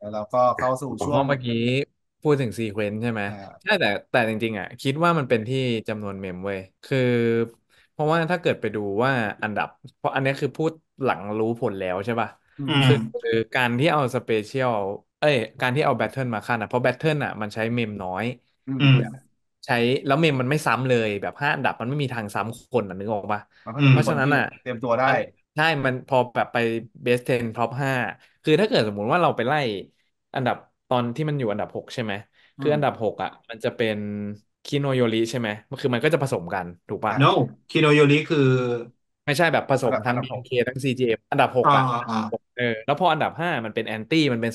แล้วเราก็เข้าสู่ผมช่วว่าง เมื่อกี้พูดถึงซีเควนซ์ใช่ไหมอ่าใช่แต่จริงๆอ่ะ คิดว่ามันเป็นที่จำนวนเมมเว้ยคือ เพราะว่าถ้าเกิดไปดูว่าอันดับ เพราะอันเนี้ยคือพูดหลังรู้ผลแล้วใช่ป่ะอือืม ม คือการที่เอาสเปเชียลการที่เอาแบทเทิลมาคั่นอ่ะเพราะแบทเทิลอ่ะมันใช้เมมน้อย อืม แบบใช้แล้วเมมมันไม่ซ้ำเลยแบบ5 อันดับมันไม่มีทางซ้ำคนอ่ะนึกออกป่ะมันก็อืจะเพม มีราะคฉะนนั้นที่อ่ะเตรียมตัวได้ มันใช่มันพอแบบไปเบส 10 ท็อป 5คือถ้าเกิดสมมุติว่าเราไปไล่ อันดับตอนที่มันอยู่อันดับ 6 ใช่ไหม อืคือมอันดับ 6อ่ะ มันจะเป็นคิโนโยริใช่ไหมคือมันก็จะผสมกัน ถูกป่ะ อ่ะ no คิโนโยริคือไม่ใช่แบบผสอันมดับทั้ง หก BNK ทั้ง CGM อันดับหกอ่าอ่ะอ่าอ่าแล้วพออันดับ 5มันเป็นแอนตี้มันเป็น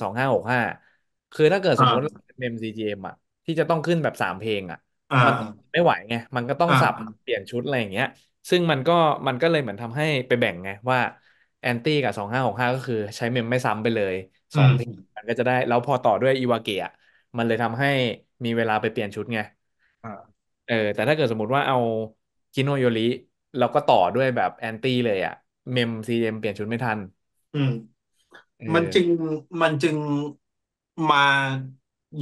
2565คือถ้าเกิดสอ่ามมติเราเป็นเมม CGM อ่ะที่จะต้องขึ้นแบบ3 เพลงอ่ะ อ่ามันไม่ไหวไงมันก็ต้องอ่าสับเปลี่ยนชุดอะไรอย่างเงี้ย ซึ่งมันก็เลยเหมือนทำให้ไปแบ่งไงว่าแอนตี้กับ2565ก็คือใช้เมมไม่ซ้ำไปเลยอืสองม เพลงมันก็จะได้แล้วพอต่อด้วยอีวาเกะอะมันเลยทำให้มีเวลาไปเปลี่ยนชุดไง อ่าแต่ถ้าเกิดสมมุติว่าเอาคิโนโยริแล้วก็ต่อด้วยแบบแอนตี้เลยอ่ะ เมมซีเมเปลี่ยนชุดไม่ทัน อืม เอมันอ จึงมันจึงมา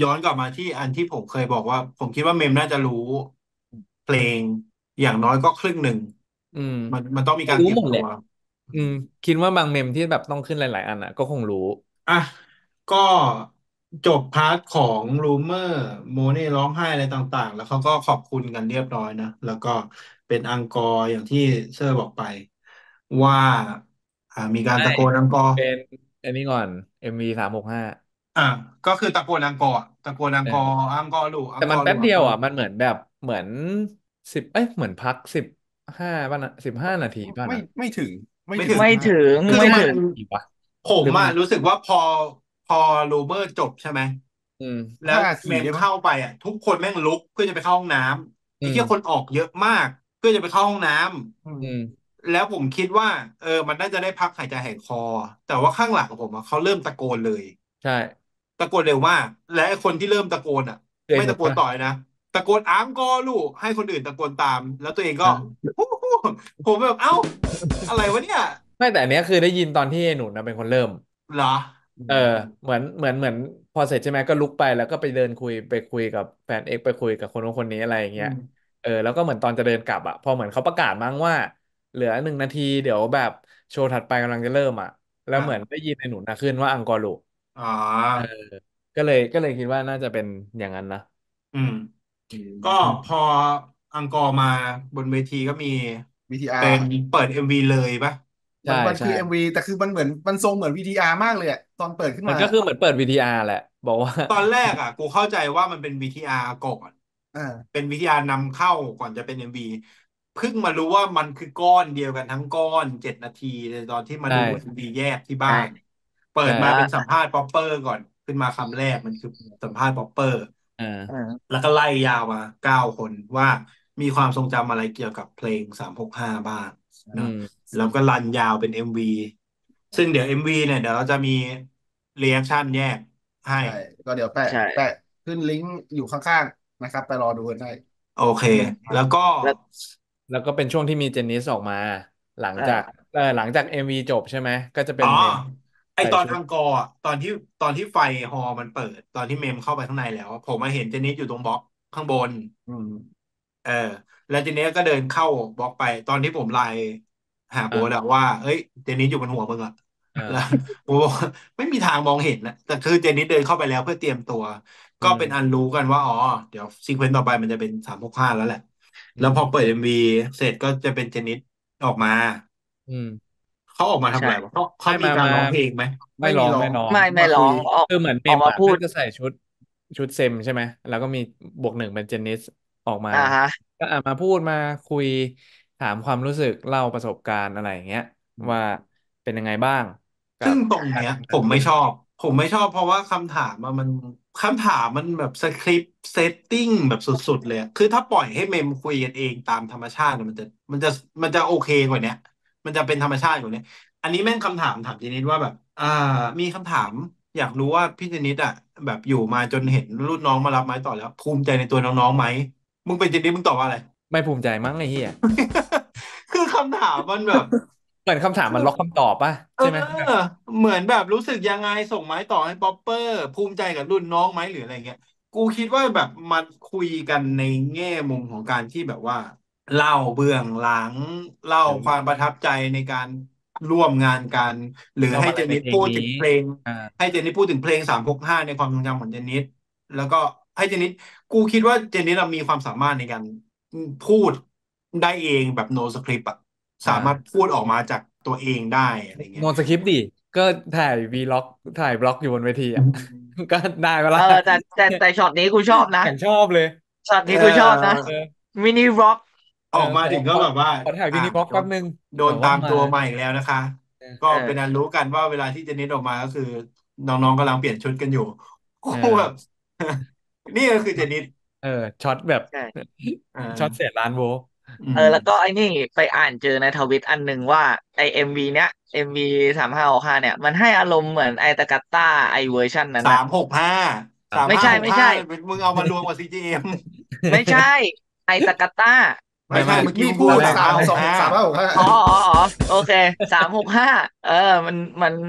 ย้อนกลับมาที่อันที่ผมเคยบอกว่า ผมคิดว่าเมมน่าจะรู้เพลงอย่างน้อยก็ครึ่ง 1อืม มันต้องมีการรู้เตรียหมมดตัแหว ละคิดว่าบางเมมที่แบบต้องขึ้นหลาย ๆ อันอ่ะ ก็คงรู้ อ่ะก็จบพาร์ทของรูเมอร์โมเน่ร้องไห้อะไรต่างๆ แล้วเขาก็ขอบคุณกันเรียบร้อยนะ แล้วก็เป็นอังกอร์อย่างที่เซอร์บอกไป ว่ามีการใช่ ตะโกนอังกอร์ เป็นอันนี้ก่อน MV 365อ่ะก็คือตะโกนอังกอร์ตะโกนอังเออกอร์อังกอร์ลูกอัแต่งกมัอนร์ลูแป๊บกอัเดีงยกวอร์ลูอ่ะ ก มันเหมือนแบบเหมือน10เหมือนพัก15ป่ะนะ15 นาทีป่ะไม่นะไม่ถึงไม่ไม่ถึถึงงไม่15 ถึงหรือคือไม่มันถึง กี่วะผหมรือมันอ่ะรู้สึกว่าพอโรเบิร์ตจบใช่ไหม อืม แล้ว5 นาทีเมมได้ปะเข้าไปอ่ะ ทุกคนแม่งลุกเพื่อจะไปเข้าห้องน้ำไอ้อืเหี้ม ยคนออกเยอะมาก เพื่อจะไปเข้าห้องน้อืม อืม ำแล้วผมคิดว่า มันน่าจะได้พักหายใจหายคอ แต่ว่าข้างหลังผมอ่ะเขาเริ่มตะโกนเลย ใช่ตะโกนเร็วมาก และไอ้คนที่เริ่มตะโกนอ่ะ เคยไม่หมตะดโกนป่ะต่อยนะตะโกนอังกอร์ลูกให้คนอื่นตะโกนตาม แล้วตัวเองก็อ่า ฮู้ฮู้ผมแบบเอ้า อะไรวะเนี่ยไม่แต่อันเนี้ยคือได้ยินตอนที่ไอ้หนุนนะเป็นคนเริ่ม เหรอ อืเออ มเหมือนพอเสร็จใช่ไหมก็ลุกไปแล้วก็ไปเดินคุยกับแฟนเอกไปคุยกับคนนู้นคนนี้อะไรอย่างอืเงี้ยม แล้วก็เหมือนตอนจะเดินกลับอ่ะพอเหมือนเขาประกาศมั้งว่า เหลือ1 นาทีเดี๋ยวแบบโชว์ถัดไปกำลังจะเริ่มอ่ะแล้วอ่ะเหมือนได้ยินไอ้หนุนนะขึ้นว่าอังกอร์ลูอ๋อ เออ ก็เลยคิดว่าน่าจะเป็นอย่างนั้นนะอืม อืก็มพออังกอร์มาบนเวทีก็มี เป็ VTR นเปิดเอ็มวีเลยปะใช่มันใช่ คือ MV แต่คือมันเหมือนมันทรงเหมือน VTR มากเลยอะตอนเปิดขึ้นมันมา ก็คือเหมือนเปิด VTR แหละ บอกว่า ตอนแรกอ่ะ กูเข้าใจว่ามันเป็น VTR ก่อน อ่า เป็น VTR นำเข้าก่อนจะเป็น MV เพิ่งมารู้ว่ามันคือก้อนเดียวกันทั้งก้อน7 นาทีในตอนที่มาใช่ดู MV แยกที่บ้าน เปิใช่ดมาเป็นสัมภาษณ์ป๊อปเปอร์ก่อน ขึ้นมาคำแรกมันคือสัมภาษณ์ป๊อปเปอร์ อ่า อ่า แล้วก็ไล่ยาวมา9 คนว่ามีความทรงจำอะไรเกี่ยวกับเพลง365บ้างอืเนาะม แล้วก็รันยาวเป็น MV ซึ่งเดี๋ยว MV เนี่ยเดี๋ยวเราจะมีรีแอคชั่นแยกให้ ใช่ก็เดี๋ยวแปะใช่ แปะขึ้นลิงก์อยู่ข้างๆนะครับ ไปรอดูกันได้โอเค ครับแล้วก็ แล้วแล้วก็เป็นช่วงที่มีเจนนิสออกมา หลังอ่าจากหลังจาก MV จบใช่ไหม ก็จะเป็อ๋นอ เมมไอใส่ตอนชุด อังกอร์อะตอนที่ไฟฮอลล์มันเปิด ตอนที่เมมเข้าไปข้างในแล้วอะผมมาเห็นเจนิสอยู่ตรงบล็อกข้างบน อืมเออ แล้วเจนิสก็เดินเข้าบล็อกไปตอนที่ผมไลน์หาโบอ่าทอะว่าเอ้ยเจนิสอยู่บนหัวมึงอะอ่าแล้วโบทบอกว่าไม่มีทางมองเห็นนะแต่คือเจนิสเดินเข้าไปแล้วเพื่อเตรียมตัว อืก็มเป็นอันรู้กันว่าอ๋อเดี๋ยวซีเควนต์ต่อไปมันจะเป็น365แล้วแหละ อืแล้วมพอเปิดเอ็มวีเสร็จก็จะเป็นเจนิสออกมา อืม เขาออกมาทำใช่ อะไรวะเขาไม่มีการร้องเพลงไหม ไม่ไม่ร้มีองร้อไม่งร้องไม่มาร้คุอย งออกคือเหมือนเมออกมมาอ่ะพูก็ด จะใส่ชุดเซมใช่ไหม แล้วก็มีบวก 1เป็นเจนนิสออกมา อ่าฮะ ก็อ่ะมาพูดมาคุยถามความรู้สึกเล่าประสบการณ์อะไรอย่างเงี้ย อืมว่าเป็นยังไงบ้างกัซึ่งบตรงการเนี้ย ทำผงานมไม่เล่น ชอบ ผมไม่ชอบเพราะว่าคำถามมันแบบสคริปต์เซตติ้งแบบสุดๆเลยอะคือถ้าปล่อยให้เมมคุยกันเองตามธรรมชาติเนี่ยมันจะโอเคกว่าเนี้ย มันจะเป็นธรรมชาติกว่าเนี้ย อันนี้แม่งคำถามถามเจนิดว่าแบบมีคำถามอยากรู้ว่าพี่เจนิดอะแบบอยู่มาจนเห็นรุ่นน้องมารับไม้ต่อแล้ว ภูมิใจในตัวน้องๆไหมมึงเป็นเจนิดมึงตอบว่าอะไร ไม่ภูมิใจมั้งไอ้เหี้ย คือคำถามมันแบบ เหมือนคำถามมันล็อกคำตอบป่ะเออ ใช่ไหมเหมือนแบบรู้สึกยังไงส่งไม้ต่อให้ป๊อปเปอร์ ภูมิใจกับรุ่นน้องไหมหรืออะไรเงี้ย กูคิดว่าแบบมันคุยกันในแง่มุมของการที่แบบว่า เล่าเบื้องหลัง เล่าเออความประทับใจในการร่วมงานกัน หรือชอบให้อะไรเจนในนิสเพลงพูดนี้ถึงเพลง อ่าให้เจนนิสพูดถึงเพลง365ในความทรงจำของเจนนิสแล้วก็ให้เจนนิสกูคิดว่าเจนนิสมีความสามารถในการพูดได้เองแบบ no script อะ อ่า สามารถพูดออกมาจากตัวเองได้อะไรเงี้นย อนสคริปต์ดิ ก็ถ่ายวีล็อก ถ่ายบล็อกอยู่บนเวทีอ่ะ ก็ได้เวเอลาอแต่ช็อตนี้กูชอบนะ อย่างชอบเลย ช็อตเอนี้กูชอบนะ อ มินิร็อกออกมาผถึมงก็ขอแบบว่า ขอถ่ายอ่ะวินิบล็อกโดแป๊นบนึงโดนแต่ตาว่ามมาตัวมาอีกแล้วนะคะ ก็เออ เป็นอันรู้กันว่าเวลาที่เจนนิสออกมาก็คือ น้องๆกำลังเปลี่ยนชุดกันอยู่กูเออ แบบ นี่ก็คือเจนนิสเออช็อตแบบ ใช่ อ่า ช็อตเสร็จล้านโวลต์อืม แล้วก็ไอ้นี่ไปอ่านเจอในทวิตอันหนึ่งว่าไอเอ็มวีเนี้ยMV 3565เนี่ย มันให้อารมณ์เหมือนไอตะกัตต้าไอเวอร์ชันนั้นสาอะมหกห้าสามไม่ห้าใช่หกไม่ห้าใช่ มึงเอามารวมกับ CGM ไม่ใช่ ไอตะกัตต้า ไม่ไม่ไม่ไม่เมื่อกี้นี่มึงพูตอดนแรกสาตอมนแรกสองหกสามห้าหกห้าอ๋ออ๋ออ๋อโอเค365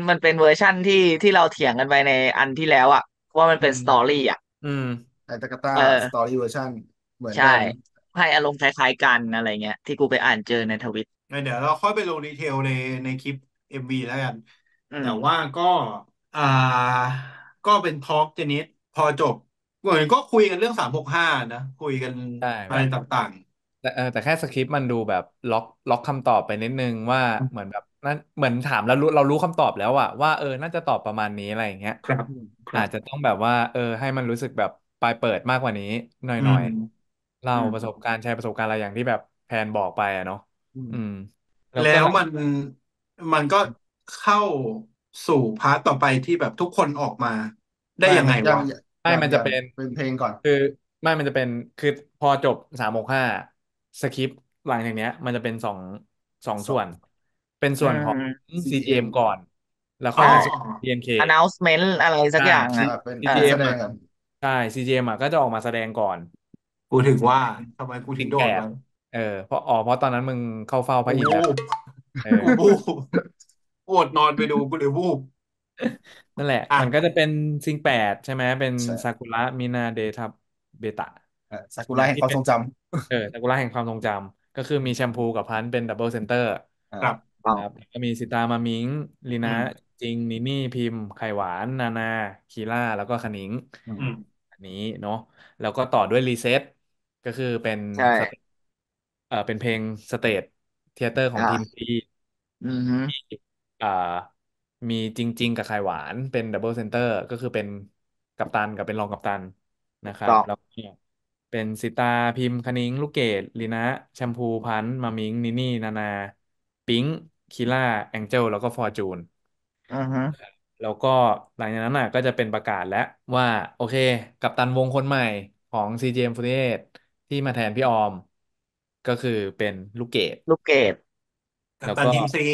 มันเป็นเวอร์ชั่นที่เราเถียงกันไปในอันที่แล้วอะว่ามันอืเป็นสมตอรี่อะอืม ไอตะกะตาเออ สตอรี่เวอร์ชันเหมือนใช่ กัน ให้อารมณ์คล้ายๆกันอะไรเงี้ยที่กูไปอ่านเจอในทวิต เดี๋ยวเราค่อยไปลงดีเทลในคลิป MV แล้วกัน อืแต่ม ว่าอ่าก็เป็นทอล์กเจนิสพอจบเหมือนก็คุยกันเรื่อง365นะ คุยกันใช่อะแบไรบ ต่างแต่แค่สคริปต์มันดูแบบล็อกคำตอบไปนิดนึงว่าเหมือนแบบนั่นเหมือนถามแล้วเรารู้คำตอบแล้วอะว่าน่าจะตอบประมาณนี้อะไรอย่างเงี้ยๆ ครับครัอาบ จจะต้องแบบว่า ให้มันรู้สึกแบบปลายเปิดมากกว่านี้หน่อือยม ๆเล่าอืม ประสบการณ์แชร์ประสบการณ์อะไรอย่างที่แบบแพนบอกไปอะเนาะอืม อืม แล้วแล้ก็วหลังมันก็เข้าสู่พาร์ทต่อไปที่แบบทุกคนออกมาได้ไม่ยังไงมันยังวะ ไม่ยังมันจะยังเป็นเป็นเพลงก่อน คือไม่มันจะเป็นคือพอจบ365สคริปต์หลังจากเนี้ย มันจะเป็นสองสส่อวง น เป็นอืส่วนของ ม CGM CGM ก่อน แล้วค่อ๋ออยเป็นส่วนของ BNK announcement อะไรสักอ่า อย่างอ่ะเป็นเออ การแส CGM ดงอ่ะกัน ใช่ CGM อ่ะก็จะออกมาแสดงก่อนกูถึงว่าทำไมกูถึถึงงโดแกนบมัน เพราะตอนนั้นมึงเข้าเฝ้าพกูระอินทร์วูแล้วบ เออ กูวูบอดนอนไปดูกูเลยวูบนั่นแหละ อ่ะมันก็จะเป็นซิงแปดใช่ไหมเป็นใช่ซากุระมินาเดทับเบตะซากุใช่ไหมระแห่งที่ความเป็ทน รงจซากุระแห่งความทรงจำก็คือมีแชมพูกับพันธุ์เป็นดับเบิลเซนเตอร์ำครับ คอ๋อรับแล้วก็มีสิตามามิงลีอืนะม จิงนินี่พิมพ์ ไข่หวาน นานา คีล่า แล้วก็คณิงอืมอืม อันนี้เนาะแล้วก็ต่อด้วยรีเซ็ตก็คือเป็นใช่สเตเป็นเพลงสเตทเทเตอร์ของอ่าทีมซีอืมฮึอ่ามีจริง ๆ กับไข่หวานเป็นดับเบิลเซนเตอร์ก็คือเป็นกัปตันกับเป็นรองกัปตันนะครัตบ อบแล้วก็เป็นสิตาพิมพ์คณิ้งลูกเกดลีนะ แชมพูพันธุ์มามิงนินี่นานา ปิ๊งคีล่า แองเจลแล้วก็ฟอร์จูน อือฮึแล้วก็หลังจากนั้นน่ะก็จะเป็นประกาศแล้วว่าโอเค กัปตันวงคนใหม่ของ CGM48 ที่มาแทนพี่ออม ก็คือเป็นลูกเกดลูกเกดกัปแล้วตันก็ทีมซี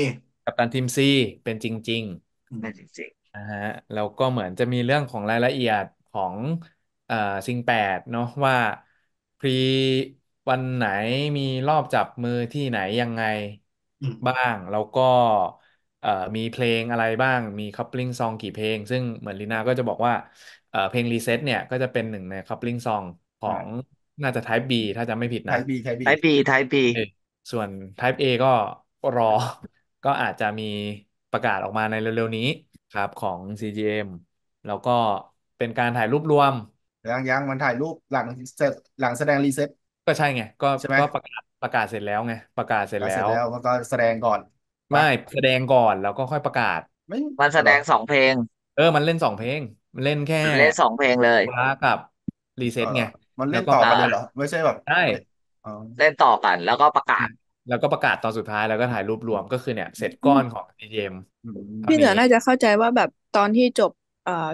กัปตันทีมซีเป็นจริงอืมนั่นจริงๆนะฮะแล้วก็เหมือนจะมีเรื่องของรายละเอียดของซิงแปดเนาะว่าพรีวันไหนมีรอบจับมือที่ไหนยังไงอืมบ้าง แล้วก็ มีเพลงอะไรบ้าง มีคัพปลิ n งซองกี่เพลง ซึ่งเหมือนลีนาก็จะบอกว่า เพลงรีเซ็ตเนี่ย ก็จะเป็นหนึ่งในคัพปลิ n งซองขออ่างน่าจะ Type B ถ้าจำไม่ผิดไทนะ ยบีไทยๆบีไทยบีเออส่วน Type A ก็รอ ก็อาจจะมีประกาศออกมาในเร็วๆนี้ครับของ CGM แล้วก็เป็นการถ่ายรูปรวม ยังมันถ่ายรูปหลังเสร็จหลังแสดงรีเซ็ตก็ใช่ไง ก็ใช่ไหมก็ประกาศเสร็จแล้วไง ประกาศเสร็จหลังแล้เสร็จว แล้วมันก็แสดงก่อนไม่ปะแสดงก่อนแล้วก็ค่อยประกาศ ไม่มันแสเหรดอง2 เพลง มันเล่น2 เพลง มันเล่นแค่เล่น2 เพลงเลย วากับรีเซ็เอตอไง มันแล้เล่วนก็ต่ออ่า กันเลยเหรอ ไม่ใช่แบบได้ เล่นอ๋อเล่นต่อกันแล้วก็ประกาศ แล้วก็ประกาศตอนสุดท้ายแล้วก็ถ่ายรูปรวมก็คือเนี่ยเสร็จก้อนของ CGM อืครัพี่บเหนือนี้ น่าจะเข้าใจว่าแบบตอนที่จบ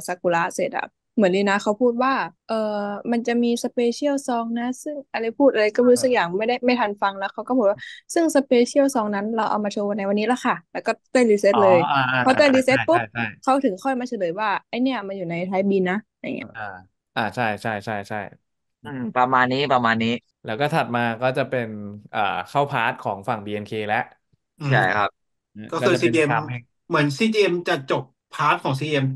ซากุระเสร็จอะเหมือนลีนะเขาพูดว่า เออมันจะมีสเปเชียลซองนะ ซึ่งอะไรพูดอะไรก็ไม่รู้สักอย่างไม่ทันฟังแล้วเขาก็พูดว่าซึ่งสเปเชียลซองนั้นเราเอามาโชว์ในวันนี้ละค่ะ แล้วก็เต้นรีเซ็ตอ๋อเลยพอเต้นรีเซ็ใช่ตปุ๊ใช่บใช่เขาถึงค่อยมาเฉลยว่าไอเนี่ยมันอยู่ในไทยบินนะอะไรเงี้ยอ่า ใช่ ประมาณนี้แล้วก็ถัดมาก็จะเป็นเข้าพาร์ทของฝั่ง BNK แล้ว อืใช่ม ครับ ก็คือ CGM เหมือน CGM จะจบพาร์ทของ CGM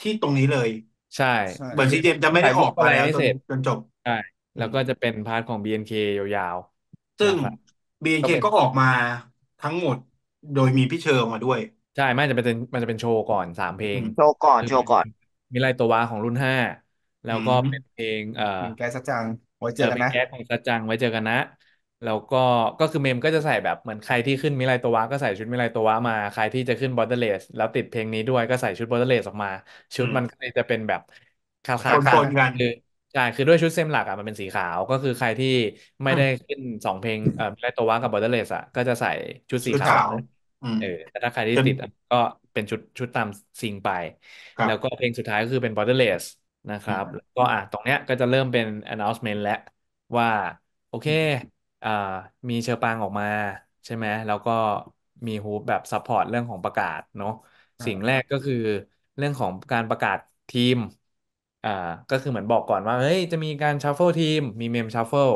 ที่ตรงนี้เลยใช่เหมือน CGM จะไม่ได้ออกไปแล้วจนจบใช่แล้วก็จะเป็นพาร์ทของ BNK ยาวๆซึ่ง BNK ก็ออกมาทั้งหมดโดยมีพี่เชอร์มาด้วยใช่ไม่มันจะเป็นโชว์ก่อน3เพลงโชว์ก่อนมีลายตัววาของรุ่น5แล้วก็เป็นเพลงเป็นแก๊สจังไว้เจอกันนะเป็นแก๊สของจังไว้เจอกันนะแล้วก็คือเมมก็จะใส่แบบเหมือนใครที่ขึ้นมิไรตัววะก็ใส่ชุดมิไรตัววะมาใครที่จะขึ้นบอร์เดอร์เลสแล้วติดเพลงนี้ด้วยก็ใส่ชุดบอร์เดอร์เลสออกมาชุดมันก็จะเป็นแบบขาวๆคนกันคือใช่คือด้วยชุดเซมหลักอ่ะมันเป็นสีขาวก็คือใครที่ไม่ได้ขึ้น2เพลงมิไรตัววะกับบอร์เดอร์เลสอ่ะก็จะใส่ชุดสีขาวแต่ถ้าใครที่ติดก็เป็นชุดตามซิงไปแล้วก็เพลงสุดท้ายก็คือเป็นบอร์เดอร์เลสนะครับแล้วก็ตรงเนี้ยก็จะเริ่มเป็น announcement แล้วว่าโอเคมีเชอปางออกมาใช่ไหมแล้วก็มีฮูปแบบซัพพอร์ตเรื่องของประกาศเนาะสิ่งแรกก็คือเรื่องของการประกาศทีมก็คือเหมือนบอกก่อนว่าเฮ้ยจะมีการชัฟเฟิลทีมมีเมมชัฟเฟิล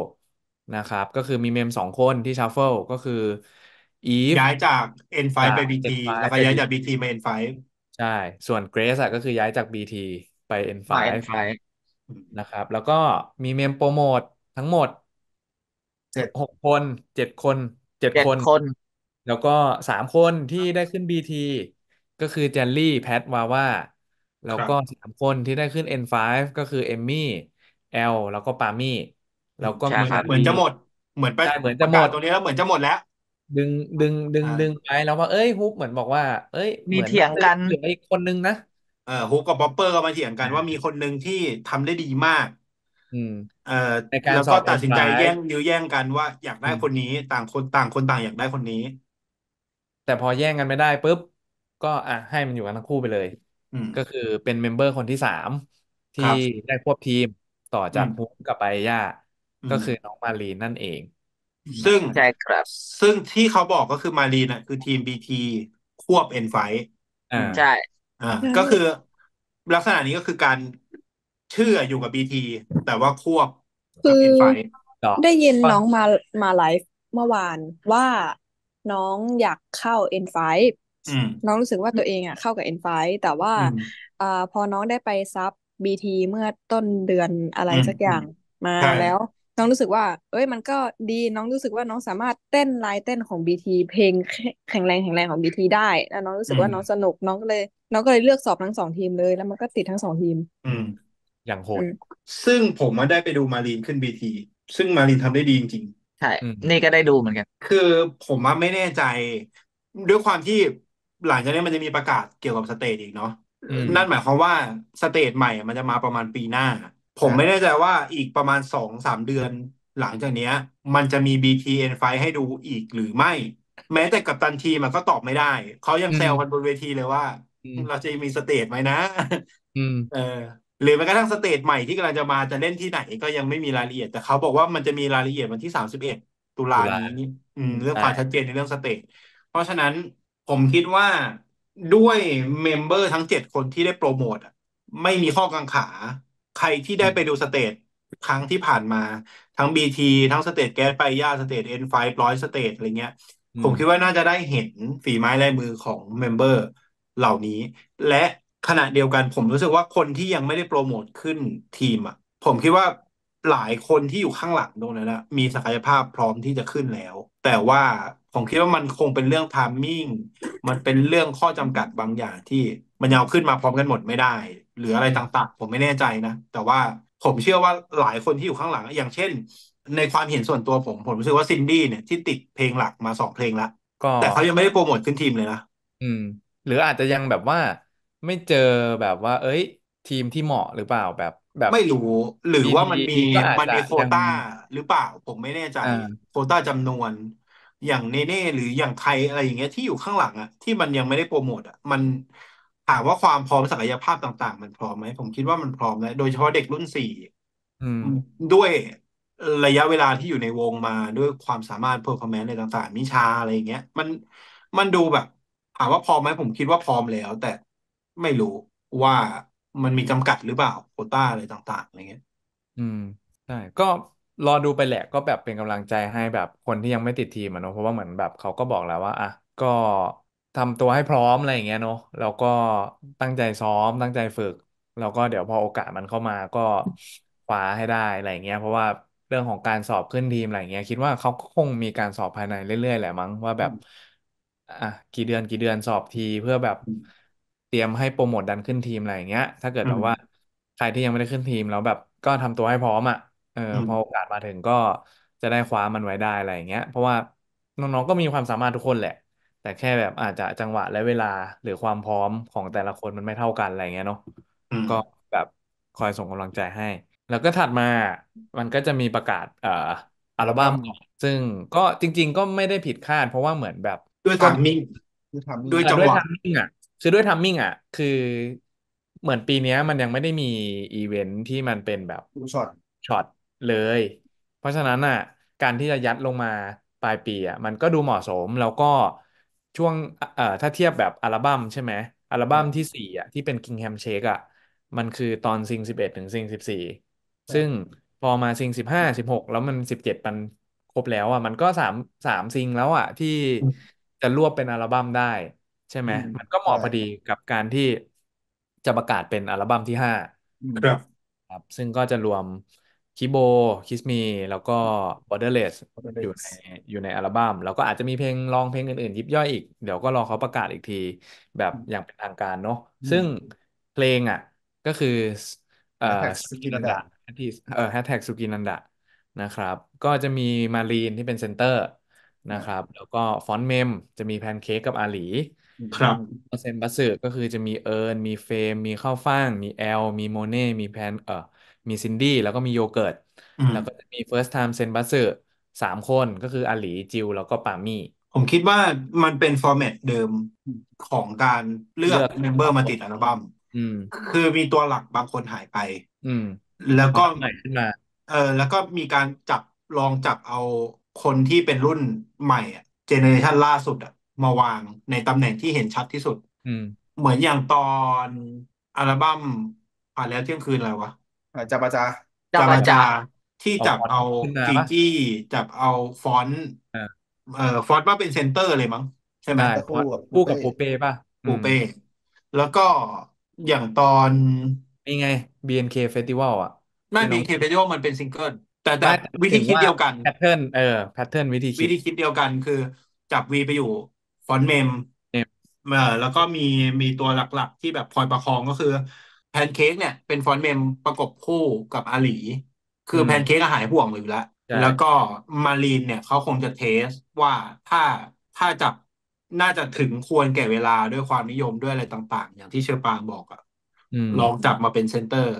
นะครับก็คือมีเมม2คนที่ชัฟเฟิลก็คืออีฟย้ายจาก N5 ไป BT แล้วก็ย้ายจาก BT มา N5 ใช่ส่วนเกรซก็คือย้ายจาก BT ไป N5 นะครับแล้วก็มีเมมโปรโมททั้งหมด7คนแล้วก็3คนที่ได้ขึ้น BT ก็คือเจลลี่แพทวาว่าแล้วก็3คนที่ได้ขึ้น N5 ก็คือเอมมี่แอลแล้วก็ปามี่แล้วก็เหมือนจะหมดตรงนี้แล้วเหมือนจะหมดแล้วดึงไปแล้วว่าเอ้ยฮุบเหมือนบอกว่าเอ้ยมีเถียงกันเหลืออีกคนนึงนะฮุบกับป๊อปเปอร์ก็มาเถียงกันว่ามีคนนึงที่ทำได้ดีมากแล้วก็ตัดสินใจแย่งกันว่าอยากได้คนนี้ต่างคนต่างอยากได้คนนี้แต่พอแย่งกันไม่ได้ปุ๊บก็ให้มันอยู่กันทั้งคู่ไปเลยก็คือเป็นเมมเบอร์คนที่3ที่ได้ควบทีมต่อจากฮุบกับไปย่าก็คือน้องมารีนนั่นเองซึ่งที่เขาบอกก็คือมารีนคือทีม BT ควบ N5 ใช่ก็คือลักษณะนี้ก็คือการเชื่ออยู่กับ BT แต่ว่าควบกับ N5 ได้ยินน้องมาไลฟ์เมื่อวานว่าน้องอยากเข้า N5 น้องรู้สึกว่าตัวเองเข้ากับ N5 แต่ว่าพอน้องได้ไปซับ BT เมื่อต้นเดือนอะไรสักอย่างมาแล้วน้องรู้สึกว่าเอ้ยมันก็ดีน้องรู้สึกว่าน้องสามารถเต้นลายเต้นของ BT เพลงแข็งแรงของ BT ได้แล้วน้องรู้สึกว่าน้องสนุกน้องก็เลยเลือกสอบทั้ง2ทีมเลยแล้วมันก็ติดทั้ง2ทีมอย่างโหดซึ่งผมมาได้ไปดูมารีนขึ้น BT ซึ่งมารีนทำได้ดีจริงๆใช่นี่ก็ได้ดูเหมือนกันคือผมไม่แน่ใจด้วยความที่หลังจากนี้มันจะมีประกาศเกี่ยวกับสเตจอีกเนาะนั่นหมายความว่าสเตจใหม่มันจะมาประมาณปีหน้าผมไม่แน่ใจว่าอีกประมาณ 2-3 เดือนหลังจากนี้มันจะมี BT N5 ให้ดูอีกหรือไม่แม้แต่กัปตันทีมันก็ตอบไม่ได้เขายังแซวกันบนเวทีเลยว่าเราจะมีสเตจไหมนะหรือแม้กระทั่งสเตจใหม่ที่กำลังจะมาจะเล่นที่ไหนก็ยังไม่มีรายละเอียดแต่เขาบอกว่ามันจะมีรายละเอียดวันที่31ตุลาคมนี้เรื่องความชัดเจนในเรื่องสเตจเพราะฉะนั้นผมคิดว่าด้วยเมมเบอร์ทั้ง7คนที่ได้โปรโมทไม่มีข้อกังขาใครที่ได้ไปดูสเตจครั้งที่ผ่านมาทั้ง BT ทั้งสเตจแก๊สไปย่าสเตจ N5 ร้อยสเตจอะไรเงี้ยผมคิดว่าน่าจะได้เห็นฝีไม้ลายมือของเมมเบอร์เหล่านี้และขณะเดียวกันผมรู้สึกว่าคนที่ยังไม่ได้โปรโมทขึ้นทีมผมคิดว่าหลายคนที่อยู่ข้างหลังตรงนั้นมีศักยภาพพร้อมที่จะขึ้นแล้วแต่ว่าผมคิดว่ามันคงเป็นเรื่องไทมิ่งมันเป็นเรื่องข้อจำกัดบางอย่างที่มันเอาขึ้นมาพร้อมกันหมดไม่ได้หรืออะไรต่างๆผมไม่แน่ใจนะแต่ว่าผมเชื่อว่าหลายคนที่อยู่ข้างหลังอย่างเช่นในความเห็นส่วนตัวผมรู้สึกว่าซินดี้เนี่ยที่ติดเพลงหลักมา2เพลงแล้วแต่เขายังไม่ได้โปรโมทขึ้นทีมเลยนะหรืออาจจะยังแบบว่าไม่เจอแบบว่าเอ้ยทีมที่เหมาะหรือเปล่าแบบไม่รู้หรือว่ามันมีโควต้าหรือเปล่าผมไม่แน่ใจโควต้าจำนวนอย่างเน่ๆหรืออย่างใครอะไรอย่างเงี้ยที่อยู่ข้างหลังที่มันยังไม่ได้โปรโมทมันถามว่าความพร้อมศักยภาพต่างๆมันพร้อมไหมผมคิดว่ามันพร้อมแล้วโดยเฉพาะเด็กรุ่น4ด้วยระยะเวลาที่อยู่ในวงมาด้วยความสามารถเพอร์ฟอร์แมนซ์อะไรต่างๆมิชาอะไรอย่างเงี้ยมันดูแบบถามว่าพร้อมไหมผมคิดว่าพร้อมแล้วแต่ไม่รู้ว่ามันมีจำกัดหรือเปล่าโควต้าอะไรต่างๆอะไรเงี้ยใช่ก็รอดูไปแหละก็แบบเป็นกำลังใจให้แบบคนที่ยังไม่ติดทีมเนาะเพราะว่าเหมือนแบบเขาก็บอกแล้วว่าก็ ทำตัวให้พร้อมอะไรอย่างเงี้ยเนาะแล้วก็ตั้งใจซ้อมตั้งใจฝึก แล้วก็เดี๋ยวพอโอกาสมันเข้ามาก็คว้าให้ได้อะไรอย่างเงี้ยเพราะว่าเรื่องของการสอบขึ้นทีมอะไรอย่างเงี้ยคิดว่าเขาก็คงมีการสอบภายในเรื่อยๆแหละมั้งว่าแบบ กี่เดือนสอบทีเพื่อแบบเตรียมให้โปรโมทดันขึ้นทีมอะไรอย่างเงี้ย ถ้าเกิดอืแบบมว่าใครที่ยังไม่ได้ขึ้นทีมแล้วแบบก็ทำตัวให้พร้อมอ่ะอืพมอโอกาสมาถึงก็จะได้คว้ามันไว้ได้อะไรอย่างเงี้ย เพราะว่าน้องๆก็มีความสามารถทุกคนแหละ แต่แค่แบบอาจจะจังหวะและเวลาหรือความพร้อมของแต่ละคนมันไม่เท่ากันอะไรเงี้ยเนาะอืมก็แบบคอยส่งกำลังใจให้ แล้วก็ถัดมามันก็จะมีประกาศอัลบั้มก่อนซึ่งก็จริง ๆ ก็ไม่ได้ผิดคาด เพราะว่าเหมือนแบบด้วยก็ ทามมิ่งคือทำนี่ด้วยจังด้วยหวะ ทัมมิ่งอ่ะ คือเหมือนปีเนี้ยมันยังไม่ได้มีอีเวนท์ที่มันเป็นแบบดูช็อตช็อตเลย เพราะฉะนั้นอ่ะ การที่จะยัดลงมาปลายปีอ่ะมันก็ดูเหมาะสมแล้วก็ช่วงถ้าเทียบแบบอัลบั้มใช่ไหมอัลบั้มที่4อ่ะที่เป็นกิงแฮมเชคอ่ะมันคือตอนซิง11ถึงซิง14ใช่ซึ่งพอมาซิง15 16แล้วมัน17มันครบแล้วอ่ะมันก็สามซิงแล้วอ่ะที่อืมจะรวบเป็นอัลบั้มได้ ใช่ไหม มันก็เหใช่มาะพอดีกับการที่จะประกาศเป็นอัลบั้มที่5อืมครับครับ ซึ่งก็จะรวมคิโบ คิสมี แล้วก็ Borderless โอเดเลอยู่ในสอัลบั้ม แล้วก็อาจจะมีเพลงลองเพลงอื่นๆ ยิบย่อยอีก เดี๋ยวก็รอเขาประกาศอีกที แบบอย่างเป็นทางการเนาะ อืซึ่มงเพลงอ่ะ ก็คือ เอ่อแฮชแท็กสุสุกิกินันันนดะดะที่#สุกินันดะนะครับ ก็จะมีมารีนที่เป็นเซนเตอร์นะอ่าครับ แล้วก็ฟอนต์เมมจะมีแพนเค้กกับอาหลี อืมครับ เซนบัสสึก็คือจะมีเอิร์นมีเฟรม มีข้าวฟ่าง มีแอล มีโมเน่ มีแพนมีซินดี้ แล้วก็มีโยเกิร์ต อืแล้ม วก็จะมีเฟิร์สไทม์เซนบัสสึ3 คนก็คืออาหลีจิวแล้วก็ปามี่ผมคิดว่ามันเป็นฟอร์แมตเดิมของการเลือเลืกอกเมมเบอร์มาติดอัลบั้มอืม คือมีตัวหลักบางคนหายไป อืมแล้วพอก็ คนใหม่ขึ้นมา แล้วก็มีการลองจับเอาคนที่เป็นรุ่นใหม่อะเจเนอเรชันล่าสุดอะมาวางในตำแหน่งที่เห็นชัดที่สุด อืม เหมือนอย่างตอนอัลบั้มผ่านแล้วเที่ยงคืนอะไรวะ จับปาจาจาจาบาบาจาจาที่เอาจับฟอนเอาต์ขึ้นมาจีปะจี้จับเอาฟอนต์อ่าฟอนต์ว่าเป็นเซนเตอร์เลยมั้ง ใช่ไหม ใช่ตะเพคู่ราะกับปูคู่กับเป้ปูเป้ป่ะ อืปูม เป้ แล้วก็อย่างตอน นี่ไง BNK Festival อ่ะ ไม่ที่น้บีอง เคเฟสติวัลมันเป็นซิงเกิลแต่ไม่แต่หวิมายธีถึงคิดว่าเดียวกัน แพทเทิร์นวิธีวิคิดธีคิดเดียวกันคือจับวีไปอยู่ฟอนต์เมมเนี่ยแล้วก็มีตัวหลักๆ ที่แบบคอยประคองก็คือแพนเค้กเนี่ยเป็นฟอนต์เมมประกบคู่กับอาหลี คืออืแพมนเค้กก็หายห่วงอยู่แล้ว ใช่ แล้วก็มารีนเนี่ยเขาคงจะเทสว่าถ้าถ้าจับน่าจะถึงควรแก่เวลาด้วยความนิยมด้วยอะไรต่างๆ อย่างที่เชอปางบอกอะอืม ลองจับมาเป็นเซนเตอร์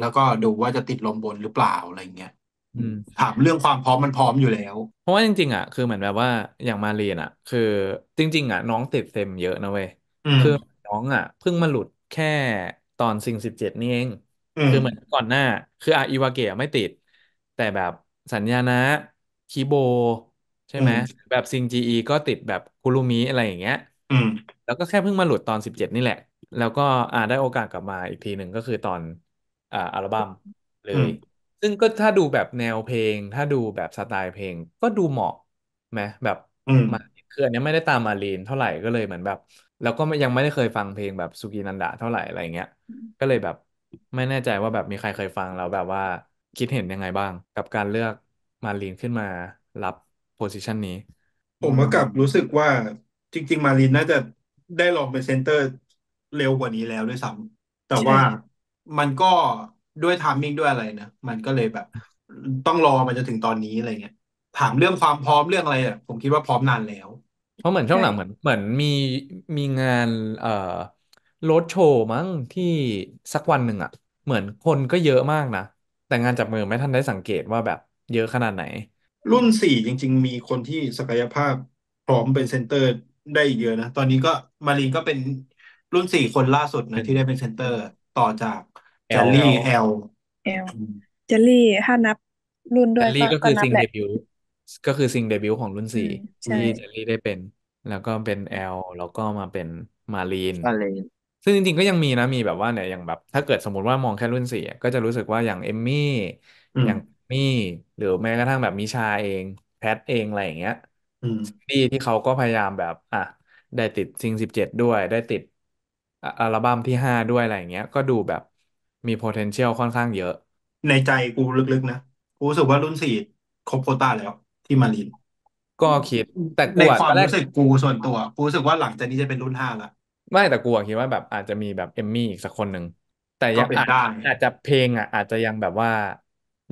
แล้วก็ดูว่าจะติดลมบนหรือเปล่าอะไรเงี้ยอืม ถามเรื่องความพร้อมมันพร้อมอยู่แล้ว เพราะว่าจริงๆอ่ะคือเหมือนแบบว่าอย่างมาเรียนอ่ะ คือจริง ๆ อ่ะ น้องติดเต็มเยอะนะเว้ยอืม คือน้องอ่ะเพิ่งมาหลุดแค่ตอนซิง17นี่เอง อืคือม เหมือนก่อนหน้า คืออิวาเกะไม่ติด แต่แบบสัญญานะคีโบ ใช่อืไหมม แบบซิงGEก็ติดแบบคุรุมิอะไรอย่างเงี้ย อืม แล้วก็แค่เพิ่งมาหลุดตอน17นี่แหละ แล้วก็ได้โอกาสกลับมาอีกทีหนึ่งก็คือตอนอัลบั้มเลอืม ย ซึ่งก็ถ้าดูแบบแนวเพลง ถ้าดูแบบสไตล์เพลงก็ดูเหมาะไหมแบบอืม มาคืออันเนี้ยไม่ได้ตามมาลีนเท่าไหร่ก็เลยเหมือนแบบ แล้วก็ยังไม่ได้เคยฟังเพลงแบบสุกินันดะเท่าไหร่อะไรเงี้ย ก็เลยแบบไม่แน่ใจว่าแบบมีใครเคยฟังแล้วแบบว่าคิดเห็นยังไงบ้าง กับการเลือกมาลีนขึ้นมารับโพ i ิชันนี้ ผมว่ากลับรู้สึกว่าจริง ๆ มารินน่าจะได้ลองเป็นเซนเตอร์เร็วกว่านี้แล้วด้วยซ้ำแต่ใช่ ว่ามันก็ด้วยไทมิ่งด้วยอะไรนะมันก็เลยแบบ ต้องรอมันจะถึงตอนนี้อะไรเงี้ยถามเรื่องความพร้อมเรื่องอะไรอ่ะผมคิดว่าพร้อมนานแล้ว เพราะเหมือนช่วงใช่หลังเหมือนมีงานเอ่อรถโชว์มั้งที่สักวันหนึ่งอ่ะ เหมือนคนก็เยอะมากนะ แต่งานจับมือไม่ทันได้สังเกตว่าแบบเยอะขนาดไหน รุ่น4จริง ๆ มีคนที่ศักยภาพพร้อมเป็นเซนเตอร์ได้อีกเยอะนะ ตอนนี้ก็มารีนก็เป็นรุ่น4คนล่าสุดนะ เป็นที่ได้เป็นเซนเตอร์ต่อจากแอแจลลลี่แอล เอลเจลลี่ถ้านับรุ่นด้เจวยลลี่ก็ก็ก็คือนัซิบงแหเดละ บิวต์ของรุ่นอืสี่ม ใช่ที่เจลลี่ได้เป็น แล้วก็เป็นแอลแล้วก็มาเป็นมาลีน อะไรซึ่งจริงๆก็ยังมีนะมีแบบว่าเนี่ยอย่างแบบ ถ้าเกิดสมมติว่ามองแค่รุ่น4อะก็จะรู้สึกว่าอย่างเอมมี่อือม ย่างมี่หรือแม้กระทั่งแบบมิชาเอง แพทเองอะไรอย่างเงี้ยอืม ที่เขาก็พยายามแบบ ได้ติดซิง17ด้วยได้ติดอัลบั้มที่5ด้วยอะไรอย่างเงี้ยก็ดูแบบมี potential ค่อนข้างเยอะ ในใจกูลึกๆนะกูรู้สึกว่ารุ่น4ครบโควต้าแล้วที่มารีนก็คิดแต่กูในอะคตวาอมนแรก รู้สึกกูส่วนตัวกูรู้สึกว่าหลังจากนี้จะเป็นรุ่น5ละไม่แต่กูอะคิดว่าแบบอาจจะมีแบบเอมมี่อีกสักคนหนึ่งแต่ก็ยังเป็นได้ อาจจะเพลงอ่ะ อาจจะยังแบบว่า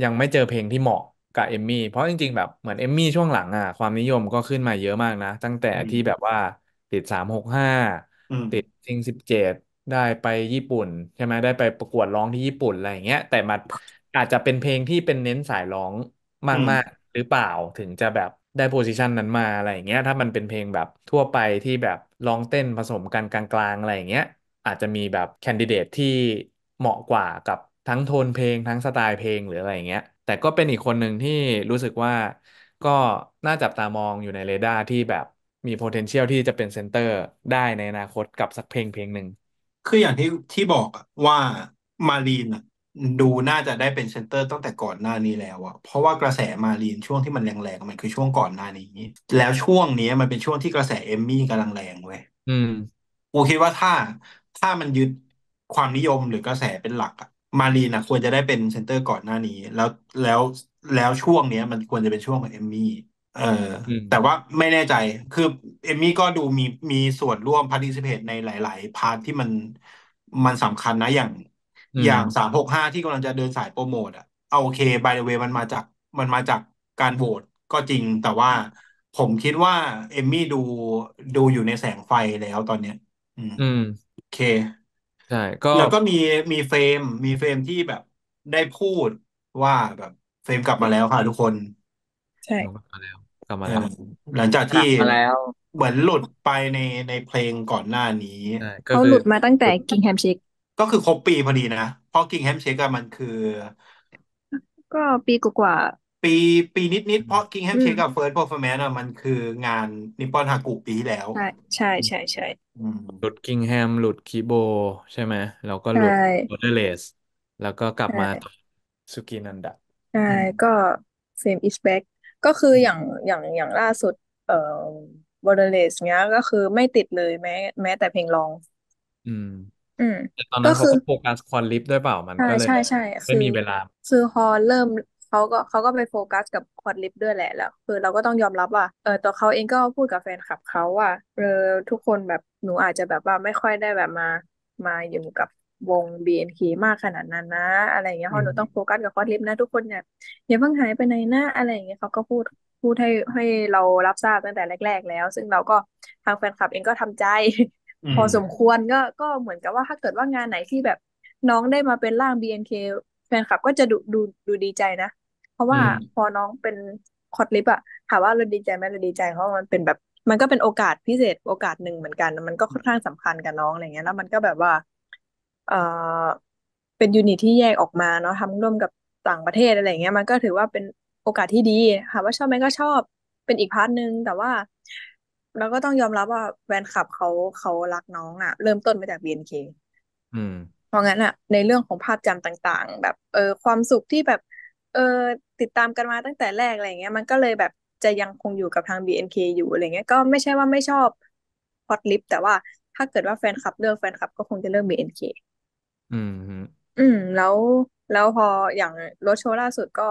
ยังไม่เจอเพลงที่เหมาะกับเอมมี่เพราะจริงๆแบบเหมือนเอมมี่ช่วงหลังอ่ะความนิยมก็ขึ้นมาเยอะมากนะ ตั้งแต่อืมที่แบบว่าติด365อืมติดซิง17ได้ไปญี่ปุ่น ใช่ไหมได้ไปประกวดร้องที่ญี่ปุ่นอะไรอย่างเงี้ยแต่มันอาจจะเป็นเพลงที่เป็นเน้นสายร้องอืมมากๆหรือเปล่าถึงจะแบบได้โพซิชันนั้นมาอะไรอย่างเงี้ยถ้ามันเป็นเพลงแบบทั่วไปที่แบบร้องเต้นผสมกันกลางๆอะไรอย่างเงี้ยอาจจะมีแบบแคนดิเดตที่เหมาะกว่ากับทั้งโทนเพลงทั้งสไตล์เพลงหรืออะไรอย่างเงี้ยแต่ก็เป็นอีกคนหนึ่งที่รู้สึกว่าก็น่าจับตามองอยู่ในเรดาร์ที่แบบมี potential ที่จะเป็นเซนเตอร์ได้ในอนาคตกับสักเพลงหนึ่งคืออย่างที่บอกอะว่ามารีนอะดูน่าจะได้เป็นเซนเตอร์ตั้งแต่ก่อนหน้านี้แล้วอะเพราะว่ากระแสมารีนช่วงที่มันแรงๆมันคือช่วงก่อนหน้านี้ แล้วช่วงเนี้ยมันเป็นช่วงที่กระแสเอมมี่กำลังแรงเว้ย อืม กูคิดว่าถ้ามันยึดความนิยมหรือกระแสเป็นหลักอะมารีนอะควรจะได้เป็นเซนเตอร์ก่อนหน้านี้ แล้วแล้วช่วงเนี้ยมันควรจะเป็นช่วงของเอมมี่เอออืม แต่ว่าไม่แน่ใจคือเอมมี่ก็ดูมีส่วนร่วม participate ในหลาย ๆ พาร์ทที่มันสำคัญนะอือย่าม ง365ที่กำลังจะเดินสายโปรโมทอะเอาโอเค by the way มันมาจากการโหวตก็จริง แต่ว่าผมคิดว่าเอมมี่ดูอยู่ในแสงไฟแล้วตอนเนี้ย อืมอืม โอเค ใช่ก็แล้วก็มีเฟรมที่แบบได้พูดว่าแบบเฟรมกลับมาแล้วค่ะทุกคน ใช่ กลับมาแล้วกลับเอมาอแล้วหลังจากกที่ลับมาแล้วเหมือนหลุดไปในเพลงก่อนหน้านี้ ใช่ก็เขาคืหอ ลุดมาตั้งแต่กิงแฮมเชคก็คือครบปีพอดีนะ เพราะ Kinghamshake อะมันคือ ก็ปีกว่าปีปีนิดๆเพราะ ๆ Kinghamshake กับ First Performance อะมันคืองานนิปปอนฮากุปีที่แล้ว ใช่ใช่อืม หลุดกิงแฮมหลุดคีโบ ใช่ไหมแล้วก็ใช่ หลุดโรเดเลส แล้วก็กลับใช่มาตอนสุกินันดะใช่อืมก็ Fame is back ก็คืออย่างล่าสุด เอ่อ Borderless เนี้ยก็คือไม่ติดเลยแม้แต่เพลงร้อง อืม อืม แต่ตอนก็นั้นเขาคือก็โฟกัสคอนลิปด้วยเปล่ามันใช่ก็เลยใช่แบบ ใช่ไม่คือมีเวลา พอเริ่มเขาก็ไปโฟกัสกับคอร์ดลิปด้วยแหละแล้วคือเราก็ต้องยอมรับว่าตัวเขาเองก็พูดกับแฟนคลับเขาว่าทุกคนแบบหนูอาจจะแบบว่าไม่ค่อยได้แบบมาอยู่กับวง BNK มากขนาดนั้นนะ อะไรอย่างเงี้ยเพอืราะหมนูต้องโฟกัสกับคอร์ดลิปนะทุกคนเนี่ยอย่าเพิ่งหายไปไหนนะอะไรอย่างเงี้ยเขาก็พูดให้เรารับทราบตั้งแต่แรก ๆ แล้ว ซึ่งเราก็ทางแฟนคลับเองก็ทำใจ อืพอม สมควรก็เหมือนกับว่าถ้าเกิดว่างานไหนที่แบบน้องได้มาเป็นร่าง BNK แฟนคลับก็จะดูดีใจนะ เพราะอืว่าม พอน้องเป็นคอตลิปอะถามว่าเราดีใจไหมเราดีใจเพราะว่ามันเป็นแบบ มันก็เป็นโอกาสพิเศษโอกาสหนึ่งเหมือนกัน มันก็ค่อนข้างสำคัญกับน้องอะไรเงี้ยแล้วมันก็แบบว่าเออเป็นยูนิตที่แยกออกมาเนาะทำร่วมกับต่างประเทศอะไรเงี้ยมันก็ถือว่าเป็นโอกาสที่ดีถามว่าชอบไหมก็ชอบเป็นอีกพาร์ทหนึ่งแต่ว่าเราก็ต้องยอมรับว่าแฟนคลับเขารักน้องอะเริ่มต้นมาจาก BNK อืม เพราะงั้นอะในเรื่องของภาพจำต่างๆ แบบความสุขที่แบบ เออติดตามกันมาตั้งแต่แรกอะไรเงี้ยมันก็เลยแบบจะยังคงอยู่กับทาง BNK อยู่อะไรเงี้ยก็ไม่ใช่ว่าไม่ชอบฮอตลิปแต่ว่าถ้าเกิดว่าแฟนคลับเลือกแฟนคลับก็คงจะเลือก BNK อืมฮึแล้วพออย่างรถโชว์ล่าสุดก็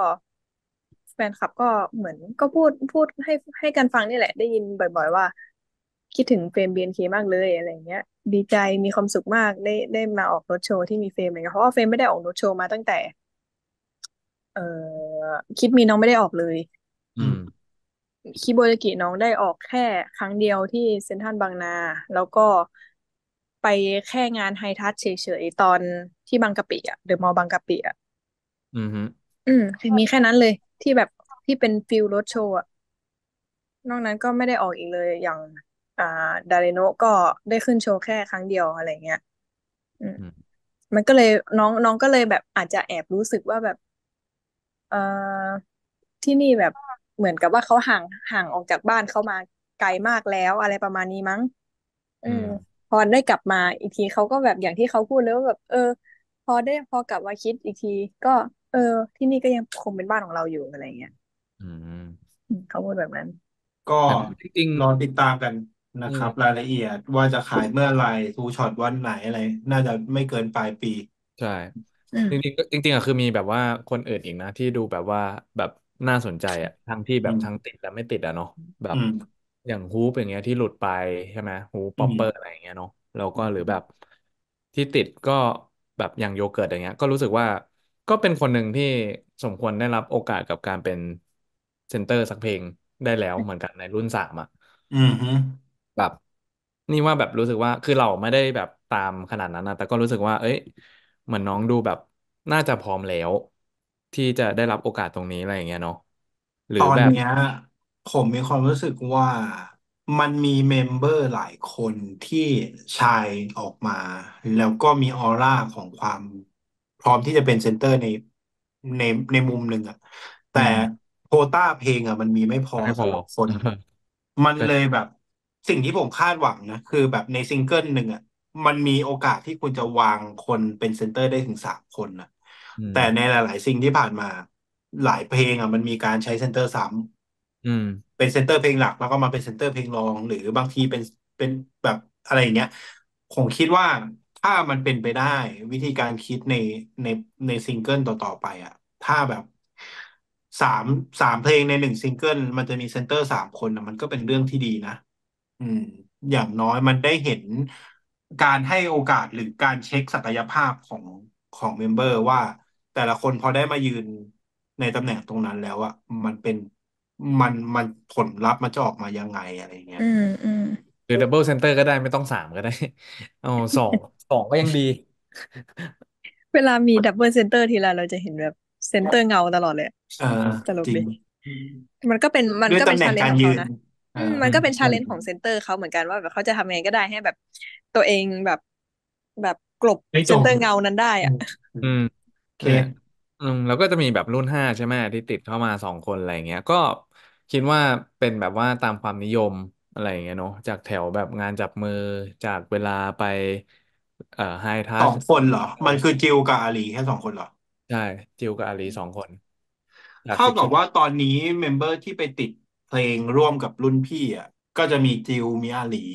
แฟนคลับก็เหมือนก็พูดให้กันฟังนี่แหละ ได้ยินบ่อยๆว่า คิดถึงเฟรม BNK มากเลยอะไรเงี้ย ดีใจมีความสุขมากได้มาออกรถโชว์ที่มีเฟรมอะไรเงี้ยเพราะว่าเฟรมไม่ได้ออกรถโชว์มาตั้งแต่ เอ่อคิดมีน้องไม่ได้ออกเลย อือืม ม คิโบยากิน้องได้ออกแค่ครั้งเดียวที่เซ็นทรัลบางนา แล้วก็ไปแค่งานไฮทัชเฉยๆ ตอนที่บางกะปิอ่ะเดอะมอลล์บางกะปิอ่ะอืมฮึมีแค่นั้นเลยที่แบบที่เป็นฟิลรถโชว์อ่ะ นอกนั้นก็ไม่ได้ออกอีกเลยอย่างอ่าดาเรโนะก็ได้ขึ้นโชว์แค่ครั้งเดียวอะไรเงี้ยอืม อืมมันก็เลยน้องก็เลยแบบอาจจะแอบรู้สึกว่าแบบ เอ่อที่นี่แบบเหมือนกับว่าเขาห่างออกจากบ้านเขามาไกลมากแล้วอะไรประมาณนี้มั้ง อือืมม พอได้กลับมาอีกทีเขาก็แบบอย่างที่เขาพูดเลยว่าแบบ พอกลับมาคิดอีกที ก็ เออ ที่นี่ก็ยังคงเป็นบ้านของเราอยู่อะไรเงี้ยอืมเขาพูดแบบนั้น ก็แต่จริงรอติดตามกัน นะอืคม รับ รายละเอียดว่าจะขายเมื่อไหร่ทูช็อตวันไหนอะไร น่าจะไม่เกินปลายปี ใช่อืจมริงๆก็จริงๆอะคือมีแบบว่าคนอื่นอีกนะที่ดูแบบว่าแบบน่าสนใจอะทั้งที่แบอืบมทั้งติดและไม่ติดอะเนาะแบอืบมอย่างฮูปอย่างเงี้ยที่หลุดไปใช่ไหมฮูปอืป๊อปเปอมร์อะไรอย่างเงี้ยเนาะแล้วก็หรือแบบที่ติดก็แบบอย่างโยเกิร์ตอย่างเงี้ย ก็รู้สึกว่าก็เป็นคนหนึ่งที่สมควรได้รับโอกาสกับการเป็นเซนเตอร์สักเพลงได้แล้วเหมือนกันในรุ่น3อะ อืมฮึแบบนี่ว่าแบบรู้สึกว่าคือเราไม่ได้แบบตามขนาดนั้นนะแต่ก็รู้สึกว่า เอ้ยเหมือนน้องดูแบบน่าจะพร้อมแล้ว ที่จะได้รับโอกาสตรงนี้อะไรอย่างเงี้ยเนาะหรืตออนแบบ เนี้ย ผมมีความรู้สึกว่ามันมีเมมเบอร์หลายคนที่ชายออกมา แล้วก็มีออร่าของความพร้อมที่จะเป็นเซนเตอร์ในมุมหนึ่งอะแต่อืมโควต้าเพลงอะมันมีไม่พอไม่พอ สำหรับคน มันก็เลยแบบสิ่งที่ผมคาดหวังนะ คือแบบในซิงเกิลหนึ่งอ่ะมันมีโอกาสที่คุณจะวางคนเป็นเซนเตอร์ได้ถึง3 คนนะอืแต่ม ในหลาย ๆ สิ่งที่ผ่านมาหลายเพลงอ่ะมันมีการใช้เซนเตอร์ซ้อืม ำเป็นเซนเตอร์เพลงหลัก แล้วก็มาเป็นเซนเตอร์เพลงรอง หรือบางทีเป็นแบบอะไรอย่างเงี้ยผมคิดว่าถ้ามันเป็นไปได้วิธีการคิดในในซิงเกิลต่อๆไปอ่ะ ถ้าแบบสาม3 เพลงใน1 ซิงเกิลมันจะมีเซนเตอร์3 คนนะมันก็เป็นเรื่องที่ดีนะ อืม อย่างน้อยมันได้เห็นการให้โอกาสหรือการเช็คศักยภาพของเมมเบอร์ว่า แต่ละคนพอได้มายืนในตำแหน่งตรงนั้นแล้วอะมันเป็นมันผลลัพธ์มันจะออกมายังไงอะไรเงี้อืย มอืมหรือดับเบิลเซนเตอร์ก็ได้ไม่ต้อง3ก็ได้ เอา2ก็ยังดี เวลามีดับเบิลเซนเตอร์ทีไรเราจะเห็นแบบเซนเตอร์เงาตลอดเลยอะเออตลกจริดี ง มันด้วยก็เป็ตำนแหน่ชางเลนจ์การของยืเขานนะเออมัอืนก็มเป็นชาเลนจ์ของเซนเตอร์เขาเหมือนกันว่าแบบเขาจะทำยังไงก็ได้ให้แบบ ตัวเองแบบกลบไม่เซจนเตมอร์เงานั้นได้อือะมอืม โอเค นั่นแหละแล้วก็จะมีแบบรุ่น 5ใช่ไหมที่ติดเข้ามา2 คนอะไรอย่างเงี้ย ก็คิดว่าเป็นแบบว่าตามความนิยมอะไรอย่างเงี้ยเนาะจากแถวแบบงานจับมือจากเวลาไปไฮทัสอชงคนเหรอ มันคือจิวกับอาลีแค่2 คนเหรอ ใช่จิวกับอาลี2 คนจากเท่าสิบกับสิบว่าตอนนี้เมมเบอร์ที่ไปติดเพลงร่วมกับรุ่นพี่อ่ะก็จะมีจิวมีอาหลี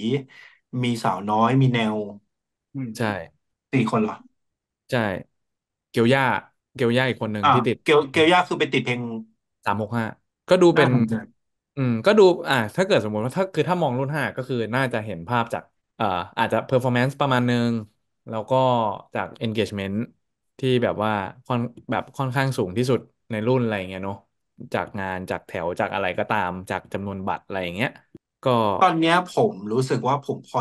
มีสาวน้อยมีแนวอืมใช่4 คนเหรอใช่ เกียวย่าอีกคนหนึ่งอ่าที่ติด เกลย่าคือไปติดเพลง365ก็ดูเป็น่านสนใจก็ดูถ้าเกิดสมมติว่าถ้ามองรุ่น 5ก็คือน่าจะเห็นภาพจากอาจจะ performance ประมาณหนึง แล้วก็จาก engagement ที่แบบว่าค่อนข้างสูงที่สุดในรุ่นอะไรอย่างเงี้ยเนาะจากงานจากแถวจากอะไรก็ตามจากจำนวนบัตรอะไรอย่างเงี้ย ก็ตอนเนี้ยผมรู้สึกว่าผมพ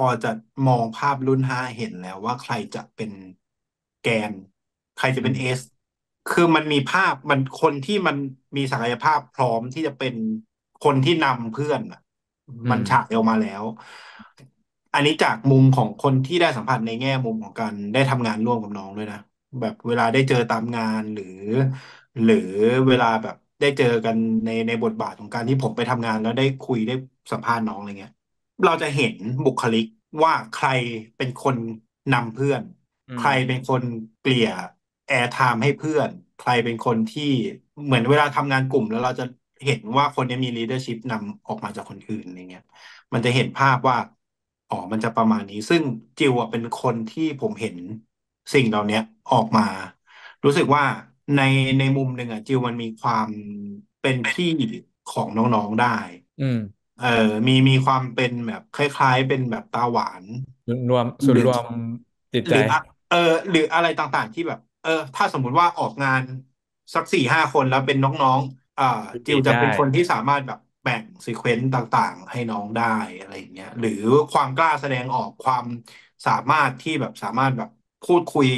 อจะมองภาพรุ่น5เห็นแล้วว่าใครจะเป็นแกน ใครจะอืเป็นมเอส คือมันมีภาพมันคนที่มันมีศักยภาพพร้อมที่จะเป็นคนที่นำเพื่อนอ่ะ อืมันม ฉายออกมาแล้ว อันนี้จากมุมของคนที่ได้สัมผัสในแง่มุมของการได้ทำงานร่วมกับน้องด้วยนะ แบบเวลาได้เจอตามงานหรือเวลาแบบได้เจอกันในบทบาทของการที่ผมไปทำงานแล้วได้คุยได้สัมภาษณ์น้องอะไรเงี้ย เราจะเห็นบุคลิกว่าใครเป็นคนนำเพื่อน อืใครม เป็นคนเกลี่ยแอร์ไทม์ให้เพื่อน ใครเป็นคนที่เหมือนเวลาทำงานกลุ่มแล้วเราจะเห็นว่าคนนี้มี leadership นำออกมาจากคนอื่นอะไรเงี้ย มันจะเห็นภาพว่า อ๋อ มันจะประมาณนี้ ซึ่งจิวอะเป็นคนที่ผมเห็นสิ่งเหล่าเนี้ยออกมา รู้สึกว่าในในมุมหนึ่งอ่ะ จิวมันมีความเป็นพี่ของน้องๆได้ อืมเอ่อ มีความเป็นแบบคล้ายๆ เป็นแบบตาหวาน หส่วนรือ รวมจิตหใจ รืออะเออ หรืออะไรต่างๆที่แบบ ถ้าสมมุติว่าออกงานสัก4-5 คนแล้วเป็นน้องๆจิจีวบจะได้ เป็นคนที่สามารถแบบแบ่งซีเควนต์ต่างๆ ให้น้องได้อะไรอย่างเงี้ย หรือความกล้าแสดงออกความสามารถที่แบบสามารถแบบพูดคุย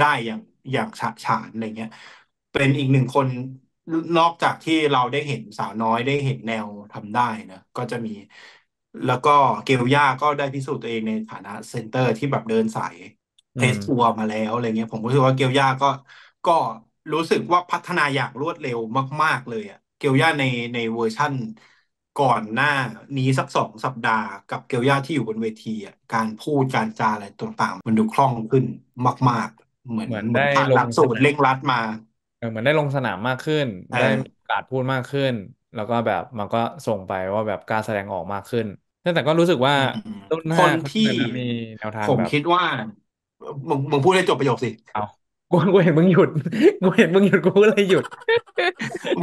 ได้อย่างฉะฉานอะไรเงี้ย เป็นอีก1 คนนอกจากที่เราได้เห็นสาวน้อยได้เห็นแนวทำได้นะก็จะมี แล้วก็เกลย่าก็ได้พิสูจน์ตัวเองในฐานะเซนเตอร์ที่แบบเดินสายอืเทสม ทัวร์มาแล้วอะไรเงี้ย ผมรู้สึกว่าเกลย่าก็รู้สึกว่าพัฒนาอย่างรวดเร็วมาก ๆ เลยอ่ะเกลย่าในเวอร์ชั่นก่อนหน้านี้สัก2 สัปดาห์กับเกลย่าที่อยู่บนเวทีอ่ะการพูดการจาอะไรต่างๆ มันดูคล่องขึ้นมาก ๆ เหมือเหนมือนเหมือได้นผ่านลหลังกสูสตรนาเร่ม งรัดมาเหมือนได้ลงสนามมากขึ้น เออ ได้มีโอกาสพูดมากขึ้น แล้วก็แบบมันก็ส่งไปว่าแบบกล้ารแสดงออกมากขึ้น แต่ก็รู้สึกว่าคนที่ผมคิดว่ามึงพูดให้จบประโยคสิเอากูเห็นมึงหยุดกูก็เลยหยุด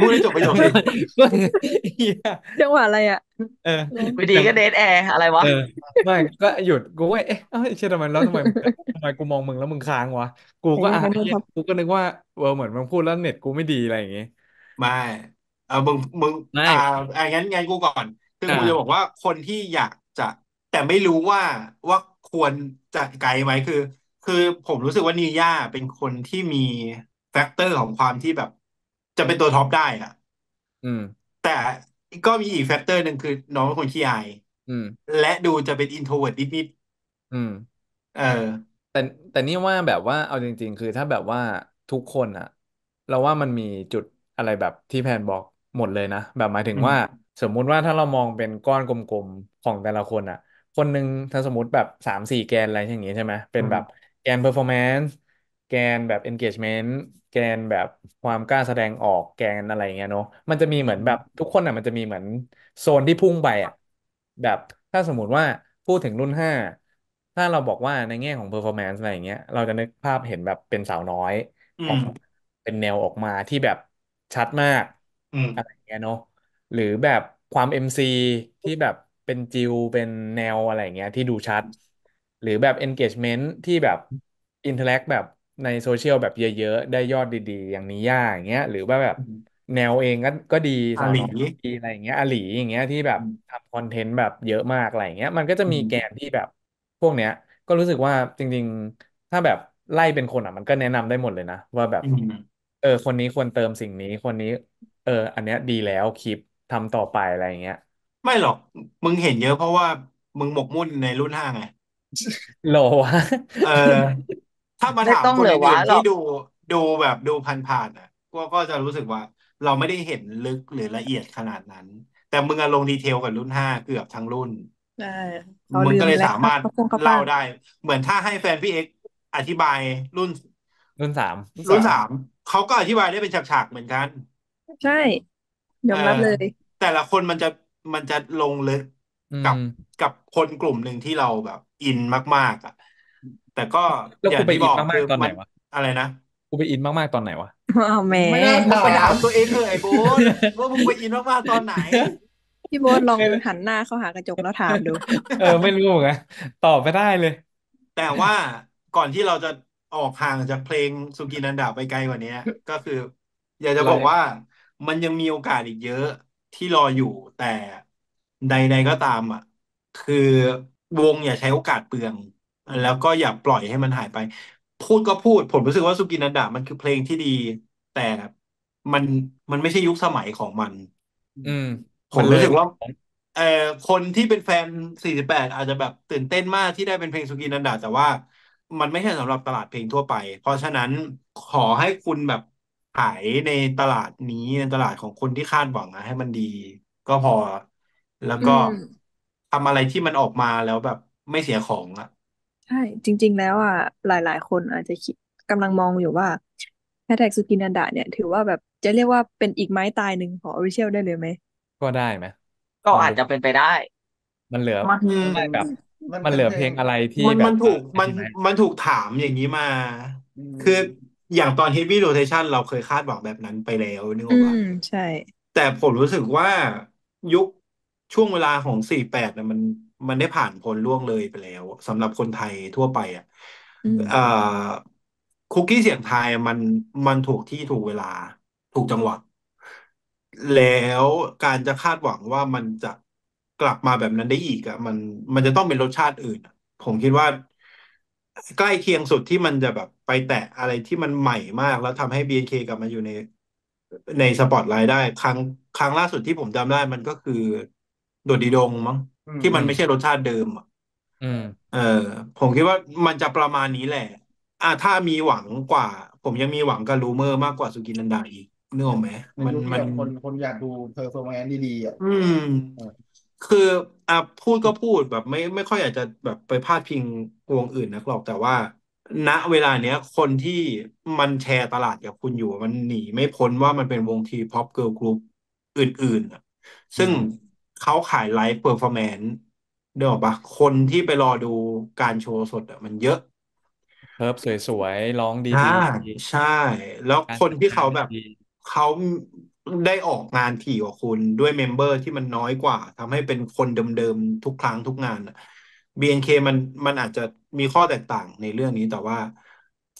พูดให้จบประโยคสิจังหวะอะไรอ่ะวิธีก็เดทแอร์อะไรวะไม่ก็หยุดกูว่าเอ๊ะเชื่อทำไมแล้วทำไมกูมองมึงแล้วมึงค้างวะกูก็อ่านกูก็นึกว่าเหมือนมึงพูดแล้วเน็ตกูไม่ดีอะไรอย่างงี้ไม่มึงงั้นกูก่อนซึ่งกูจะบอกว่าคนที่อยากจะแต่ไม่รู้ว่าควรจะไกลไหมคือผมรู้สึกว่านีย่าเป็นคนที่มีแฟกเตอร์ของความที่แบบจะเป็นตัวท็อปได้อ่ะแต่ก็มีอีกแฟกเตอร์หนึ่งคือน้องเป็นคนขี้อายและดูจะเป็น introvert นิดๆแต่นี่ว่าแบบว่าเอาจริงๆคือถ้าแบบว่าทุกคนอ่ะเราว่ามันมีจุดอะไรแบบที่แพนบอกหมดเลยนะแบบหมายถึงว่าสมมุติว่าถ้าเรามองเป็นก้อนกลมๆของแต่ละคนอ่ะคนหนึ่งถ้าสมมติแบบ3-4แกนอะไรอย่างนี้ใช่ไหมเป็นแบบแกน performance แกนแบบ engagement แกนแบบความกล้าแสดงออกแกนอะไรเงี้ยเนาะมันจะมีเหมือนแบบทุกคนอ่ะมันจะมีเหมือนโซนที่พุ่งไปอ่ะแบบถ้าสมมติว่าพูดถึงรุ่น5ถ้าเราบอกว่าในแง่ของ performance อะไรอย่างเงี้ยเราจะนึกภาพเห็นแบบเป็นสาวน้อยของเป็นแนวออกมาที่แบบชัดมากอะไรเงี้ยเนาะหรือแบบความ MC ที่แบบเป็นจิวเป็นแนวอะไรเงี้ยที่ดูชัดหรือแบบ engagement ที่แบบ interact แบบในโซเชียลแบบเยอะๆได้ยอดดีๆอย่างนี้ย่าอย่างเงี้ยหรือว่าแบบแนวเองก็ดีสาวดีอะไรอย่างเงี้ยอลีอย่างเงี้ยที่แบบทำคอนเทนต์แบบเยอะมากอะไรเงี้ยมันก็จะมีแกนที่แบบพวกเนี้ยก็รู้สึกว่าจริงๆถ้าแบบไล่เป็นคนอ่ะมันก็แนะนำได้หมดเลยนะว่าแบบคนนี้ควรเติมสิ่งนี้คนนี้อันเนี้ยดีแล้วคลิปทำต่อไปอะไรอย่างเงี้ยไม่หรอกมึงเห็นเยอะเพราะว่ามึงหมกมุ่นในรุ่นห้าไงหรอวะถ้ามาถามคนอื่นที่ดูแบบดูผ่านๆอ่ะก็จะรู้สึกว่าเราไม่ได้เห็นลึกหรือละเอียดขนาดนั้นแต่มึงลงดีเทลกับรุ่นห้าเกือบทั้งรุ่นมึงก็เลยสามารถเล่าได้เหมือนถ้าให้แฟนพี่เอ็กอธิบายรุ่นสามเขาก็อธิบายได้เป็นฉากๆเหมือนกันใช่ยอมรับเลยแต่ละคนมันจะลงลึกกับคนกลุ่มหนึ่งที่เราแบบอินมากๆอ่ะแต่ก็อย่างที่บอกคือมันอะไรนะกูไปอินมากๆตอนไหนวะแม่ไม่ได้มึงไปถามตัวเองเลยไอ้โบ๊ทว่ามึงไปอินมากๆตอนไหนพี่โบ๊ทลองหันหน้าเข้าหากระจกแล้วถามดูไม่รู้ไงตอบไม่ได้เลยแต่ว่าก่อนที่เราจะออกห่างจากเพลงสุกินันดาไปไกลกว่านี้ก็คืออยากจะบอกว่ามันยังมีโอกาสอีกเยอะที่รออยู่แต่ใดๆก็ตามอ่ะคือวงอย่าใช้โอกาสเปลืองแล้วก็อย่าปล่อยให้มันหายไปพูดก็พูดผมรู้สึกว่าสุกินันดามันคือเพลงที่ดีแต่มันไม่ใช่ยุคสมัยของมันผมรู้สึกว่าคนที่เป็นแฟน48อาจจะแบบตื่นเต้นมากที่ได้เป็นเพลงสุกินันดาแต่ว่ามันไม่ใช่สำหรับตลาดเพลงทั่วไปเพราะฉะนั้นขอให้คุณแบบขายในตลาดนี้ในตลาดของคนที่คาดหวังนะให้มันดีก็พอแล้วก็ทำอะไรที่มันออกมาแล้วแบบไม่เสียของอ่ะใช่จริงๆแล้วอ่ะหลายๆคนอาจจะคิดกำลังมองอยู่ว่าแฮชแท็กสุกินันดาเนี่ยถือว่าแบบจะเรียกว่าเป็นอีกไม้ตายหนึ่งของออริเชียลได้เลยไหมก็ได้ไหมก็อาจจะเป็นไปได้มันเหลือแบบมันเหลือเพลงอะไรที่แบบมันถูกถามอย่างนี้มาคืออย่างตอน Heavy Rotation เราเคยคาดหวังแบบนั้นไปแล้วนึกออกป่ะใช่แต่ผมรู้สึกว่ายุคช่วงเวลาของ48นะมันได้ผ่านพ้นล่วงเลยไปแล้วสำหรับคนไทยทั่วไปอ่ะคุกกี้เสียงไทยมันถูกที่ถูกเวลาถูกจังหวะแล้วการจะคาดหวังว่ามันจะกลับมาแบบนั้นได้อีกอ่ะมันจะต้องเป็นรสชาติอื่นผมคิดว่าใกล้เคียงสุดที่มันจะแบบไปแตะอะไรที่มันใหม่มากแล้วทำให้ BNK กลับมาอยู่ในสปอตไลท์ได้ครั้งล่าสุดที่ผมจำได้มันก็คือโดดดีดงมั้งที่มันไม่ใช่รสชาติเดิมอ่ะผมคิดว่ามันจะประมาณนี้แหละถ้ามีหวังกว่าผมยังมีหวังกับรูเมอร์มากกว่าสุกินันดาอีกนึกออกไหมมันคนอยากดูเพอร์ฟอร์แมนซ์ดีๆอ่ะคือพูดก็พูดแบบไม่ค่อยอยากจะแบบไปพาดพิงวงอื่นนักหรอกแต่ว่าณเวลาเนี้ยคนที่มันแชร์ตลาดกับคุณอยู่มันหนีไม่พ้นว่ามันเป็นวงทีพ็อปเกิร์ลกรุ๊ปอื่นๆซึ่งเขาขายไลฟ์เพอร์ฟอร์แมนซ์ เดี๋ยวออกปะคนที่ไปรอดูการโชว์สดอะมันเยอะ เฮิร์บสวยๆร้องดีอ่าใช่ แล้วๆ กาครนจัดที่งานเขาก็แบบดี เขาได้ออกงานถี่กว่าคุณด้วยเมมเบอร์ที่มันน้อยกว่าทำให้เป็นคนเดิมๆทุกครั้งทุกงานน่ะ BNK มันอาจจะมีข้อแตกต่างในเรื่องนี้แต่ว่า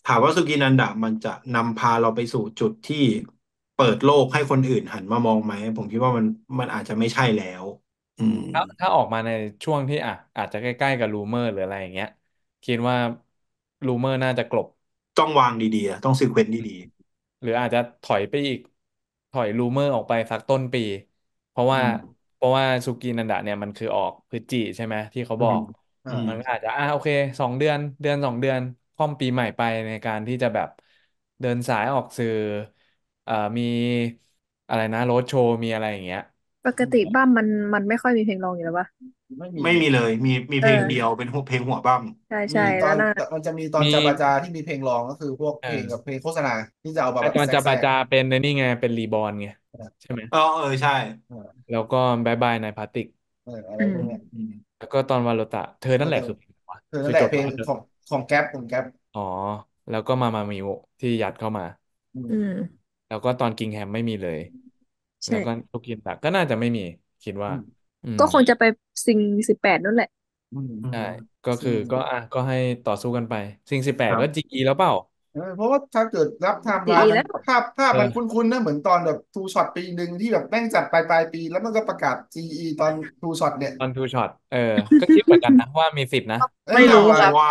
ถามว่าสุกินันดะมันจะนำพาเราไปสู่จุดที่เปิดโลกให้คนอื่นหันมามองไหม ผมคิดว่ามันอาจจะไม่ใช่แล้ว อืม ถ้าออกมาในช่วงที่อ่ะอาจจะใกล้ๆกับรูเมอร์หรืออะไรอย่างเงี้ย คิดว่ารูเมอร์น่าจะกลบ ต้องวางดีๆอะต้องซีเควนซ์ดีหรืออาจจะถอยไปอีก ถอยรูเมอร์ออกไปสักต้นปี เพราะๆว่าซูกินันดะเนี่ยมันคือออกพฤศจิใช่ไหมที่เขาอืบอมก อืม มันก็อาจจะโอเค2 เดือน 1-2 เดือนค่อมปีใหม่ไปในการที่จะแบบเดินสายออกสื่อมีอะไรนะโรดโชว์มีอะไรอย่างเงี้ย ปกติบ้ามมันไม่ค่อยมีเพลงร้องอยู่แล้วปะไม่มีไม่มีเลย มีเออ เพลงเดียวเป็นเพลงหัวบั้มใช่ใช่ตอแล้วนน่ะมันจะมีตอนมี จาบาจาที่มีเพลงร้องก็คือพวกเอเพลงอกับเพลงโฆษณาที่จะเอามาไอแบบตอนแทรกจะแทรบากจาเป็นในนี่ไงเป็นรีบอร์นไงใช่ไหม ใช่ เออแล้วก็บายบายนายพลาสติก อะอืไรพมวกเนี้ยอืมแล้วก็ตอนวาโลตะ เธอนั่นแหละคือเพลงอะไรวะคือนั่คือนแหจละดเพลงว่าเธอของแก๊ปอ๋อ แล้วก็มามิวที่ยัดเข้ามา อืมอืม แล้วก็ตอนกิงแฮมไม่มีเลย แล้ใช่ วก็ลูกกินตะก็น่าจะไม่มี คิดว่า อืมอืมก็คงจะไปซิง18นั่นแหละ อืมอืใช่มก็ซึ่คืง อก็ให้ต่อสู้กันไปซิงสิบแปคดรับ ก็จีแล้วเปล่า เพราะว่าถ้าเกิดรับไทม์ไลดีน์มันแล้วภาพเอมันอ คุ้นๆนะเหมือนตอนแบบทูช็อตปีหนึ่งที่แบบแม่งจัดปลายปี แล้วมันก็ประกาศ GE ตอนทูช็อตเนี่ยตอนทูช็อตก็คิดเหมือนกันนะว่ามีสิทธินะ เอ้ยไม่ไทรู้ม์ไลครัน์บ ว้า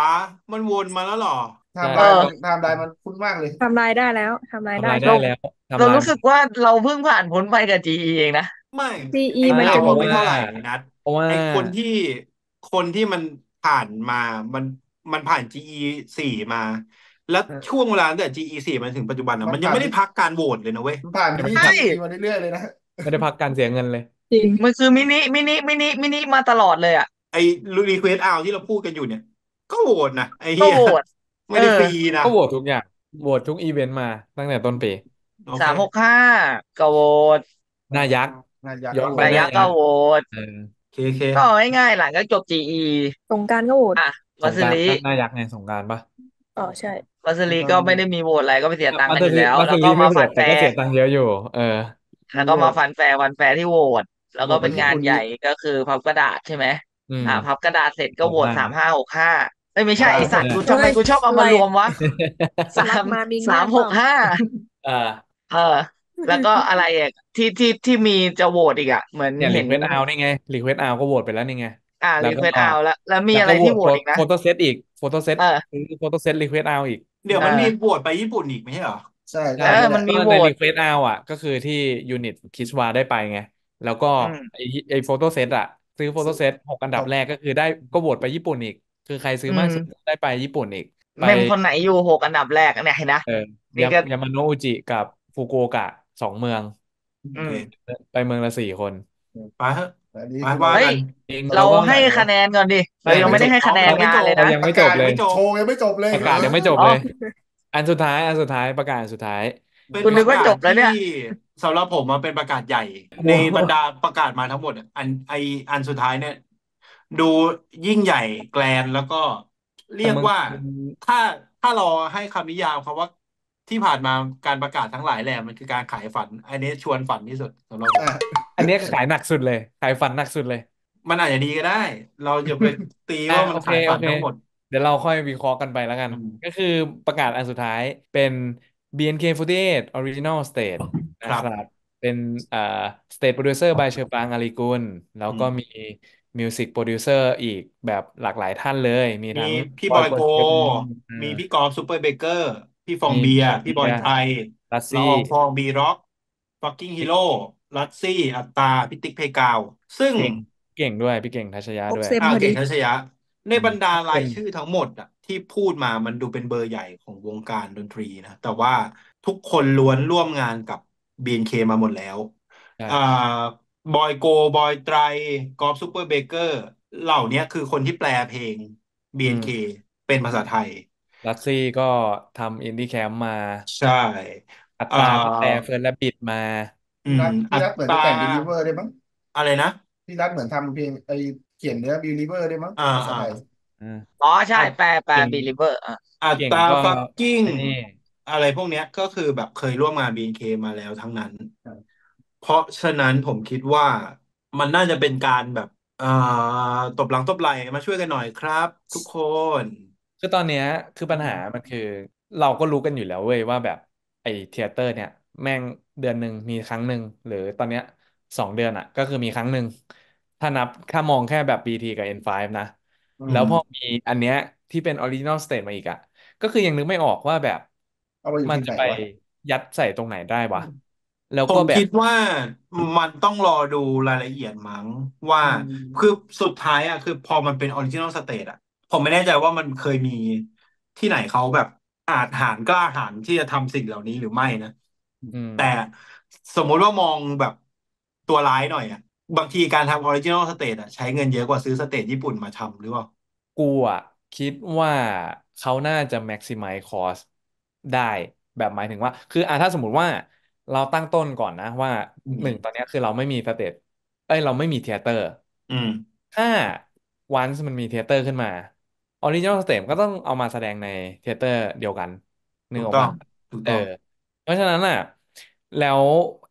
มันวนมาแล้วเหรอ ไทใช่ม์ไลเอน์อมันไทม์ไลน์มันคุ้นมากเลย ทำลายได้แล้วทำลายได้ทำลายได้เราแล้วเราทำลายรู้สึกว่าเราเพิ่งผ่านพ้นไปกับ GE เองนะ ไม่ CE ไอ้ไม่มันจข่าวบ เพอะราะไม่ว่า เท่าไหร่นัดเพราะว่า ไอ้คนที่มันผ่านมามันมันผ่าน GE4 มา แล้วช่วงเวลาตั้งแต่ GE4 มาถึงปัจจุบันอ่ะมันมันยังผ่านไม่ได้พักการโหวตเลยนะเว้ย มันผ่านมิไม่นิ ได้พัก GE มาเรื่อยๆเลยนะไม่ได้พักการเสียเงินเลย จริง มันคือมินิมาตลอดเลยอ่ะไอ้รีเควสเอาที่เราพูดกันอยู่เนี่ย ก็โหวตนะไอ้ก็เหี้ยโหวตไม่เอได้ฟอรีนะก็โหวตทุกอย่างโหวตทุกอีเวนต์มาตั้งแต่ต้นปี โอเค 365ก็โหวตหน้ายักษ์ นายกย้อก็นโหวไปตระหยะน้ายัก็กษ์โหวตเออเคก็ง่ายๆหลังก็จบ GE สงกรานต์ก็โหวตอ่ะสวังสกรานต์ลิหน้ายักษ์ไงสงกรานต์ปะอ๋อใช่ วัสลีก็ไม่ได้มีโหวตอะไรก็ไปเสียตังค์วักันสอีกลีแล้ว วัสแล้วลีก็ไม่มาโหวฟัตนแต่แฟก็ร์เสียตังค์เยอะอยู่ มัแล้นวโหก็วมาตฟันแฟร์วันแฟร์ที่โหวตแล้วโหวก็ตไปเป็นที่งาคุนณใหญ่ก็คือพับกระดาษใช่ไหมอืมพับกระดาษเสร็จก็โหวต3 5 6 5เอ้ยไม่ใช่ไอสัตว์กูทำเฮ้ไมยกูชอบเอาอะไรมารวมวะสารักมมามิงสาได้มหเปกล่า ห้า เออเออ แล้วก็อะไรอ่ะที่มีจะโหวตอีกอ่ะ เหมือนเนี่ยรีเห็น เควสเอานี่ไงรีเควสเอาก็โหวตไปแล้วนี่ไงแล้วรีเควก็ สเอาแล้วมีแล้วอะไรก็โหวที่ตโหวตอีกนะ โฟโต้เซตอีกโฟโต้เซตเออ ซื้อโฟโต้เซตรีเควสเอาอีก เดี๋ยวเออ มันมีบวชไปญี่ปุ่นอีกไม่ใช่เหรอ ใช่ใช่นั่นแหมัละนก็มีโหวในรีตเควสเอาอ่ะ ก็คือที่ยูนิตคิชวาได้ไปไง แล้วก็อืมไอโฟโต้เซตอ่ะ ซื้อโฟโต้เซต6 อันดับแรกก็คือได้ก็โหวตไปญี่ปุ่นอีก คือใครซื้อือมากมสุดก็ได้ไปญี่ปุ่นอีก ไป แม่งคนไหนอยู่6 อันดับแรกเนี่ยเห็นนะเออนี่ก็ ยามาโนอุจิกับฟุกุโอกะ2 เมือง โออืเคม ไปเมืองละ4 คนไปเถอะอันนี้ไปคือเราว่าเฮ้ย กันเองเราเราก็ให้คะแนนก่อนดิ เรายัยังงไม่ไม่จได้บให้คะแนนเราไม่งาจนเลยบ เรานะ ยังปไม่ระจกาบศเลยัย งไม่จโชบ ว์ยังไม่จบเลยประกาศยังไม่จบอ๋อ เลย อันสุดท้ายประกาศอันสุดท้าย เป็นคุณปนึกระว่ากาจศบแล้วที่เนี่ย สำหรับผมมันเป็นประกาศใหญ่ ในบรรดาประกาศมาทั้งหมดอะอันสุดท้ายเนี่ย ดูยิ่งใหญ่แกลนแล้วก็เรีแต่ยกมึงว่าถ้าถ้าเราให้คำนิยามคำว่าที่ผ่านมาการประกาศทั้งหลายแหล่มันคือการขายฝัน อันนี้ชวนฝันที่สุดสำหรับผม อ่ะอันเนี้ยขายหนักสุดเลย ขายฝันหนักสุดเลย มันอาจจะดีก็ได้ เราจะไปตีว่ามัโอนเคขายโอฝันเค ทั้งหมด เดี๋ยวเราค่อยวิเคราะห์กันไปแล้วกัน อืมก็คือประกาศอันสุดท้ายเป็น BNK48 Original Stage คนะรัคบ รับ เป็นอ่า Stage Producer by เชอปรางอาลีกุลแล้วอืก็ม มี Music Producer อีกแบบหลากหลายท่านเลย มีมีทั้งพี่บอบอยยโกโก ลเจมินมีพี่กอล์ฟซูเปอร์เบเกอร์ พี่ฟองมีเบียร์ พี่พี่เบีบอยยร์ไทยลัสละอซี่องฟองบีร็อกฟักกิ้งฮีโร่ลัตซี่ อัตตา พิติกเพกาว ซึ่ง เก่งเก่งด้วยพี่เก่งทัชยะครบด้วย เซมพอเก่ดี งทัชยะ ในบรรดาทุกครายนชื่อทั้งหมดอะที่พูดมามันดูเป็นเบอร์ใหญ่ของวงการดนตรีนะ แต่ว่าทุกคนล้วนร่วมงานกับ BNK มาหมดแล้วใช่อ่าบอยโก บอยไตร กอล์ฟซูเปอร์เบเกอร์ เหล่าเนี้ยคือคนที่แปลเพลง อืม BNK เป็นภาษาไทย ลัสซี่ก็ทำอินดี้แคมป์มา ใช่อัตเอ่อตราก็แปลเฟิร์นและบิดมา อืพี่ม รัฐพี่อัรัฐเหมืตอนราจะแต่งดีลิเวอร์ได้มั้งอะไรนะ พี่รัฐเหมือนทำเพลงไอ้ เขียนเนื้อ believer ได้มั้งอ่าภาษาอ่าไทยอ่าอ๋อใช่อ่ะแปล เก่ง believer อ่ะอัเก่ตงราก็ฟักกิ้งไอ้นี่อะไรพวกเนี้ยก็คือแบบเคยร่วมงาน BNK มาแล้วทั้งนั้น เพราะฉะนั้นผมคิดว่ามันน่าจะเป็นการแบบเอ่อตบหลังตบไหล่มาช่วยกันหน่อยครับ ทุกคน คือตอนเนี้ยคือปัญอืหาม มันคือ เราก็รู้กันอยู่แล้วเว้ยว่าแบบไอ้เทยเตอร์เนี่ย แม่งเดือนหนึ่งมีครั้งหนึ่งหรือตอนเนี้ย2 เดือนอ่ะ ก็คือมีครั้งหนึ่งถ้านับถ้ามองแค่แบบ BT กับ N5 นะ อืแล้วมพอมีอันเนี้ยที่เป็นออริจินอลสเตทมาอีกอ่ะ ก็คือยังนึกไม่ออกว่าแบบเอาไปอยู่มันที่ไหจะนไปวะยัดใส่ตรงไหนได้อืวะ มแล้วผก็มแบคิบ ดว่ามันต้องรอดูรายละเอียดมั้งว่าอืมคือสุดท้ายอ่ะคือพอมันเป็นออริจินอลสเตทอ่ะ ผมไม่แน่ใจว่ามันเคยมีที่ไหนเขาแบบอาจหารกล้าหาญที่จะทำสิ่งเหล่านี้หรือไม่นะ อืม แต่สมมุติว่ามองแบบตัวร้ายหน่อยอ่ะ บางทีการทำออริจินอลสเตทอ่ะใช้เงินเยอะกว่าซื้อสเตทญี่ปุ่นมาทำหรือเปล่า กูอะคิดว่าเขาน่าจะ maximize cost ได้แบบหมายถึงว่า คือถ้าสมมติว่าเราตั้งต้นก่อนนะว่าอืหนึ่งม ตอนเนี้ยคือเราไม่มีสเตจเอ้ยเราไม่มีเทยเตอร์ อืม ถ้า once มันมีเทยเตอร์ขึ้นมาออริจินอลสเตจก็ต้องเอามาแสดงในเทยเตอร์เดียวกันนึถูกกออกต้อง ปะถูกเออ ต้อง เพราะฉะนั้นอ่ะ แล้ว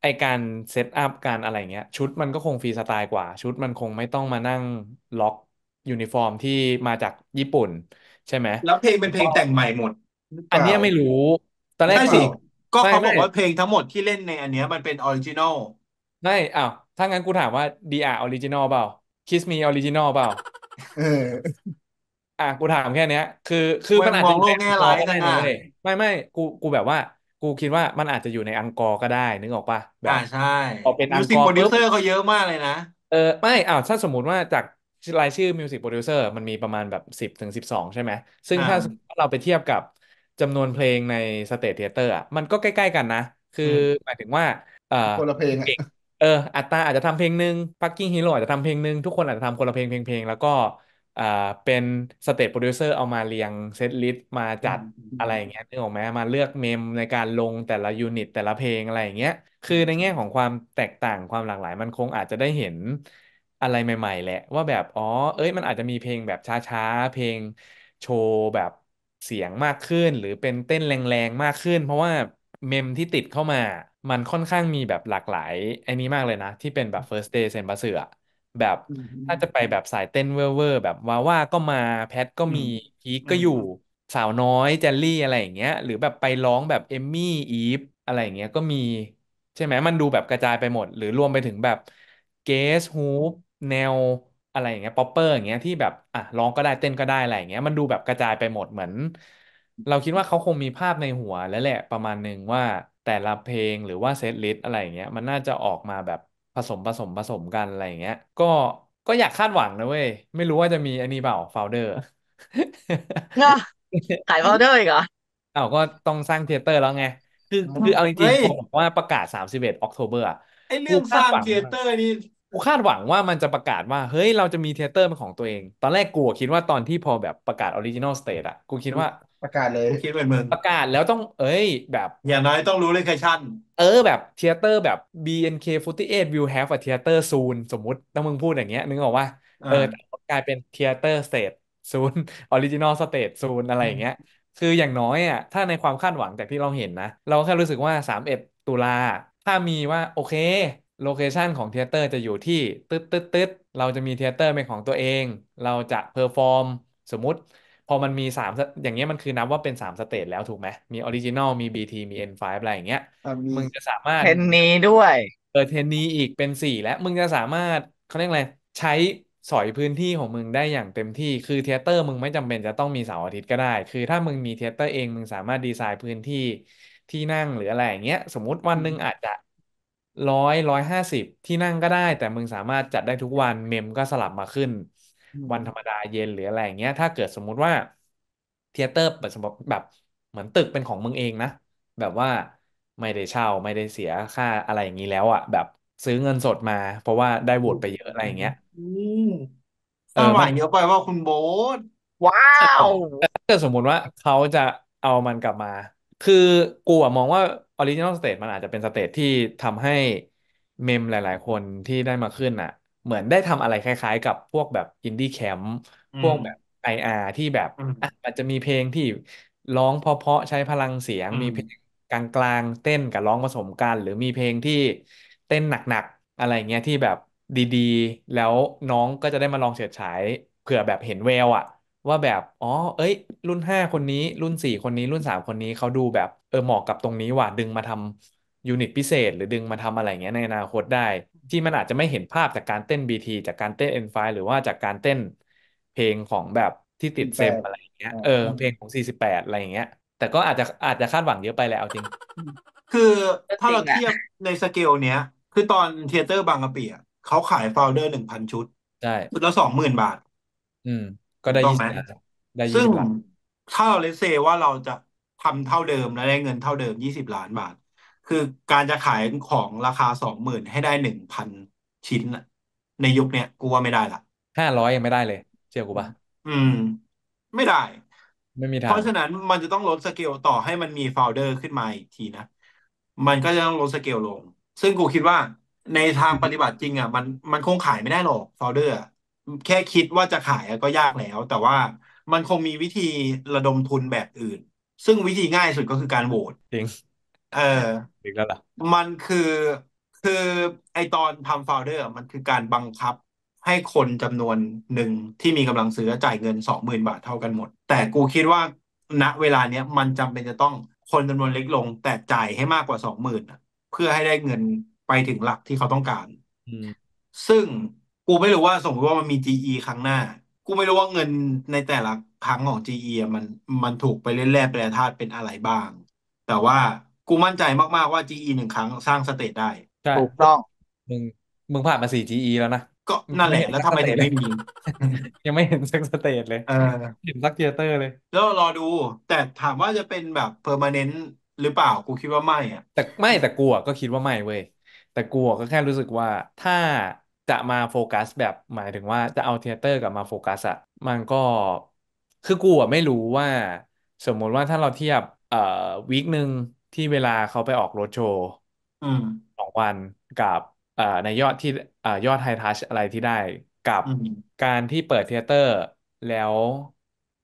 ไอการเซตอัพการอะไรเงี้ย ชุดมันก็คงฟรีสไตล์กว่า ชุดมันคงไม่ต้องมานั่งล็อกยูนิฟอร์มที่มาจากญี่ปุ่น ใช่ไหมแล้วเพลงเป็นเพลก็งแต่งใหม่หมดหรือเปอันล่า เนี้ยไม่รู้ ตอนแรไม่กเปสิ ล่า ก็ไม่เขาบไม่อกว่าเพลงทั้งหมดที่เล่นในอันเนี้ยมันเป็นออริจินอล ไม่อ้าวถ้างั้นกูถามว่า DR Original เปล่า Kiss Me Original เปล่า เอออ่ะกูถามแค่เนี้ย คือแม่มันงอาจมอจะงอยู่โลในกอัแง่งกอร้าร์ยก็จัได้งนะอ่ะ เว้ยไม่กูแบบว่า กูคิดว่ามันอาจจะอยู่ในอังกอร์ก็ได้นึกออกป่ะแบอ่าบใช่ พอเป็นมิอัวงสิกกอโปร์รดิวปุ๊บ เซอร์เขาเยอะมากเลยนะ ไม่ถ้าสมมติว่าจากรายชื่อมิวสิกโปรดิวเซอร์มันมีประมาณแบบ10 ถึง 12ใช่ไหม ซึ่งอ่า ถ้าสมมติว่าเราไปเทียบกับจำนวนเพลงในสเต t เทเตอร์อ่ะมันก็ใกล้ ๆ กันนะ คืออืมหมายถึงว่า เออคนละเพลงอ่ะเอกอัตตาอาจจะทำเพลงหนึ่งปักกิ้งฮีโร่อาจจะทำเพลงหนึ่งทุกคนอาจจะทำคนละเพลงแล้วก็เอ่อเป็นสเต t โปรดิวเซอร์เอามาเรียงเซตลิสต์มาอืจัดมอือะไรมอย่างเงี้ยนึกออกไหมมาเลือกเมมในการลงแต่ละยูนิตแต่ละเพลงอะไรอย่างเงี้ย คือในแง่ของความแตกต่างความหลากหลายมันคงอาจจะได้เห็นอะไรใหม่ ๆ แหละ ว่าแบบอ๋อ มันอาจจะมีเพลงแบบช้าๆ เพลงโชว์แบบเสียงมากขึ้น หรือเป็นเต้นแรงๆ มากขึ้น เพราะว่าเมมที่ติดเข้ามา มันค่อนข้างมีแบบหลากหลายไอ้นี้มากเลยนะ ที่เป็นแบบ First Day เซนบัสเสือะแบบอืมถ้าจะไปแบบสายเต้นเวอร์ๆแบบวาว่าก็มาแพทก็อืมีมพีคอืก็มอยู่สาวน้อยแจลลี่อะไรอย่างเงี้ย หรือแบบไปร้องแบบเอมมี่อีฟอะไรอย่างเงี้ยก็มี ใช่ไหมมันดูแบบกระจายไปหมด หรือรวมไปถึงแบบเกสฮูปแนวอะไรอย่างเงี้ยป๊อปเปอร์อย่างเงี้ยที่แบบอ่ะร้องก็ได้เต้นก็ได้อะไรอย่างเงี้ยมันดูแบบกระจายไปหมดเหมือน เราคิดว่าเขาคงมีภาพในหัวแล้วแหละประมาณหนึ่งว่าแต่ละเพลงหรือว่าเซตลิสต์อะไรอย่างเงี้ยมันน่าจะออกมาแบบผสมกันอะไรอย่างเงี้ย ก็อยากคาดหวังนะเว้ยไม่รู้ว่าจะมีอันนี้เปล่าโฟลเดอร์ เนาะขายพาวเดอร์อีกเหรออ้าวก็ต้องสร้างเทยเตอร์แล้วไง คืออืมคือเอาจริงเฮ้ๆย พอบอกว่าประกาศ31ออกโทเบอร์ไอ้กูเรื่องสคาดร้างหวังเทยว่าเตอร์นี่ มันจะประกาศว่า เฮ้ย เราจะมีเทยเตอร์เป็นของตัวเอง ตอนแรกกูอะคิดว่าตอนที่พอแบบประกาศออริจินอลสเตทอะกูคิดว่า ประกาศเลย กูคิดเหมือนมึงประกาศแล้วต้องแบบ อย่างน้อยต้องรู้เลคชั่น แบบเทยเตอร์แบบ BNK48 will have a theater soon สมมุติถ้ามึงพูดอย่างเงี้ยนึกออกว่าอ่า แต่กลายเป็น theater state soon original state soon อะไรอย่างเงี้ย คืออย่างน้อยอ่ะถ้าในความคาดหวังจากที่เราเห็นนะ เราก็แค่รู้สึกว่า 31 ตุลา ถ้ามีว่าโอเคโลเคชันของเทยเตอร์จะอยู่ที่ตึ๊ดเราจะมีเทยเตอร์เป็นของตัวเอง เราจะเพอร์ฟอร์มสมมุติ พอมันมี3อย่างเงี้ยมันคือนับว่าเป็น3สเตจแล้วถูกไหมมีออริจินอลมี BT มี N5 อะไรอย่างเงี้ย อ่ะมีมึงจะสามารเพถนนี้ด้วย เทรนนี้อีกเป็น4และมึงจะสามารถเขาเรียกอะไรใช้สอยพื้นที่ของมึงได้อย่างเต็มที่คือเทยเตอร์มึงไม่จำเป็นจะต้องมีเสาร์อาทิตย์ก็ได้ คือถ้ามึงมีเทยเตอร์เองมึงสามารถดีไซน์พื้นที่ที่นั่งหรืออะไรอย่างเงี้ย สมมุติวันหนึ่งอาจจะ100-150ที่นั่งก็ได้ แต่มึงสามารถจัดได้ทุกวันเมมก็สลับมาขึ้น วันธรรมดาเย็นหรืออะไรอย่างเงี้ย ถ้าเกิดสมมุติว่าเทยเตอร์แบบสมมติแบบเหมือนตึกเป็นของมึงเองนะ แบบว่าไม่ได้เช่าไม่ได้เสียค่าอะไรอย่างนี้แล้วอ่ะแบบซื้อเงินสดมา เพราะว่าได้โหวตไปเยอะอะไรอย่างเงี้ย สร้างหมัวันนเยอะไปว่าคุณโบ๊ทว้าว ถ้าสมมุติว่าเขาจะเอามันกลับมา คือกูอะมองว่าออริจินอลสเตทมันอาจจะเป็นสเตทที่ทำให้เมมหลาย ๆ คนที่ได้มาขึ้นอ่ะ เหมือนได้ทำอะไรคล้ายๆกับพวกแบบอินดี้แคมป์พวกแบบ IR ที่แบบมันจะมีเพลงที่ร้องเพราะๆใช้พลังเสียงมีเพลงกลางๆเต้นกับร้องผสมกันหรือมีเพลงที่เต้นหนักๆอะไรเงี้ยที่แบบดีๆแล้วน้องก็จะได้มาลองเฉิดฉายเผื่อแบบเห็นแววอะว่าแบบอ๋อเอ้ยรุ่น5คนนี้รุ่น4คนนี้รุ่น3คนนี้เขาดูแบบเหมาะกับตรงนี้ว่ะดึงมาทำยูนิตพิเศษหรือดึงมาทำอะไรเงี้ยในอนาคตได้ที่มันอาจจะไม่เห็นภาพจากการเต้น BT จากการเต้น N5 หรือว่าจากการเต้นเพลงของแบบที่ติดเซมอะไรเงี้ยเพลงของ48อะไรอย่างเงี้ยแต่ก็อาจจะคาดหวังเยอะไปแหละเอาจริงคือถ้าเราเทียบในสเกลเนี้ยคือตอนเธียเตอร์บางกะปิอ่ะเขาขายโฟลเดอร์ 1,000 ชุดใช่ชุดละ 20,000 บาทก็ได้20ล้านซึ่งถ้าเราเลทเซว่าเราจะทำเท่าเดิมและได้เงินเท่าเดิม20ล้านบาทคือการจะขายของราคา 20,000 ให้ได้ 1,000 ชิ้นในยุคเนี้ยกูว่าไม่ได้ละ500ยังไม่ได้เลยเชื่อกูป่ะไม่ได้ไม่มีทางเพราะฉะนั้นมันจะต้องลดสเกลต่อให้มันมีโฟลเดอร์ขึ้นมาอีกทีนะมันก็จะต้องลดสเกลลงซึ่งกูคิดว่าในทางปฏิบัติจริงอ่ะมันคงขายไม่ได้หรอกโฟลเดอร์แค่คิดว่าจะขายก็ยากแล้วแต่ว่ามันคงมีวิธีระดมทุนแบบอื่นซึ่งวิธีง่ายสุดก็คือการโหวตจริงจริงแล้วล่ะมันคือไอตอนทำโฟลเดอร์มันคือการบังคับให้คนจำนวนหนึ่งที่มีกำลังซื้อจ่ายเงิน 20,000 บาทเท่ากันหมดแต่กูคิดว่าณเวลาเนี้ยมันจำเป็นจะต้องคนจำนวนเล็กลงแต่จ่ายให้มากกว่า 20,000 เพื่อให้ได้เงินไปถึงหลักที่เขาต้องการซึ่งกูไม่รู้ว่าสมมติว่ามันมี GE ครั้งหน้ากูไม่รู้ว่าเงินในแต่ละครั้งของ GE มันถูกไปเล่นแร่แปรธาตุเป็นอะไรบ้างแต่ว่ากูมั่นใจมากๆว่า GE 1 ครั้งสร้างสเตทได้ถูกต้องมึงผ่านมา4 GE แล้วนะก็นั่นแหละแล้วทำไมถึงไม่มียังไม่เห็นสักสเตจเลยเห็นสักเทียเตอร์เลยแล้วรอดูแต่ถามว่าจะเป็นแบบเพอร์มาเนนต์หรือเปล่ากูคิดว่าไม่อ่ะแต่กูก็คิดว่าไม่เว้ยแต่กูก็แค่รู้สึกว่าถ้าจะมาโฟกัสแบบหมายถึงว่าจะเอาเทียเตอร์กลับมาโฟกัสอ่ะมันก็คือกูไม่รู้ว่าสมมติว่าถ้าเราเทียบวีคหนึ่งที่เวลาเขาไปออกโรดโชว์2 วันกับในยอดที่ยอดไฮทัชอะไรที่ได้กับการที่เปิดเธียเตอร์แล้ว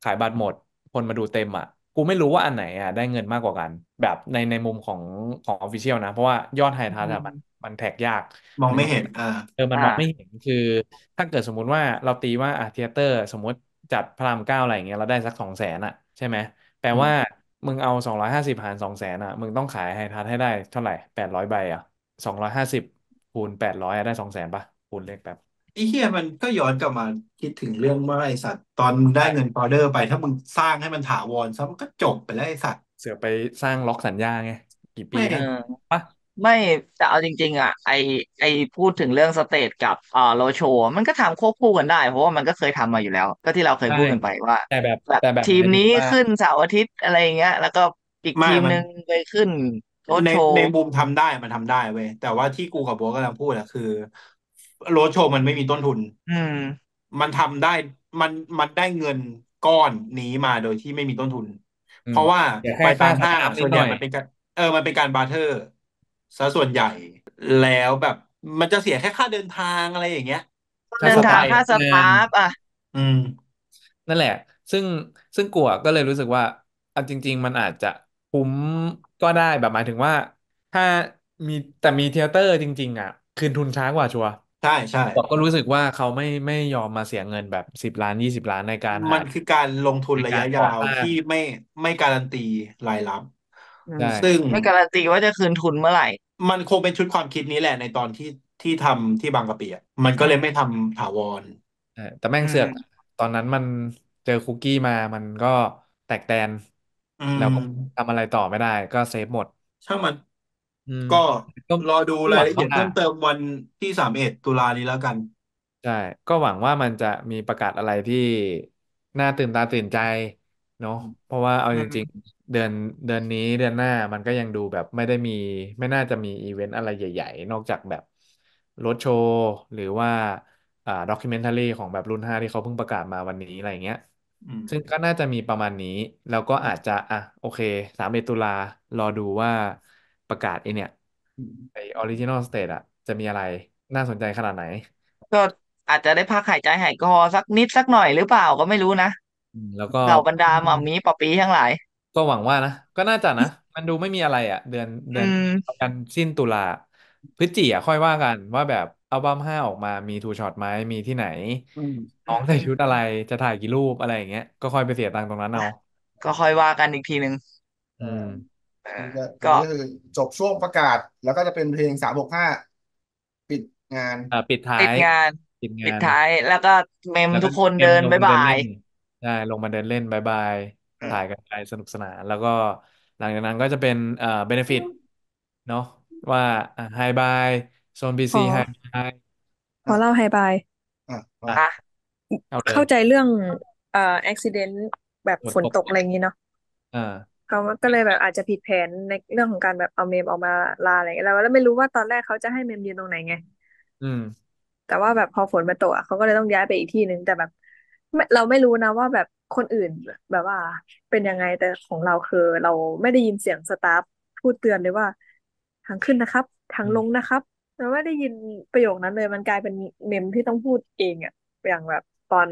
ขายบัตรหมดคนมาดูเต็มอ่ะกูไม่รู้ว่าอันไหนได้เงินมากกว่ากันแบบในมุมของออฟฟิเชียลนะเพราะว่ายอดไฮทัชมันแท็กยากมองไม่เห็นมันมองไม่เห็นคือถ้าเกิดสมมุติว่าเราตีว่าเธียเตอร์สมมติจัดพระราม9อะไรอย่างเงี้ยเราได้สัก 200,000 อ่ะใช่ไหมแปลว่ามึงเอา250 หาร 200,000 อ่ะมึงต้องขายไฮทัชให้ได้เท่าไหร่800ใบอ่ะ250คูณ800ได้ 200,000 ป่ะคูณเลขแบบไอ้เหี้ยมันก็ย้อนกลับมาคิดถึงเรื่องว่าไอ้สัตว์ตอนมึงได้เงินโฟลเดอร์ไปถ้ามึงสร้างให้มันถาวรซะมันก็จบไปแล้วไอ้สัตว์เสือไปสร้างล็อกสัญญาไงกี่ปีป่ะไม่แต่เอาจริงๆอ่ะไอพูดถึงเรื่องสเตจกับโลโชมันก็ทำควบคู่กันได้เพราะว่ามันก็เคยทำมาอยู่แล้วก็ที่เราเคยพูดกันไปว่าแต่แบบทีมนี้ขึ้นเสาร์อาทิตย์อะไรอย่างเงี้ยแล้วก็อีกทีมนึงไปขึ้นในมุมทำได้มันทำได้เว้ยแต่ว่าที่กูกับบัวกำลังพูดอะคือโรดโชว์มันไม่มีต้นทุนมันทำได้มันได้เงินก้อนนี้มาโดยที่ไม่มีต้นทุนเพราะว่าไปตามห้างส่วนใหญ่มันเป็นการมันเป็นการบาร์เทอร์ซะส่วนใหญ่แล้วแบบมันจะเสียแค่ค่าเดินทางอะไรอย่างเงี้ยเดินทางค่าสตาฟนั่นแหละซึ่งกูก็เลยรู้สึกว่าเอาจริงๆมันอาจจะคุ้มก็ได้แบบหมายถึงว่าถ้ามีแต่มีเธียเตอร์จริงๆอ่ะคืนทุนช้ากว่าชัวร์ใช่ใช่ก็รู้สึกว่าเขาไม่ยอมมาเสียเงินแบบ10 ล้าน20 ล้านในการมันคือการลงทุนระยะยาวที่ไม่การันตีรายรับซึ่งไม่การันตีว่าจะคืนทุนเมื่อไหร่มันคงเป็นชุดความคิดนี้แหละในตอนที่ทำที่บางกะปิอ่ะมันก็เลยไม่ทำถาวรแต่แม่งเสือกตอนนั้นมันเจอคุกกี้มามันก็แตกแตนแล้วก็ทำอะไรต่อไม่ได้ก็เซฟหมดช่างมันก็รอดูรายละเอียดเพิ่มเติมวันที่31 ตุลานี้แล้วกันใช่ก็หวังว่ามันจะมีประกาศอะไรที่น่าตื่นตาตื่นใจเนาะเพราะว่าเอาจริงๆเดือนนี้เดือนหน้ามันก็ยังดูแบบไม่ได้มีไม่น่าจะมีอีเวนต์อะไรใหญ่ๆนอกจากแบบรถโชว์หรือว่าด็อกคิวเมนทารีของแบบรุ่น5ที่เขาเพิ่งประกาศมาวันนี้อะไรอย่างเงี้ยซึ่งก็น่าจะมีประมาณนี้แล้วก็อาจจะโอเค31 ตุลา รอดูว่าประกาศไอเนี่ยไอออริจินอลสเตทจะมีอะไรน่าสนใจขนาดไหน ก็อาจจะได้พักหายใจหายคอสักนิดสักหน่อยหรือเปล่าก็ไม่รู้นะแล้วก็เหล่าบรรดาหม่ำมีป๊อปปี้ทั้งหลายก็หวังว่านะก็น่าจะนะมันดูไม่มีอะไรอ่ะเดือนสิ้นตุลาพฤศจิกายนค่อยว่ากันว่าแบบอัลบั้ม5ออกมามีทูช็อตไหมมีที่ไหนน้องใส่ชุดอะไรจะถ่ายกี่รูปอะไรอย่างเงี้ยก็ค่อยไปเสียตังค์ตรงนั้นเอาก็ค่อยว่ากันอีกทีนึงก็คือจบช่วงประกาศแล้วก็จะเป็นเพลง365ปิดท้ายแล้วก็เมมทุกคนเดินบ๊ายบายใช่ลงมาเดินเล่นบ๊ายบายถ่ายกันไปสนุกสนานแล้วก็หลังจากนั้นก็จะเป็นbenefit เนาะว่าไฮบายโซน BC ไฮบายขอเล่าไฮบายเข้าใจเรื่องaccident แบบฝนตกอะไรอย่างนี้เนาะเขาก็เลยแบบอาจจะผิดแผนในเรื่องของการแบบเอาเมมออกมาลาอะไรแล้วไม่รู้ว่าตอนแรกเขาจะให้เมมยืนตรงไหนไงแต่ว่าแบบพอฝนมาตกเขาก็เลยต้องย้ายไปอีกที่นึงแต่แบบเราไม่รู้นะว่าแบบคนอื่นแบบว่าเป็นยังไงแต่ของเราคือเราไม่ได้ยินเสียงสตาฟพูดเตือนเลยว่าทางขึ้นนะครับทางลงนะครับเราไม่ได้ยินประโยคนั้นเลยมันกลายเป็นเมมที่ต้องพูดเองอ่ะอย่างแบบตอน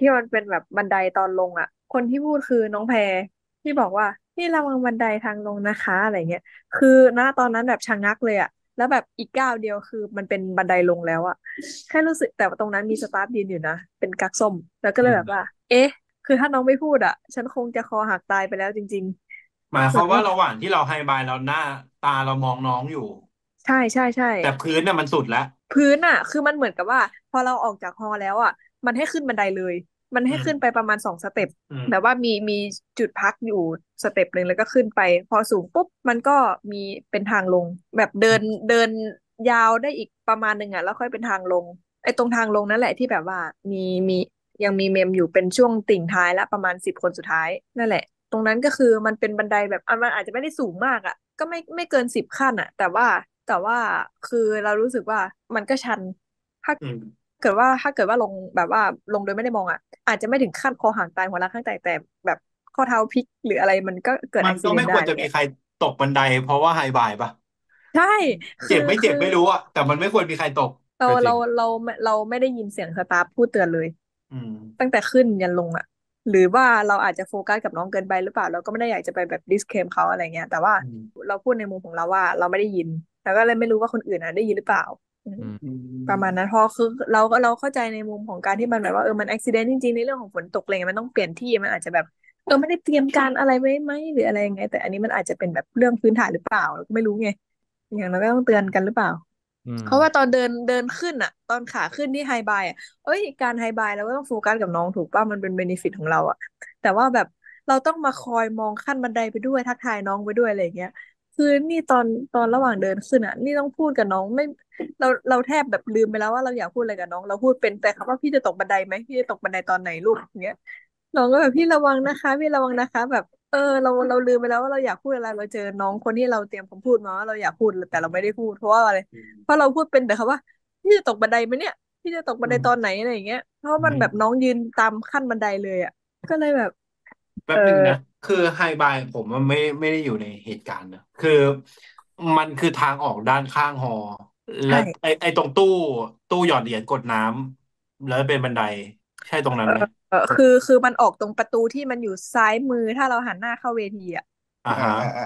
ที่มันเป็นแบบบันไดตอนลงอ่ะคนที่พูดคือน้องแพรที่บอกว่านี่ระวังบันไดทางลงนะคะอะไรเงี้ยคือณตอนนั้นแบบชะงักเลยอ่ะแล้วแบบอีกก้าวเดียวคือมันเป็นบันไดลงแล้วอ่ะแค่รู้สึกแต่ตรงนั้นมีสตาฟยืนอยู่นะเป็นกั๊กส้มแล้วก็เลยแบบว่าเอ๊ะคือถ้าน้องไม่พูดอ่ะฉันคงจะคอหักตายไปแล้วจริงๆหมายความว่าระหว่างที่เราไฮบายเราหน้าตาเรามองน้องอยู่ใช่ใช่แต่พื้นน่ะมันสุดแล้วพื้นอ่ะคือมันเหมือนกับว่าพอเราออกจากฮอแล้วอ่ะมันให้ขึ้นบันไดเลยมันให้ขึ้นไปประมาณ2สเต็ปแบบว่ามีจุดพักอยู่สเต็ปนึงแล้วก็ขึ้นไปพอสูงปุ๊บมันก็มีเป็นทางลงแบบเดินยาวได้อีกประมาณนึงอ่ะแล้วค่อยเป็นทางลงไอ้ตรงทางลงนั่นแหละที่แบบว่ามียังมีเมมอยู่เป็นช่วงติ่งท้ายละประมาณ10คนสุดท้ายนั่นแหละตรงนั้นก็คือมันเป็นบันไดแบบมันอาจจะไม่ได้สูงมากอ่ะก็ไม่เกิน10ขั้นอ่ะแต่ว่าคือเรารู้สึกว่ามันก็ชันถ้าเกิดว่าลงแบบว่าลงโดยไม่ได้มองอ่ะอาจจะไม่ถึงขั้นคอหักตายหัวร้างข้างแตกแต่แบบข้อเท้าพลิกหรืออะไรมันก็เกิดอันตรายได้มันก็ไม่ควรจะมีใครตกบันไดเพราะว่าไฮบายป่ะใช่เจ็บไม่เจ็บไม่รู้อ่ะแต่มันไม่ควรมีใครตกเราไม่ได้ยินเสียงสตาฟพูดเตือนเลยตั้งแต่ขึ้นยันลงอ่ะหรือว่าเราอาจจะโฟกัสกับน้องเกินไปหรือเปล่าเราก็ไม่ได้อยากจะไปแบบดิสเคลมเขาอะไรเงี้ยแต่ว่าเราพูดในมุมของเราว่าเราไม่ได้ยินแล้วก็เลยไม่รู้ว่าคนอื่นได้ยินหรือเปล่าประมาณนั้นพอคือเราเข้าใจในมุมของการที่มันแบบว่ามันอุบัติเหตุจริงๆในเรื่องของฝนตกอะไรเงี้ยมันต้องเปลี่ยนที่มันอาจจะแบบไม่ได้เตรียมการอะไรไว้ไหมหรืออะไรยังไงแต่อันนี้มันอาจจะเป็นแบบเรื่องพื้นฐานหรือเปล่าเราก็ไม่รู้ไงอย่างเราก็ต้องเตือนกันหรือเปล่าเพราะว่าตอนเดินขึ้นอ่ะตอนขาขึ้นที่ไฮบายอ่ะการไฮบายเราก็ต้องโฟกัสกับน้องถูกป่ะมันเป็นเบเนฟิตของเราอ่ะแต่ว่าแบบเราต้องมาคอยมองขั้นบันไดไปด้วยทักทายน้องไปด้วยอะไรเงี้ยคือนี่ตอนระหว่างเดินขึ้นอ่ะนี่ต้องพูดกับน้องไม่เราแทบแบบลืมไปแล้วว่าเราอยากพูดอะไรกับน้องเราพูดเป็นแต่คำว่าพี่จะตกบันไดไหมพี่จะตกบันไดตอนไหนลูกอย่างเงี้ยน้องก็แบบพี่ระวังนะคะพี่ระวังนะคะแบบเราลืมไปแล้วว่าเราอยากพูดอะไรเราเจอน้องคนที่เราเตรียมคำพูดมาว่าเราอยากพูดแต่เราไม่ได้พูดเพราะว่าอะไรเพราะเราพูดเป็นแต่คำว่าพี่จะตกบันไดไหมเนี่ยพี่จะตกบันไดตอนไหนอะไรอย่างเงี้ยเพราะมันแบบน้องยืนตามขั้นบันไดเลยอ่ะก็เลยแบบแป๊บนึงนะคือไฮบายผมมันไม่ได้อยู่ในเหตุการณ์นะคือมันคือทางออกด้านข้างหอแล้วไอตรงตู้หยอดเหรียญกดน้ำแล้วเป็นบันไดใช่ตรงนั้นไหมคือมันออกตรงประตูที่มันอยู่ซ้ายมือถ้าเราหันหน้าเข้าเวทีอ่ะ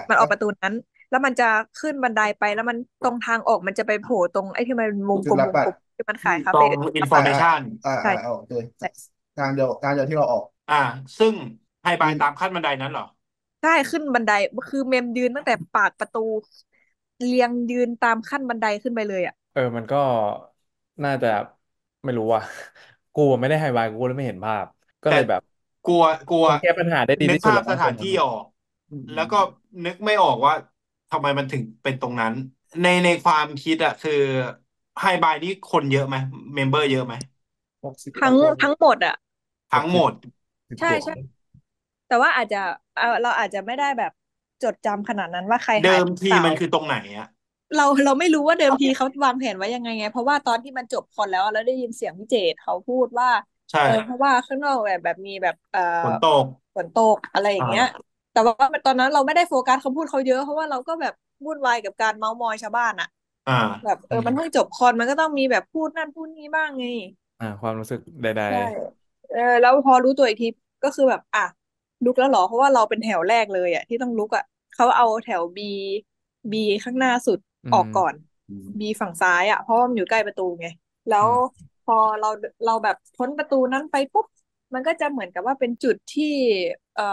มันออกประตูนั้นแล้วมันจะขึ้นบันไดไปแล้วมันตรงทางออกมันจะไปโผล่ตรงไอ้ที่มันวงกลมที่มันขายครับตรง information ใช่ทางเดียวที่เราออกซึ่งไฮบายตามขั้นบันไดนั้นหรอใช่ขึ้นบันไดคือเมมยืนตั้งแต่ปากประตูเรียงยืนตามขั้นบันไดขึ้นไปเลยอ่ะมันก็น่าจะไม่รู้ว่ะกูไม่ได้ไฮบายกูเลยไม่เห็นภาพก็เลยแบบกลัวแก้ปัญหาได้ดีที่สุดนึกภาพสถานที่ออกแล้วก็นึกไม่ออกว่าทำไมมันถึงเป็นตรงนั้นในความคิดอ่ะคือไฮบายนี่คนเยอะไหมเมมเบอร์เยอะไหมทั้งหมดอ่ะทั้งหมดใช่ใช่แต่ว่าอาจจะเราอาจจะไม่ได้แบบจดจำขนาดนั้นว่าใครเดิมทีมันคือตรงไหนอะเราไม่รู้ว่าเดิมทีเขาวางแผนไว้ยังไงเพราะว่าตอนที่มันจบคอนแล้วเราได้ยินเสียงพี่เจตเขาพูดว่าใช่เพราะว่าข้างนอกแบบมีแบบฝนตกอะไรอย่างเงี้ยแต่ว่าตอนนั้นเราไม่ได้โฟกัสคำพูดเขาเยอะเพราะว่าเราก็แบบวุ่นวายกับการเมามอยชาวบ้านอะ แบบมันเพิ่งจบคอนมันก็ต้องมีแบบพูดนั่นพูดนี้บ้างไงความรู้สึกใดๆแล้วพอรู้ตัวอีกทีก็คือแบบอ่ะลุกแล้วหรอเพราะว่าเราเป็นแถวแรกเลยอ่ะที่ต้องลุกอ่ะเขาเอาแถว B ข้างหน้าสุดออกก่อน B ฝั่งซ้ายอ่ะเพราะว่ามันอยู่ใกล้ประตูไงแล้วพอเราแบบพ้นประตูนั้นไปปุ๊บมันก็จะเหมือนกับว่าเป็นจุดที่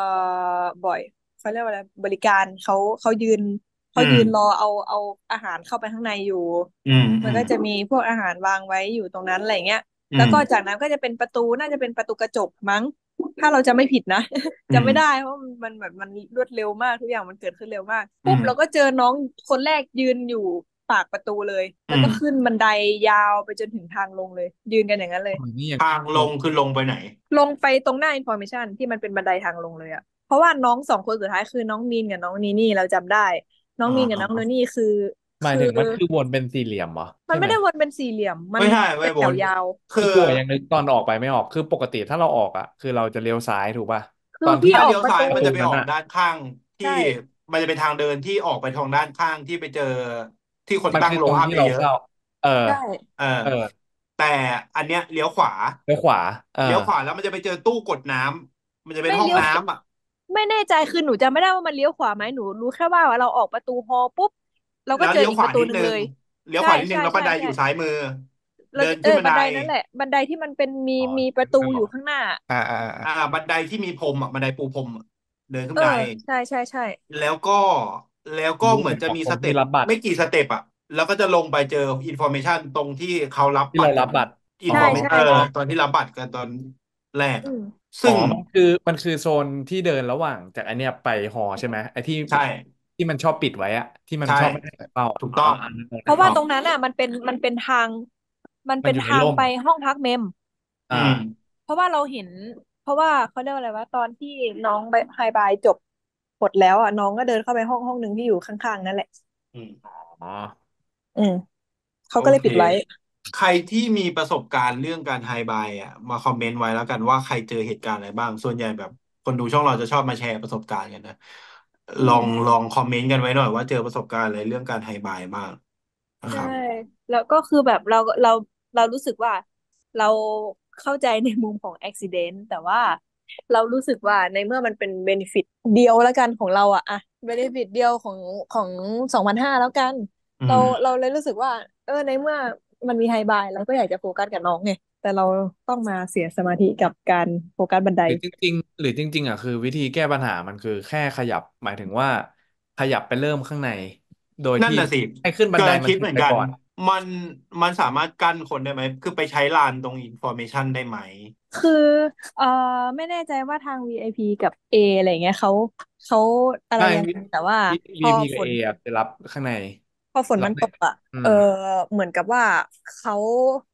บ่อยเขาเรียกว่าอะไรบริการเขายืนรอเอาอาหารเข้าไปข้างในอยู่มันก็จะมีพวกอาหารวางไว้อยู่ตรงนั้นอะไรเงี้ยแล้วก็จากนั้นก็จะเป็นประตูน่าจะเป็นประตูกระจกมั้งถ้าเราจะไม่ผิดนะ จำไม่ได้เพราะมันแบบมันรวดเร็วมากทุกอย่างมันเกิดขึ้นเร็วมากปุ๊บเราก็เจอน้องคนแรกยืนอยู่ปากประตูเลยแล้วก็ขึ้นบันไดยาวไปจนถึงทางลงเลยยืนกันอย่างนั้นเลยทางลงคือลงไปไหนลงไปตรงหน้า information ที่มันเป็นบันไดทางลงเลยอะเพราะว่าน้องสองคนสุดท้ายคือน้องมีนกับน้องนีนี่เราจำได้น้องมีนกับน้องนีนี่คือหมายถึงมันคือวนเป็นสี่เหลี่ยมเหรอมันไม่ได้วนเป็นสี่เหลี่ยมมันไม่ใช่เป็นแถวยาวคืออย่างนึงตอนออกไปไม่ออกคือปกติถ้าเราออกอ่ะคือเราจะเลี้ยวซ้ายถูกป่ะตอนที่เลี้ยวซ้ายมันจะไปออกด้านข้างที่มันจะเป็นทางเดินที่ออกไปทางด้านข้างที่ไปเจอที่คนตั้งโลหะเยอะแต่อันเนี้ยเลี้ยวขวาแล้วมันจะไปเจอตู้กดน้ำมันจะเป็นห้องน้ำอ่ะไม่แน่ใจคือหนูจำไม่ได้ว่ามันเลี้ยวขวาไหมหนูรู้แค่ว่าเราออกประตูฮอปุ๊บเราก็เจออีกประตูนึงเลยเลี้ยวขวานิดนึงแล้วบันไดอยู่ซ้ายมือเดินขึ้นบันไดนั่นแหละบันไดที่มันเป็นมีประตูอยู่ข้างหน้าบันไดที่มีพรมอ่ะบันไดปูพรมเดินขึ้นบันไดใช่แล้วก็เหมือนจะมีสเต็ปไม่กี่สเต็ปอ่ะแล้วก็จะลงไปเจออินฟอร์เมชันตรงที่เขารับบัตรอินฟอร์เมชันตอนที่รับบัตรกันตอนแรกซึ่งมันคือโซนที่เดินระหว่างจากอันเนี้ยไปหอใช่ไหมไอ้ที่ที่มันชอบปิดไว้อะที่มันชอบไม่ได้ใส่เป้าถูกต้องเพราะว่าตรงนั้นอ่ะมันเป็นทางไปห้องพักเมมเพราะว่าเราเห็นเพราะว่าเขาเรียกอะไรว่าตอนที่น้องไฮบายจบหมดแล้วอ่ะน้องก็เดินเข้าไปห้องนึงที่อยู่ข้างๆนั่นแหละเขาก็เลยปิดไว้ใครที่มีประสบการณ์เรื่องการไฮบายอ่ะมาคอมเมนต์ไว้แล้วกันว่าใครเจอเหตุการณ์อะไรบ้างส่วนใหญ่แบบคนดูช่องเราจะชอบมาแชร์ประสบการณ์กันนะลองคอมเมนต์กันไว้หน่อยว่าเจอประสบการณ์อะไรเรื่องการไฮบายบ้างนะครับใช่แล้วก็คือแบบเรารู้สึกว่าเราเข้าใจในมุมของอุบัติเหตุแต่ว่าเรารู้สึกว่าในเมื่อมันเป็นเบนฟิตเดียวแล้วกันของเราอ่ะเบนฟิตเดียวของ2005แล้วกันเราเลยรู้สึกว่าในเมื่อมันมีไฮบายเราก็อยากจะโฟกัสกับน้องไงแต่เราต้องมาเสียสมาธิกับการโฟกัสบันไดหรือจริงๆอ่ะคือวิธีแก้ปัญหามันคือแค่ขยับหมายถึงว่าขยับไปเริ่มข้างในโดยที่ให้ขึ้นบันไดมันขึ้นไปก่อนมันสามารถกั้นคนได้ไหมคือไปใช้ลานตรง information ได้ไหมคือไม่แน่ใจว่าทาง VIP กับ A อะไรเงี้ยเขาอะไรอย่างเงี้ยแต่ว่า VIP กับ A จะรับข้างในพอฝนมันตกอ่ะเหมือนกับว่าเขา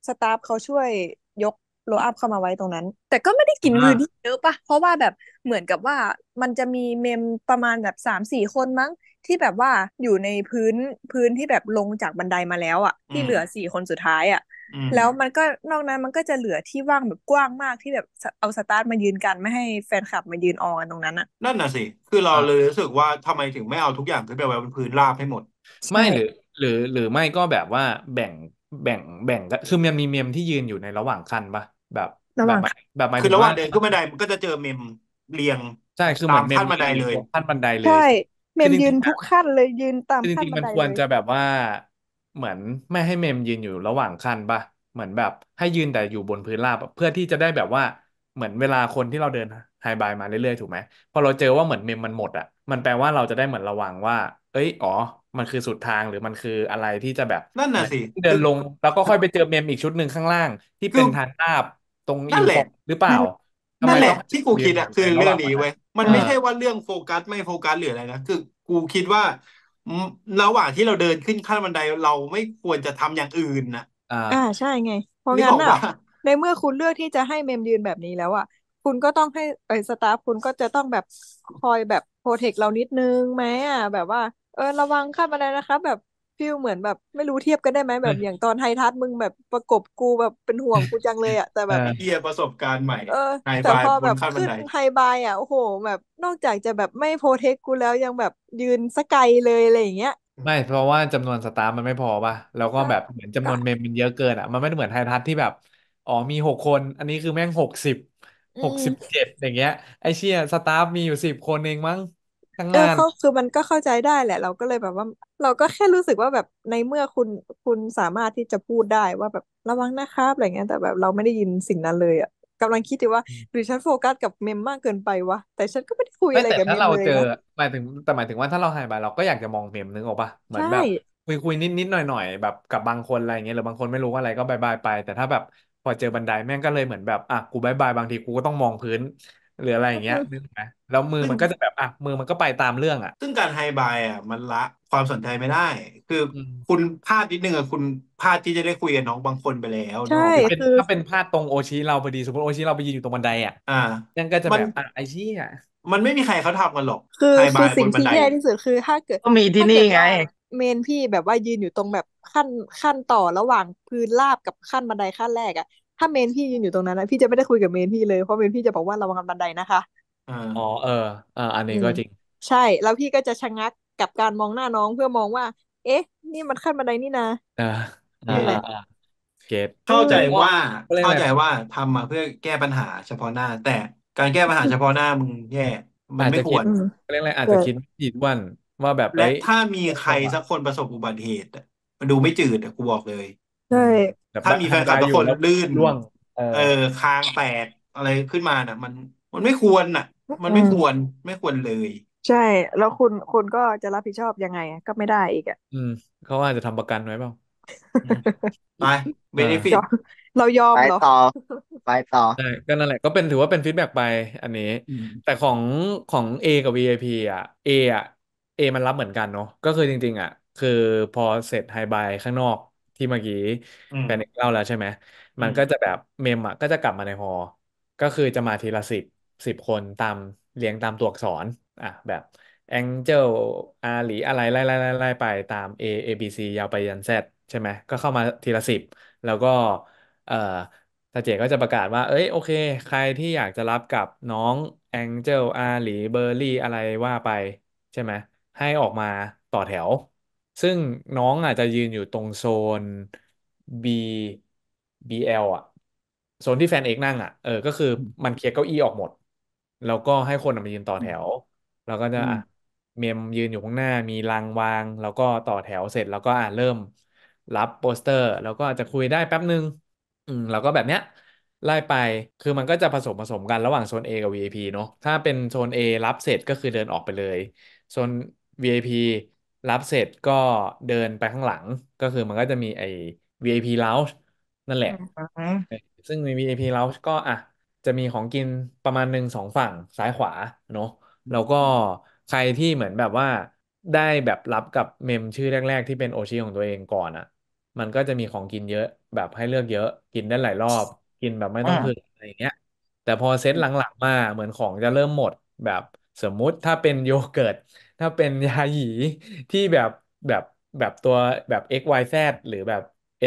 สตาฟเขาช่วยยกโลอัพเข้ามาไว้ตรงนั้นแต่ก็ไม่ได้กินมือที่เยอะป่ะเพราะว่าแบบเหมือนกับว่ามันจะมีเมมประมาณแบบ 3-4 คนมั้งที่แบบว่าอยู่ในพื้นที่แบบลงจากบันไดมาแล้วอ่ะที่เหลือ4คนสุดท้ายอ่ะแล้วมันก็นอกนั้นมันก็จะเหลือที่ว่างแบบกว้างมากที่แบบเอาสตาร์ทมายืนกันไม่ให้แฟนคลับมายืนออกันตรงนั้นน่ะนั่นน่ะสิคือเราเลยรู้สึกว่าทำไมถึงไม่เอาทุกอย่างขึ้นไปไว้บนพื้นราบให้หมดไม่หรือไม่ก็แบบว่าแบ่งคือมันมีเมมที่ยืนอยู่ในระหว่างคันปะแบบคือระหว่างเดินขึ้นบันไดมันก็จะเจอเมมเรียงใช่คือเหมือนเมมขั้นบันไดเลยใช่เมมยืนทุกขั้นเลยยืนตามขั้นบันไดจริงๆมันควรจะแบบว่าเหมือนไม่ให้เมมยืนอยู่ระหว่างคันปะเหมือนแบบให้ยืนแต่อยู่บนพื้นราบเพื่อที่จะได้แบบว่าเหมือนเวลาคนที่เราเดินไฮบายมาเรื่อยๆถูกไหมพอเราเจอว่าเหมือนเมมมันหมดอ่ะมันแปลว่าเราจะได้เหมือนระวังว่าเอ้ยอ๋อมันคือสุดทางหรือมันคืออะไรที่จะแบบนั่นน่ะสิเดินลงแล้วก็ค่อยไปเจอเมมอีกชุดหนึ่งข้างล่างที่เป็นทางราบตรงอีกหรือเปล่านั่นแหละที่กูคิดอ่ะคือเรื่องนี้เว้ยมันไม่ใช่ว่าเรื่องโฟกัสไม่โฟกัสหรืออะไรนะคือกูคิดว่าระหว่างที่เราเดินขึ้นขั้นบันไดเราไม่ควรจะทำอย่างอื่นนะใช่ไงเพราะงั้นอ่ะในเมื่อคุณเลือกที่จะให้เมมยืนแบบนี้แล้วอ่ะคุณก็ต้องให้สตาฟคุณก็จะต้องแบบคอยแบบโปรเทคเรานิดนึงไหมอ่ะแบบว่าระวังขั้นบันไดนะคะแบบฟิลเหมือนแบบไม่รู้เทียบกันได้ไหมแบบอย่างตอนไฮทัชมึงแบบประกบกูแบบเป็นห่วงกูจังเลยอ่ะแต่แบบเทียบประสบการณ์ใหม่แต่พอแบบขึ้นไฮบายอ่ะโอ้โหแบบนอกจากจะแบบไม่โปรเทคกูแล้วยังแบบยืนสกายเลยอะไรอย่างเงี้ย ไม่เพราะว่าจำนวนสตาฟมันไม่พอป่ะแล้วก็แบบเหมือนจำนวนเมมมันเยอะเกินอ่ะมันไม่ได้เหมือนไทยทัศน์ที่แบบอ๋อมี6 คน อันนี้คือแม่งอืม 67อย่างเงี้ยไอ้เชี่ยสตาฟมีอยู่10 คนเองมั้งทั้งงาน เขาคือมันก็เข้าใจได้แหละ เราก็เลยแบบว่า เราก็แค่รู้สึกว่าแบบในเมื่อคุณสามารถที่จะพูดได้ว่าแบบระวังนะครับอะไรเงี้ยแต่แบบเราไม่ได้ยินสิ่งนั้นเลยอ่ะกำลังคิดอยู่ว่าหรือฉันโฟกัสกับเมมมากเกินไปวะแต่ฉันก็ไม่ได้คุยไม่อะไรแต่กับเมถ้ามเราเลยเจอนะหมายถึงว่าถ้าเราหายไปเราก็อยากจะมองเมมนึกออกป่ะเหมือใช่ นแบบคุยนิดหน่อยๆแบบกับบางคนอะไรอย่างเงี้ยหรือบางคนไม่รู้อะไรก็บายบายไป แต่ถ้าแบบพอเจอบันไดแม่งก็เลยเหมือนแบบอ่ะกูบายบายบางทีกูก็ต้องมองพื้น หรืออะไรอย่างเงี้ยนึกออกไหมแล้วมือซึ่งมันก็จะแบบอ่ะมือมันก็ไปตามเรื่องอ่ะ ซึ่งการไฮบายอ่ะมันละความสนใจไม่ได้ คืออืมคุณพลาดนิดนึงอ่ะคุณพลาดที่จะได้คุยกับน้องบางคนไปแล้วนึใช่กออกหรือปะ เป็นคือถ้าเป็นพลาดตรงโอชิเราพอดีสมมติโอชิเราไปยืนอยู่ตรงบันไดอ่ะอ่า นั่นก็จะมัแบนบอ่ะไอ้เชี่ยมันไม่มีใครเขาทำกันหรอกคือไฮคืบาอยบสิ่งนบัที่นไดแย่ที่สุดคือก็มีที่ถ้านี่เกิดไง ว่าเมนพี่แบบว่ายืนอยู่ตรงแบบขั้นต่อระหว่างพื้นราบกับขั้นบันไดขั้นแรกอะถ้าเมนพี่ยืนอยู่ตรงนั้นนะพี่จะไม่ได้คุยกับเมนพี่เลยเพราะเมนพี่จะบอกว่าระวังบันไดนะคะ อ่าอ๋ออันอืนี้ม ก็จริง ใช่ แล้วพี่ก็จะชะงักกับการมองหน้าน้องเพื่อมองว่า เอ๊ะ นี่มันขั้นบันไดนี่นะอ่าอ่านี่แหอ่าละ อ่าเก็ตอืเข้าม ใจแต่ก็ว่าก็เลยกเข้าอะไรใจว่าทำมาเพื่อแก้ปัญหาเฉพาะหน้า แต่การแก้ปัญหาเฉพาะหน้ามึงแย่ มันอาจไม่จะคคิวดร อืมก็เรียกอะไรอาจใช่จะคิดไม่ผิดวันว่าแบบและเอ้ยถ้ามีใครจังหวะสักคนประสบอุบัติเหตุอะมันดูไม่จืดอะกูบอกเลย อืใช่มแบบถ้ามีไฮแฟนคลับบาสัอกยู่คนแล้วลื่น ร่วง เออ เออคางแตกอะไรขึ้นมาน่ะ มันไม่ควรน่ะ มันอืไม่ม ควรไม่ควรเลย ใช่ แล้วคุณก็จะรับผิดชอบยังไงอะก็ไม่ได้อีกอะอืมเขาอาจจะทำประกันไว้เปล่าอืมไปเบเออ นฟิยตอมเรายอไปมเหรอ ต่อ ไปต่อ ใช่ก็นั่นแหละก็เป็นถือว่าเป็นฟีดแบ็กไปอันนี้ อืมแต่ของ A กับ VIP อ่ะ A อ่ะ A มันรับเหมือนกันเนาะก็คือจริง ๆ อ่ะ คือพอเสร็จไฮบายข้างนอกที่เมื่อกี้อืแฟมนเอกเล่าแล้วใช่ไหมอืมันมก็จะแบบเมมอ่ะก็จะกลับมาในฮอก็คือจะมาทีละ10 คนตามเรียงตามตัวอักษรอ่ะแบบแองเจลอาหลีอะไรไล่ไล่ไล่ไล่ไปตาม A A B C ยาวไปยัน Z ใช่ไหมก็เข้ามาทีละ10แล้วก็ เอ่อ ตาเจก็จะประกาศว่า เอ้ย โอเค ใครที่อยากจะรับกับน้องแองเจลอาหลีเบอร์รี่อะไรว่าไป ใช่ไหม ให้ออกมาต่อแถว ซึ่งน้องอาจจะยืนอยู่ตรงโซน B BL อ่ะ โซนที่แฟนเอกนั่งอ่ะ ก็คือมันเคลียร์เก้าอี้ออกหมด แล้วก็ให้คนมายืนต่ออืแถมว แล้วก็จะอืมอ่ะเมมยืนอยู่ข้างหน้า มีรางวาง แล้วก็ต่อแถวเสร็จ แล้วก็อ่ะเริ่มรับโปสเตอร์ แล้วก็อาจจะคุยได้แป๊บนึง แล้วก็แบบเนี้ยไล่ไปคือมันก็จะผสมกันระหว่างโซน A กับ VIP เนอะถ้าเป็นโซน A รับเสร็จก็คือเดินออกไปเลย โซน VIP รับเสร็จก็เดินไปข้างหลังก็คือมันก็จะมีไอ้ VIP Lounge นั่นแหละ อืมซึ่งใน VIP Lounge ก็อ่ะจะมีของกินประมาณหนึ่ง2 ฝั่งซ้ายขวาเนอะแล้วก็ใครที่เหมือนแบบว่าได้แบบรับกับเมมชื่อแรก ๆ ที่เป็นโอชิของตัวเองก่อนอ่ะ มันก็จะมีของกินเยอะแบบให้เลือกเยอะ กินได้หลายรอบ กินแบบไม่อืต้องมเผื่ออะไรอย่างเงี้ย แต่พอเซตหลังๆมาเหมือนของจะเริ่มหมดแบบสมมุติถ้าเป็นโยเกิร์ต ถ้าเป็นยาหยีที่แบบแบบตัวแบบ X Y Z หรือแบบ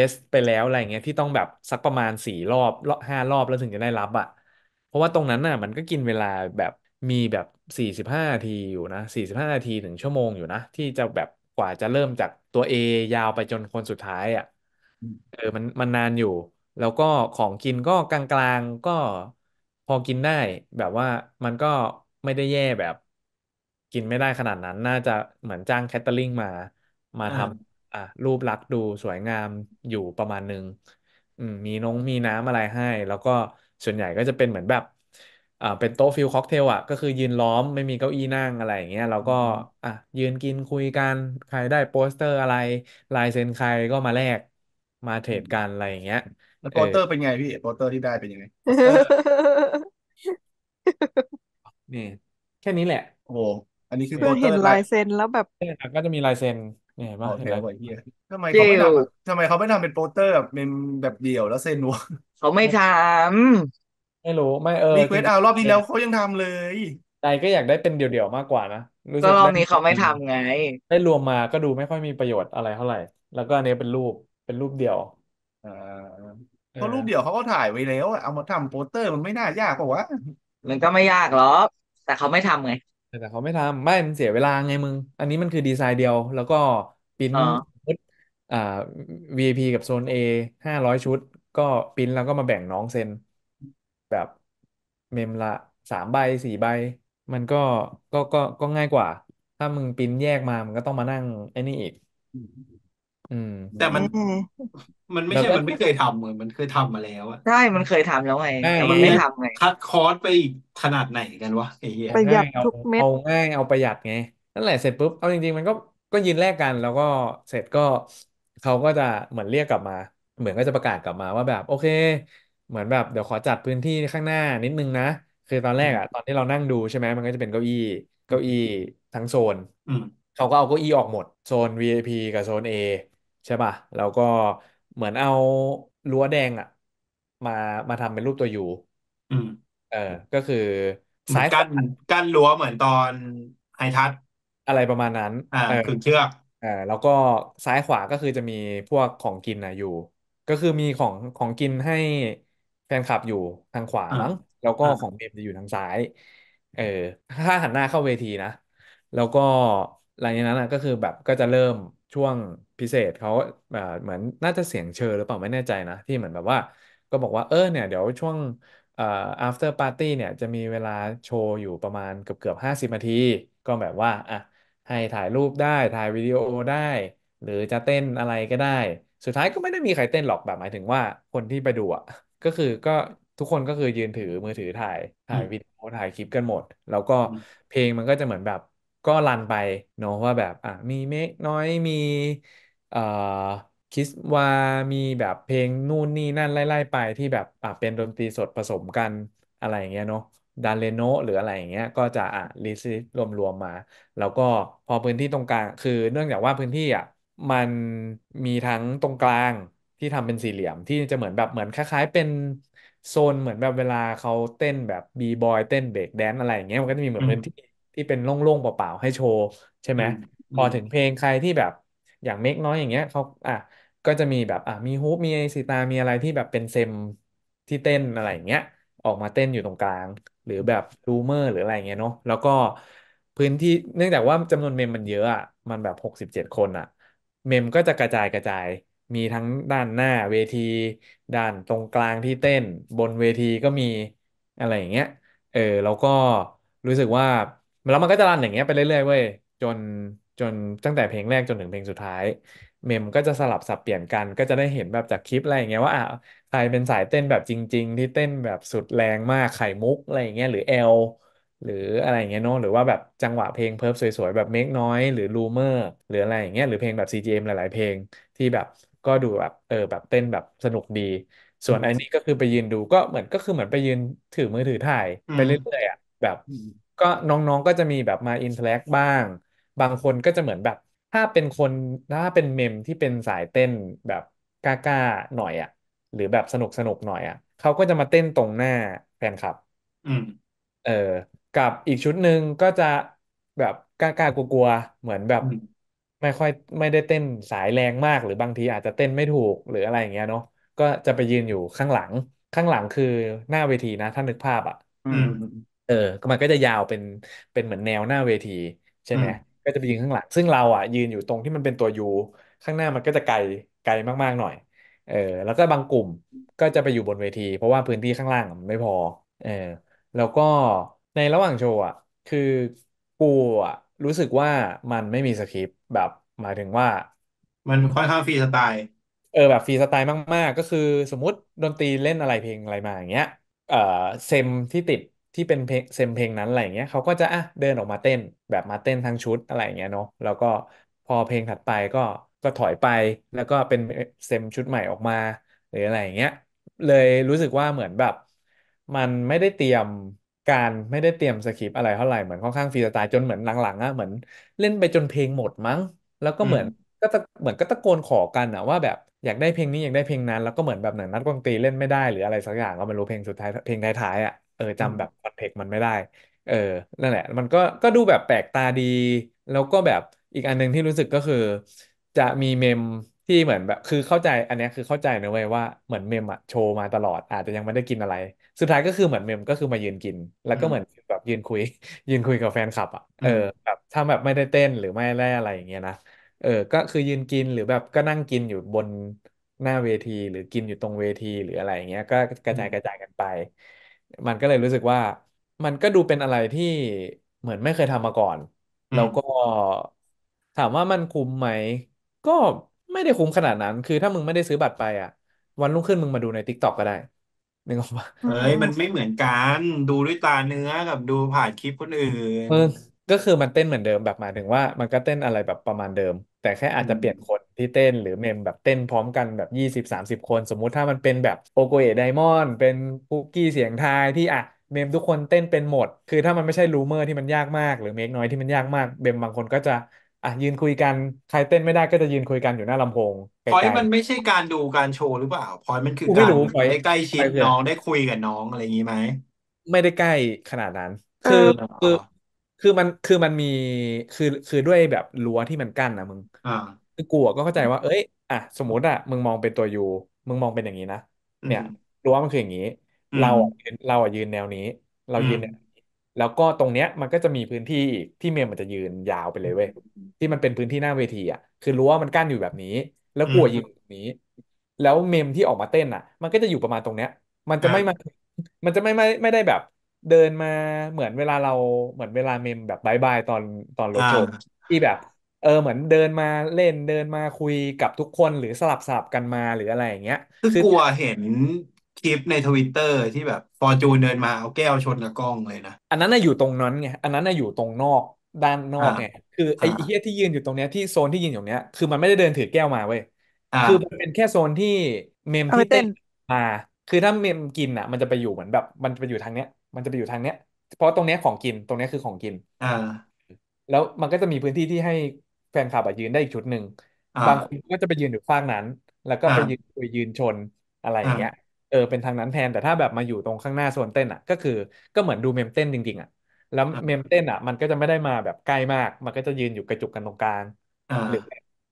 S ไปแล้วอะไรเงี้ยที่ต้องแบบสักประมาณ4 รอบ5 รอบแล้วถึงจะได้รับอ่ะ เพราะว่าตรงนั้นน่ะมันก็กินเวลาแบบมีแบบ45 นาทีอยู่นะ45 นาทีถึง1 ชั่วโมงอยู่นะ ที่จะแบบกว่าจะเริ่มจากตัว A ยาวไปจนคนสุดท้ายอ่ะมันนานอยู่ แล้วก็ของกินก็กลางๆก็พอกินได้แบบว่ามันก็ไม่ได้แย่แบบ กินไม่ได้ขนาดนั้น น่าจะเหมือนจ้างแคตเตอริงมาอ่าทำรูปลักษณ์ดูสวยงามอยู่ประมาณนึงมีน้ำอะไรให้ แล้วก็ส่วนใหญ่ก็จะเป็นเหมือนแบบเป็นโต๊ะฟิลค็อกเทลอ่ะก็คือยืนล้อมไม่มีเก้าอี้นั่งอะไรอย่างเงี้ยแล้วก็อ่ะยืนกินคุยกันใครได้โปสเตอร์อะไร ลายเซ็นใครก็มาแลกมาเทรดกันอะไรอย่างเงี้ย แล้วเอโปอ สเตอร์เป็นไงพี่โปสเตอร์ที่ได้เป็นยังไงโปสเตอร์นี่แค่นี้แหละ โอ้โหอันนี้คือโปคือสเตอเห็นร์ลาลายยเซ็นแล้วแบบเนี่ยครับก็จะมีลายเซ็นเนี่ยเห็นโอปะเคเห็นลายไว้เฮียทำไมเขาจิไม่วทำอะทำไมเขาไม่ทำเป็นโปสเตอร์แบบเป็นแบบเดี่ยวแล้วเซ็นวะ เขาไม่ไม่ถามไม่รู้ไม่รีเควจสริงเอารอบๆที่เนี่ยแล้วเขายังทำเลย ใจก็อยากได้เป็นเดี่ยวๆมากกว่านะ รู้ก็สึกรอได้บนี้เขาไม่ทำไง ได้รวมมาก็ดูไม่ค่อยมีประโยชน์อะไรเท่าไหร่ แล้วก็อันนี้เป็นรูปเดี่ยว อ่าเอเพราะรูปอ เดี่ยวเขาก็ถ่ายไว้แล้วอะเอามาทำโปสเตอร์มันไม่น่ายากป่าววะมันก็ไม่ยากหรอก แต่เขาไม่ทำไง แต่เขาไม่ทำไม่มันเสียเวลาไงมึง อันนี้มันคือดีไซน์เดียว แล้วก็ ปิ้นอ๋อชุดอ่า VIP กับโซน A 500 ชุด ก็ปิ้นแล้วก็มาแบ่งน้องเซ็น แบบเมมละ3 ใบ 4 ใบ มันก็ง่ายกว่า ถ้ามึงปิ้นแยกมา มันก็ต้องมานั่งไอ้นี่อีก อืม แต่อืมมันไม่แล้วใช่ก็มันไม่เคยทำเหมือนมันเคยทำมาแล้วอะใช่มันเคยทำแล้วไง ง่าแต่ยมันอีไม่ก ทำไง คัดคอร์สไปอีกขนาดไหนกันวะไอ้เหี้ยประหง่ายัยดทุกเม็ด ง่ายเอาประหยัดไงนั่นแหละเสร็จปุ๊บเอาจริงๆมันก็ยืนแลกกัน แล้วก็เสร็จก็เขาก็จะเหมือนเรียกกลับมา เหมือนก็จะประกาศกลับมาว่าแบบโอเค เหมือนแบบเดี๋ยวขอจัดพื้นที่ข้างหน้านิดนึงนะ คือตอนแรอืกมอ่ะตอนที่เรานั่งดูใช่ไหมมันก็จะเป็นเก้าอี้ทั้งโซนอืมเขาก็เอาเก้าอี้ออกหมดโซน VIP กับโซน A ใช่ป่ะแล้วก็เหมือนเอารั้วแดงอ่ะ มามาทำเป็นรูปตัว U อืม เออก็คือเหมือซ้านยขกั้นวา กั้นรั้วเหมือนตอนไฮทัชอะไรประมาณนั้น เออขึงเชือก แล้วก็ซ้ายขวาก็คือจะมีพวกของกินนะอยู่ ก็คือมีของกินให้แฟนคลับอยู่ทางขวาอ่ามั้ง แล้วก็อ่าของเมมจะอยู่ทางซ้าย เออ ถ้าหันหน้าเข้าเวทีนะ แล้วก็หลังจากนั้นนะก็คือแบบก็จะเริ่มช่วงพิเศษเขาเหมือนน่าจะเสียงเชิญหรือเปล่าไม่แน่ใจนะ ที่เหมือนแบบว่า ก็บอกว่าเนี่ยเดี๋ยวช่วง เอ่อ after party เนี่ยจะมีเวลาโชว์อยู่ประมาณเกือบ50 นาที ก็แบบว่าอ่ะให้ถ่ายรูปได้ถ่ายวิดีโอได้ หรือจะเต้นอะไรก็ได้ สุดท้ายก็ไม่ได้มีใครเต้นหรอกแบบหมายถึงว่าคนที่ไปดูอ่ะก็ทุกคนก็คือยืนถือมือถือถ่าอืยมวิดีโอถ่ายคลิปกันหมด แล้วก็อืมเพลงมันก็จะเหมือนแบบก็รันไปเนอะว่าแบบอ่ะมีเมคน้อยมีเอ่อ คิสว่ามีแบบเพลงนู่นนี่นั่นไล่ๆไปที่แบบเป็นดนตรีสดผสมกันอะไรอย่างเงี้ยเนาะดานเลโนหรืออะไรอย่างเงี้ย ก็จะลิสต์รวมๆมา แล้วก็พอพื้นที่ตรงกลาง คือเนื่องจากว่าพื้นที่อ่ะมันมีทั้งตรงกลางที่ทำเป็นสี่เหลี่ยมที่จะเหมือนแบบเหมือนคล้ายๆเป็นโซนเหมือนแบบเวลาเขาเต้นแบบบีบอยเต้นเบรกแดนอะไรอย่างเงี้ยมันก็จะมีเหมืออืนมพื้นที่ที่เป็นโล่งๆเปล่าๆให้โชว์ใช่อืไหมมพอือมถึงเพลงใครที่แบบอย่างเมกน้อยอย่างเงี้ยเขาก็จะมีแบบมีฮุปมีสิตาร์มีอะไรที่แบบเป็นเซมที่เต้นอะไรอย่างเงี้ย ออกมาเต้นอยู่ตรงกลาง หรือแบบรูเมอร์หรืออะไรอย่างเงี้ยเนาะแล้วก็พื้นที่เนื่องจากว่าจำนวนเมมมันเยอะอ่ะมันแบบ67 คนอ่ะ เมมก็จะกระจายมีทั้งด้านหน้าเวที ด้านตรงกลางที่เต้น บนเวทีก็มีอะไรอย่างเงี้ย แล้วก็รู้สึกว่าแล้วมันก็จะรันอย่างเงี้ยไปเรื่อยๆเว้ยจนจนตั้งแต่เพลงแรกจนถึงเพลงสุดท้าย เมมก็จะสลับสับเปลี่ยนกัน ก็จะได้เห็นแบบจากคลิปอะไรอย่างเงี้ยว่าใครเป็นสายเต้นแบบจริง ๆ ที่เต้นแบบสุดแรงมากไข่มุกอะไรอย่างเงี้ยหรือแอลหรืออะไรอย่างเงี้ยเนอะหรือว่าแบบจังหวะเพลงเพิร์ฟสวยๆ แบบเมคน้อยหรือลูเมอร์หรืออะไรอย่างเงี้ยหรือเพลงแบบ CGM หลายๆเพลงที่แบบก็ดูแบบแบบเต้นแบบสนุกดี ส่อืวนมอันนี้ก็คือไปยืนดูก็คือเหมือนไปยืนถือมือถือถ่ายอืไปมเรื่อยๆอ่ะแบบอืมก็น้องๆก็จะมีแบบมาอินเทอร์แอคบ้าง บางคนก็จะเหมือนแบบ ถ้าเป็นเมมที่เป็นสายเต้นแบบกล้าๆหน่อยอ่ะ หรือแบบสนุกหน่อยอ่ะเขาก็จะมาเต้นตรงหน้าแฟนคลับ อืมเออกับอีกชุดหนึ่งก็จะแบบกล้ากลัวๆเหมือนแบบ อืมไม่ได้เต้นสายแรงมาก หรือบางทีอาจจะเต้นไม่ถูกหรืออะไรอย่างเงี้ยเนาะก็จะไปยืนอยู่ข้างหลังคือหน้าเวทีนะถ้านึกภาพอ่ะ อือืมมก็มันก็จะยาวเป็นเหมือนแนวหน้าเวที ใช่อืไหมมก็จะไปยืนข้างหลัง ซึ่งเราอ่ะยืนอยู่ตรงที่มันเป็นตัวยูข้างหน้ามันก็จะไกลไกลมากๆหน่อย เออ แล้วก็บางกลุ่มก็จะไปอยู่บนเวที เพราะว่าพื้นที่ข้างล่างอะมันไม่พอ เออ แล้วก็ในระหว่างโชว์อ่ะ คือกูอ่ะรู้สึกว่ามันไม่มีสคริปต์แบบหมายถึงว่า มันค่อนข้างฟรีสไตล์ แบบฟรีสไตล์มาก ๆ ก็คือสมมติดนตรีเล่นอะไรเพลงอะไรมาอย่างเงี้ย เอ่อเซมที่ติดที่เป็นเพลงเซมเพลงนั้นอะไรอย่างเงี้ยเขาก็จะเดินออกมาเต้นแบบมาเต้นทั้งชุดอะไรอย่างเงี้ยเนาะแล้วก็พอเพลงถัดไปก็ถอยไป แล้วก็เป็นเซมชุดใหม่ออกมา หรืออะไรอย่างเงี้ย เลยรู้สึกว่าเหมือนแบบ มันไม่ได้เตรียมสคริปต์อะไรเท่าไหร่เหมือนค่อนข้างฟรีสไตล์จนเหมือนหลังๆอ่ะเหมือนเล่นไปจนเพลงหมดมั้ง แล้วก็อืเหมืมอน ก็ตะโกนขอกันอะว่าแบบอยากได้เพลงนี้อยากได้เพลงนั้น แล้วก็เหมือนแบบหนังนักดนตรีเล่นไม่ได้หรืออะไรสักอย่างก็ไม่รู้เพลงสุดท้ายเพลงท้ายๆอะอืมจำแบบคอนเทกต์มันไม่ได้ เออนั่นแหละ มันก็ดูแบบแปลกตาดี แล้วก็แบบอีกอันหนึงที่รู้สึกก็คือ จะมีเมมที่เหมือนแบบคือเข้าใจอันเนี้ยคือเข้าใจนะเว้ยว่าเหมือนเมมอะโชว์มาตลอดอาจจะยังไม่ได้กินอะไร สุดท้ายก็คือเหมือนเมมก็คือมายืนกิน แล้วอืก็มเหมือนแบบยืนคุย ยืนคุยกับแฟนคลับอะอืมแบบถ้าแบบไม่ได้เต้นหรือไม่ได้อะไรอย่างเงี้ยนะ ก็คือยืนกินหรือแบบก็นั่งกินอยู่บนหน้าเวที หรือกินอยู่ตรงเวทีหรืออะไรอย่างเงี้ย ก็กระจายกันไป มันก็เลยรู้สึกว่า มันก็ดูเป็นอะไรที่เหมือนไม่เคยทำมาก่อน อืแล้วมก็ถามว่ามันคุ้มไหม ก็ไม่ได้คุ้มขนาดนั้น คือถ้ามึงไม่ได้ซื้อบัตรไปอ่ะ วันรุ่งขึ้นมึงมาดูใน TikTok ก็ได้นึกออกปะ เอ้ยมันไม่เหมือนกันดูด้วยตาเนื้อกับดูผ่านคลิปคนอื่น เออก็คือมันเต้นเหมือนเดิมแบบหมายถึงว่า มันก็เต้นอะไรแบบประมาณเดิม แต่แค่อาจอืจะเปมลี่ยนคนที่เต้นหรือเมมแบบเต้นพร้อมกันแบบ20-30 คน สมมุติถ้ามันเป็นแบบโอโกเอะไดมอนด์เป็นคุกกี้เสียงทายที่อ่ะเมมทุกคนเต้นเป็นหมด คือถ้ามันไม่ใช่รูเมอร์ที่มันยากมาก หรือเมคน้อยที่มันยากมากเมมบางคนก็จะอ่ะยืนคุยกันใครเต้นไม่ได้ก็จะยืนคุยกันอยู่หน้าลำโพงไพอยกลต์มันไม่ใช่การดูการโชว์หรือเปล่าพอยต์มันๆคือกูไม่การรู้ไปได้ใกล้ชิไปดเผื่อ น้องได้คุยกับน้องอะไรอย่างนี้ไหมไม่ได้ใกล้ขนาดนั้น เอคืออคือ คือมันมีคือด้วยแบบรั้วที่มันกั้นนะมึง อ่าคือกูอะก็เข้าใจว่า เอ้ย อ่ะสมมติอ่ะมึงมองเป็นตัวยูมึงมองเป็นอย่างนี้นะ อืเนี่ยมรั้วมันคืออย่างนี้ อืเรามอ่ะยืนแนวนี้ เราอืยืมนแนวนี้แล้วก็ตรงเนี้ยมันก็จะมีพื้นที่อีกที่เมมมันจะยืนยาวไปเลยเว้ยที่มันเป็นพื้นที่หน้าเวทีอ่ะคือรั้วมันกั้นอยู่แบบนี้ แล้วอืกูมอะยืนตรงนี้ แล้วเมมที่ออกมาเต้นอ่ะ มันก็จะอยู่ประมาณตรงเนี้ย มันจะอ่าไม่มา มันจะไม่ได้แบบเดินมาเหมือนเวลาเราเหมือนเวลาเมมแบบบายบายตอนรอ่าถโชว์ที่แบบ เหมือนเดินมาเล่นเดินมาคุยกับทุกคนหรือสลับกันมาหรืออะไรอย่างเงี้ย คือคือกลัวเห็นคลิปในทวิตเตอร์ที่แบบฟอร์จูนเดินมาเอาแก้วชนกับกล้องเลยนะอันนั้นน่ะอยู่ตรงนั้นไงอันนั้นน่ะอยู่ตรงนอกด้านนออ่ากไงคือไอ้อ่า เฮียที่ยืนอยู่ตรงเนี้ยที่โซนที่ยืนอยู่เนี้ยคือมันไม่ได้เดินถือแก้วมาเว้ยอ่า คือมันเป็นแค่โซนที่เมมเอาไปที่เต้เต้นนมา คือถ้าเมมกินอ่ะ มันจะไปอยู่เหมือนแบบ มันจะไปอยู่ทางเนี้ย มันจะไปอยู่ทางเนี้ย เพราะตรงเนี้ยของกินตรงเนี้ยคือของกิน อ่า แล้วมันก็จะมีพื้นที่ที่ให้แฟนคลับอะยืนได้อีกชุดหนึ่ง อ่า บางคนก็จะไปยืนอยู่ฟากนั้น แล้วก็อ่า ไปยืนคุยยืนชนอะไรออ่า ย่างเงี้ย เป็นทางนั้นแทน แต่ถ้าแบบมาอยู่ตรงข้างหน้าโซนเต้นอ่ะ ก็คือก็เหมือนดูเมมเต้นจริงๆอ่ะ แล้วอ่า เมมเต้นอ่ะ มันก็จะไม่ได้มาแบบใกล้มาก มันก็จะยืนอยู่กระจุกกันตรงกลาง อ่า หรือ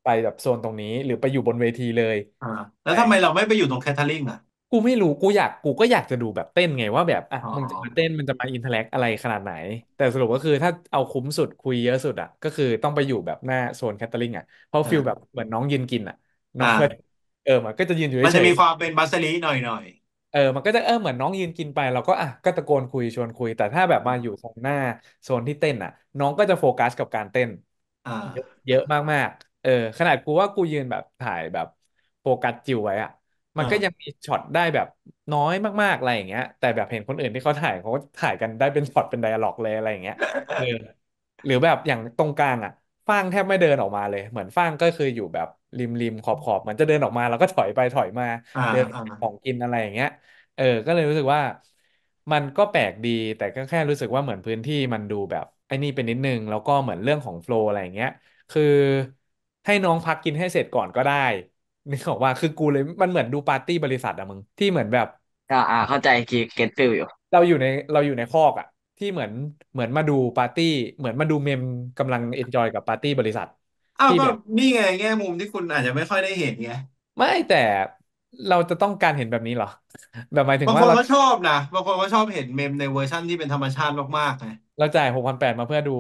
ไปแบบโซนตรงนี้ หรือไปอยู่บนเวทีเลยอ่า แล้วแต่ ทำไมเราไม่ไปอยู่ตรงแคทเทอริงอ่ะ กูไม่รู้กูก็อยากจะดูแบบเต้นไงว่าแบบอ่ะอ๋อ มึงจะมาเต้นมันจะมาอินเทอร์แอคอะไรขนาดไหน แต่สรุปก็คือถ้าเอาคุ้มสุดคุยเยอะสุดอ่ะก็คือต้องไปอยู่แบบหน้าโซนแคทเทอริงอ่ะเพราะอ่า ฟิลแบบเหมือนน้องยืนกินอ่ะ น้องอ่า ก็มันก็จะยืนอยู่มันจะเฉยมีความเป็นบัสลีหน่อยมันก็จะเหมือนน้องยืนกินไปเราก็อ่ะก็ตะโกนคุยชวนคุย แต่ถ้าแบบมาอยู่ตรงหน้าโซนที่เต้นอ่ะ น้องก็จะโฟกัสกับการเต้น ๆเยอะเยอะมากๆขนาดกูว่ากูยืนแบบถ่ายแบบโฟกัสจิวไว้อ่ะ มันอ่า ก็ยังมีช็อตได้แบบน้อยมากๆอะไรอย่างเงี้ย แต่แบบเห็นคนอื่นที่เขาถ่ายกันได้เป็นช็อตเป็นไดอะล็อกเลยอะไรอย่างเงี้ยเออหรือแบบอย่างตรงกลางอ่ะฟางแทบไม่เดินออกมาเลย เหมือนฟางก็คืออยู่แบบริมขอบมันจะเดินออกมาแล้วก็ถอยไปถอยมา อ่า เดินอ่า ของกินอะไรอย่างเงี้ย ก็เลยรู้สึกว่า มันก็แปลกดี แต่ก็แค่รู้สึกว่าเหมือนพื้นที่มันดูแบบไอ้นี่เป็นนิดนึง แล้วก็เหมือนเรื่องของโฟลว์อะไรอย่างเงี้ย คือให้น้องพักกินให้เสร็จก่อนก็ได้ นึกออกว่าคือกูเลยมันเหมือนดูปาร์ตี้บริษัทอะมึง ที่เหมือนแบบ เข้าใจคือเก็ตฟิลอยู่ เราอยู่ในคอกอะที่เหมือนมาดูปาร์ตี้ เหมือนมาดูเมมกำลังเอนจอยกับปาร์ตี้บริษัท อ้าวที่ก็แบบ นี่ไงแง่มุมที่คุณอาจจะไม่ค่อยได้เห็นไง ไม่แต่เราจะต้องการเห็นแบบนี้เหรอ แบบหมายถึงบางคว่านเรา ก็ชอบนะ บางคนก็ชอบเห็นเมมในเวอร์ชั่นที่เป็นธรรมชาติมากๆไงเราจ่าย6,800มาเพื่อดู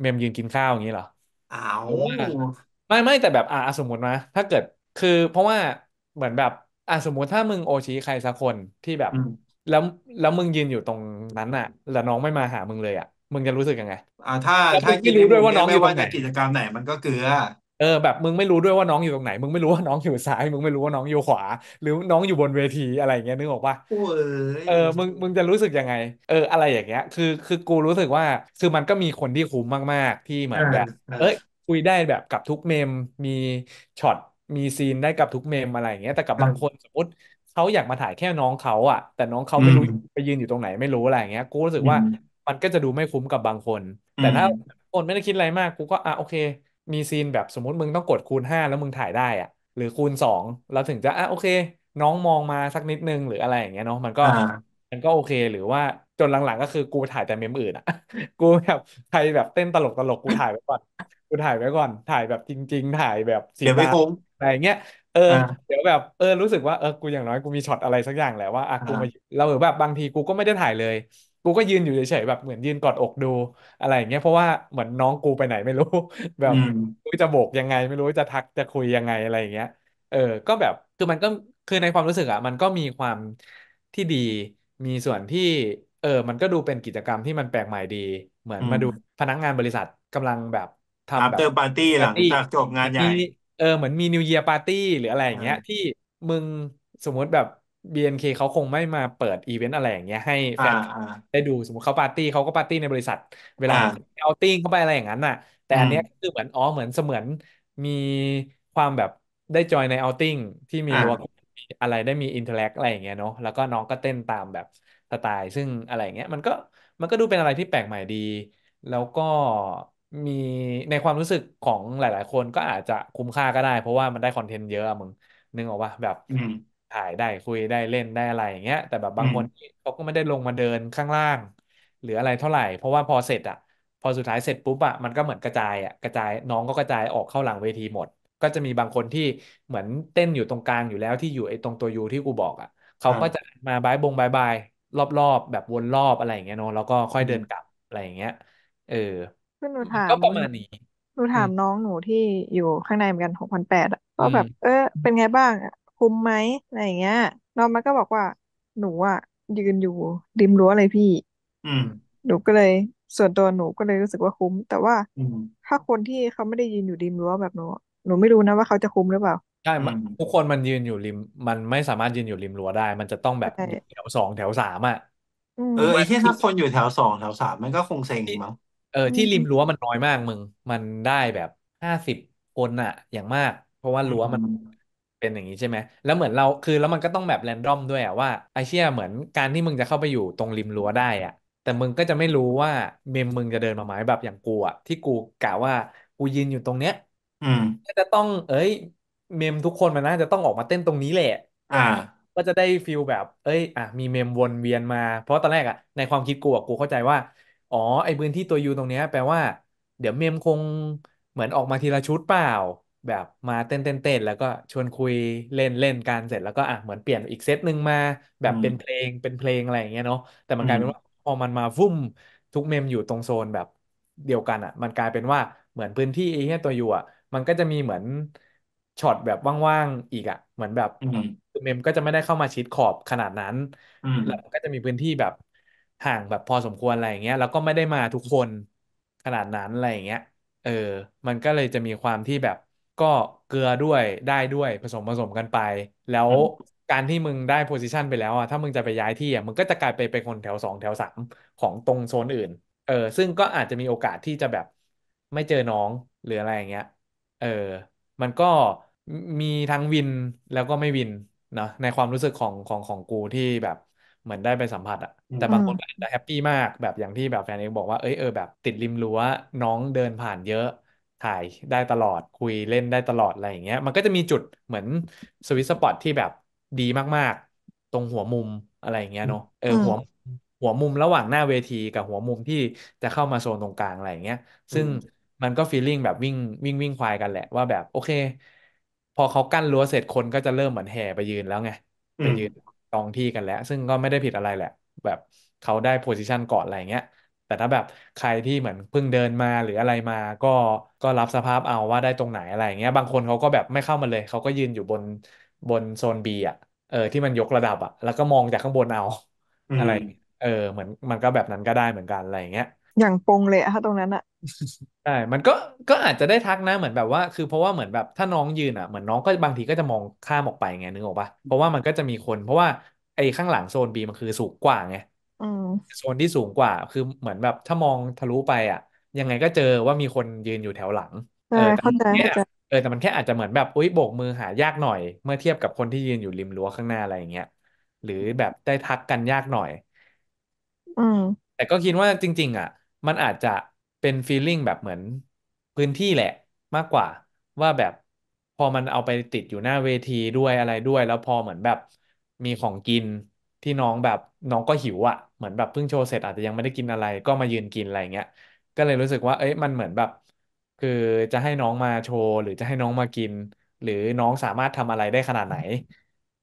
เมมยืนกินข้าวอย่างนี้เหรออ้าหรือวว่าไม่แต่แบบอ่ะสมมตินะถ้าเกิดคือเพราะว่าเหมือนแบบสมมติถ้ามึงโอชิใครสักคนที่แบบ อืม แล้วแล้วมึงยืนอยู่ตรงนั้นอ่ะ แล้วน้องไม่มาหามึงเลยอ่ะ มึงจะรู้สึกยังไง ถ้าแล้วมึงคิไม่ดในรู้ด้มุวยมว่าเนี้ยน้องไม่อยู่ตรว่างไหน จะกิจกรรมไหนมันก็เกลือ แบบมึงไม่รู้ด้วยว่าน้องอยู่ตรงไหน มึงไม่รู้ว่าน้องอยู่ซ้าย มึงไม่รู้ว่าน้องอยู่ขวา หรือน้องอยู่บนเวทีอะไรอย่างเงี้ยนึกออกปะโอ้ยมึงจะรู้สึกยังไง อะไรอย่างเงี้ย คือกูรู้สึกว่า คือมันก็มีคนที่คุ้มมาก ๆ ที่เหเอมืออนแบบ เออเอ้ย คุยได้แบบกับทุกเมม มีช็อต มีซีนได้กับทุกเมมอะไรอย่างเงี้ย แต่กับเอบางอคนสมมติเขาอยากมาถ่ายแค่น้องเขาอะแต่น้องเขาอืไม่มรู้ไปยืนอยู่ตรงไหนไม่รู้อะไรอย่างเงี้ย กูรู้สึกอืว่าม มันก็จะดูไม่คุ้มกับบางคน อืแต่มถ้าคนไม่ได้คิดอะไรมาก กูก็อ่ะโอเค มีซีนแบบสมมติมึงต้องกดคูณ 5แล้วมึงถ่ายได้อะหรือคูณ 2แล้วถึงจะอ่ะโอเค น้องมองมาสักนิดนึงหรืออะไรอย่างเงี้ยเนาะมันก็ อ่า มันก็โอเคหรือว่าจนหลังๆก็คือกูถ่ายแต่เมมอื่นอ่ะ กูแบบใครแบบเต้นตลกกูถ่ายไว้ก่อน ถ่ายแบบจริง ๆ ถ่ายแบบสีเดี๋ยวไม่ตาคุ้มอะไรอย่างเงี้ยเออ อ่าเดี๋ยวแบบรู้สึกว่ากูอย่างน้อยกูมีช็อตอะไรสักอย่างแหละว่าอ่ะอ่ากูมาแล้วหรือแบบบางทีกูก็ไม่ได้ถ่ายเลย กูก็ยืนอยู่เฉยๆแบบเหมือนยืนกอดอกดูอะไรอย่างเงี้ยเพราะว่าเหมือนน้องกูไปไหนไม่รู้ แบบอืมกูจะโบกยังไงไม่รู้จะทักจะคุยยังไงอะไรอย่างเงี้ย ก็แบบคือมันก็คือในความรู้สึกอ่ะมันก็มีความที่ดี มีส่วนที่มันก็ดูเป็นกิจกรรมที่มันแปลกใหม่ดี เหมือนอืมามดูพนักงานบริษัทกำลังแบบอาทำฟแบเตอบร์ปาร์ตี้หปาลัร์งตี้จากจบงาเหมืนอนใหญ่มีเหมือนมี New Year Party หรืออะไรอย่างเงี้ย ที่มึงสมมติแบบ BNK เขาคงไม่มาเปิดอีเวนต์อะไรอย่างเงี้ยให้อ่าแฟนคลับอ่าได้ดูสมมติเขาปาร์ตี้เขาก็ปาร์ตี้ในบริษัท เวลาอ่า ของเอาติ้งเข้าไปอะไรอย่างนั้นน่ะ แต่อือันม เนี้ยคือเหมือนเหมือนเสมือนมีความแบบได้จอยในเอาติ้งที่มีอ่า รั้วมีอะไรได้มีอินเทอร์แอคอะไรอย่างเงี้ยเนาะแล้วก็น้องก็เต้นตามแบบสไตล์ซึ่งอะไรอย่างเงี้ยมันก็ดูเป็นอะไรที่แปลกใหม่ดี แล้วก็มีในความรู้สึกของหลาย ๆ คนก็อาจจะคุ้มค่าก็ได้ เพราะว่ามันได้คอนเทนต์เยอะอะมึง นึกออกว่าแบบอืม ถ่ายได้คุยได้เล่นได้อะไรอย่างเงี้ย แต่แบบบางอืคม นที่เขาก็ไม่ได้ลงมาเดินข้างล่าง หรืออะไรเท่าไหร่ เพราะว่าพอเสร็จอ่ะ พอสุดท้ายเสร็จปุ๊บอ่ะมันก็เหมือนกระจายอ่ะกระจายน้องก็กระจายออกเข้าหลังเวทีหมด ก็จะมีบางคนที่เหมือนเต้นอยู่ตรงกลางอยู่แล้วที่อยู่ไอ้ตรงตัวยูที่กูบอกอ่ะเขาอ่า ก็จะมาบายรอบๆแบบวนรอบอะไรอย่างเงี้ยเนอะแล้วก็ค่อยอืเดินม กลับอะไรอย่างเงี้ย เออ คือหนูถาก็มประมาณนี้ หนูอืถาม มน้องหนูที่อยู่ข้างในเหมือนกัน6,800อ่ะก็อืแบม บเป็นไงบ้างอะคุ้มไหมอะไรอย่างเงี้ยน้องมันก็บอกว่าหนูอ่ะยืนอยู่ริมรั้วเลยพี่ อืม หนูก็เลยส่วนตัวหนูก็เลยรู้สึกว่าคุ้ม แต่ว่าอืม ถ้าคนที่เขาไม่ได้ยืนอยู่ริมรั้วแบบหนูอะหนูไม่รู้นะว่าเขาจะคุ้มหรือเปล่าใช่อืมันม ทุกคนมันยืนอยู่ริม มันไม่สามารถยืนอยู่ริมรั้วได้ มันจะต้องแบบใช่อยู่แถว 2แถว 3อ่ะอืมไอ้ที่ถ้าคนอยู่แถว 2แถว 3มันก็คงเซ็งที่มั้งอืที่ริมมรั้วมันน้อยมากมึง มันได้แบบ50 คนอ่ะ อย่างมาก เพราะว่าอืรั้วมันม เป็นอย่างนี้ใช่ไหมแล้วเหมือนเราคือแล้วมันก็ต้องแบบแรนดอมด้วยอ่ะว่าไอเชี่ยเหมือนการที่มึงจะเข้าไปอยู่ตรงริมรั้วได้อ่ะ แต่มึงก็จะไม่รู้ว่าเมมมึงจะเดินมาไหมแบบอย่างกูอ่ะที่กูกะว่ากูยืนอยู่ตรงเนี้ยอืม ก็จะต้องเมมทุกคนมันน่าจะต้องออกมาเต้นตรงนี้แหละ อ่า ก็จะได้ฟิลแบบ มีเมมวนเวียนมา เพราะตอนแรกอะในความคิดกูอะกูเข้าใจว่า อ๋อ ไอ้พื้นที่ตัวยูตรงเนี้ยแปลว่า เดี๋ยวเมมคงเหมือนออกมาทีละชุดเปล่า แบบมาเต้นแล้วก็ชวนคุยเล่นเล่นกันเสร็จแล้วก็เหมือนเปลี่ยนอีกเซตหนึ่งมา แบอืบม เป็นเพลงอะไรอย่างเงี้ยเนาะ แต่มันอืกลายม เป็นว่าพอมันมาฟุ่มทุกเมมอยู่ตรงโซนแบบเดียวกันอะมันกลายเป็นว่าเหมือนพื้นที่ไอ้เหี้ยตัวยูอะมันก็จะมีเหมือนช็อตแบบว่างๆอีกอะเหมือนแบบ อืม เมมก็จะไม่ได้เข้ามาชิดขอบขนาดนั้น อืม แล้วก็จะมีพื้นที่แบบห่างแบบพอสมควรอะไรอย่างเงี้ย แล้วก็ไม่ได้มาทุกคนขนาดนั้นอะไรอย่างเงี้ย เออ มันก็เลยจะมีความที่แบบก็เกลือด้วยได้ด้วยผสมกันไป แล้วอืม การที่มึงได้โพซิชันไปแล้วอ่ะ ถ้ามึงจะไปย้ายที่อ่ะ มึงก็จะกลายไปเป็นคนแถว 2 แถว 3ของตรงโซนอื่น ซึ่งก็อาจจะมีโอกาสที่จะแบบไม่เจอน้องหรืออะไรอย่างเงี้ย เออ มันก็มีทั้งวินแล้วก็ไม่วินเนอะในความรู้สึกของกูที่แบบเหมือนได้ไปสัมผัสอะอืแต่ม บางคนก็อาจจะแฮปปี้มากแบบอย่างที่แบบแฟนเองบอกว่าเอ้ยแบบติดริมรั้วน้องเดินผ่านเยอะ ถ่ายได้ตลอดคุยเล่นได้ตลอดอะไรอย่างเงี้ย มันก็จะมีจุดเหมือนสวิตสปอตที่แบบดีมากๆ ตรงหัวมุมอะไรอย่างเงี้ยเนาะอืม หัวมุมระหว่างหน้าเวทีกับหัวมุมที่จะเข้ามาโซนตรงกลางอะไรอย่างเงี้ย อืซึ่งม มันก็ฟีลลิ่งแบบวิ่งควายกันแหละว่าแบบโอเค พอเขากั้นรั้วเสร็จคนก็จะเริ่มเหมือนแห่ไปยืนแล้วไง อืไปม ยืนจองที่กันแล้ว ซึ่งก็ไม่ได้ผิดอะไรแหละ แบบเขาได้โพซิชันก่อนอะไรเงี้ย แต่ถ้าแบบใครที่เหมือนเพิ่งเดินมาหรืออะไรมาก็รับสภาพเอาว่าได้ตรงไหนอะไรเงี้ย บางคนเขาก็แบบไม่เข้ามาเลย เขาก็ยืนอยู่บนโซนบีอ่ะที่มันยกระดับอ่ะแล้วก็มองจากข้างบนเอา อือะไรม เงี้ยเหมือนมันก็แบบนั้นก็ได้เหมือนกันอะไรเงี้ย อย่างปงเลยอะถ้าตรงนั้นอะใช่ มันก็อาจจะได้ทักนะ เหมือนแบบว่า คือเพราะว่าเหมือนแบบถ้าน้องยืนอ่ะ เหมือนน้องก็บางทีก็จะมองข้ามออกไปไงนึกออกปะเพราะว่ามันก็จะมีคน เพราะว่าไอ้ข้างหลังโซนบีมันคือสูงกว่าไง อืม โซนที่สูงกว่า คือเหมือนแบบถ้ามองทะลุไปอ่ะ ยังไงก็เจอว่ามีคนยืนอยู่แถวหลัง ใช่แต่เข้ามันใจแค่เข้าใจ แต่มันแค่อาจจะเหมือนแบบ อุ๊ย โบกมือหายากหน่อย เมื่อเทียบกับคนที่ยืนอยู่ริมรั้วข้างหน้าอะไรอย่างเงี้ย หรือแบบได้ทักกันยากหน่อย อืม แต่ก็คิดว่าจริง ๆ อ่ะ มันอาจจะเป็นฟีลลิ่งแบบเหมือนพื้นที่แหละ มากกว่า ว่าแบบพอมันเอาไปติดอยู่หน้าเวทีด้วยอะไรด้วย แล้วพอเหมือนแบบมีของกินที่น้องแบบน้องก็หิวอ่ะ เหมือนแบบเพิ่งโชว์เสร็จอาจจะยังไม่ได้กินอะไร ก็มายืนกินอะไรเงี้ย ก็เลยรู้สึกว่า เอ้ยมันเหมือนแบบ คือจะให้น้องมาโชว์หรือจะให้น้องมากิน หรือน้องสามารถทำอะไรได้ขนาดไหน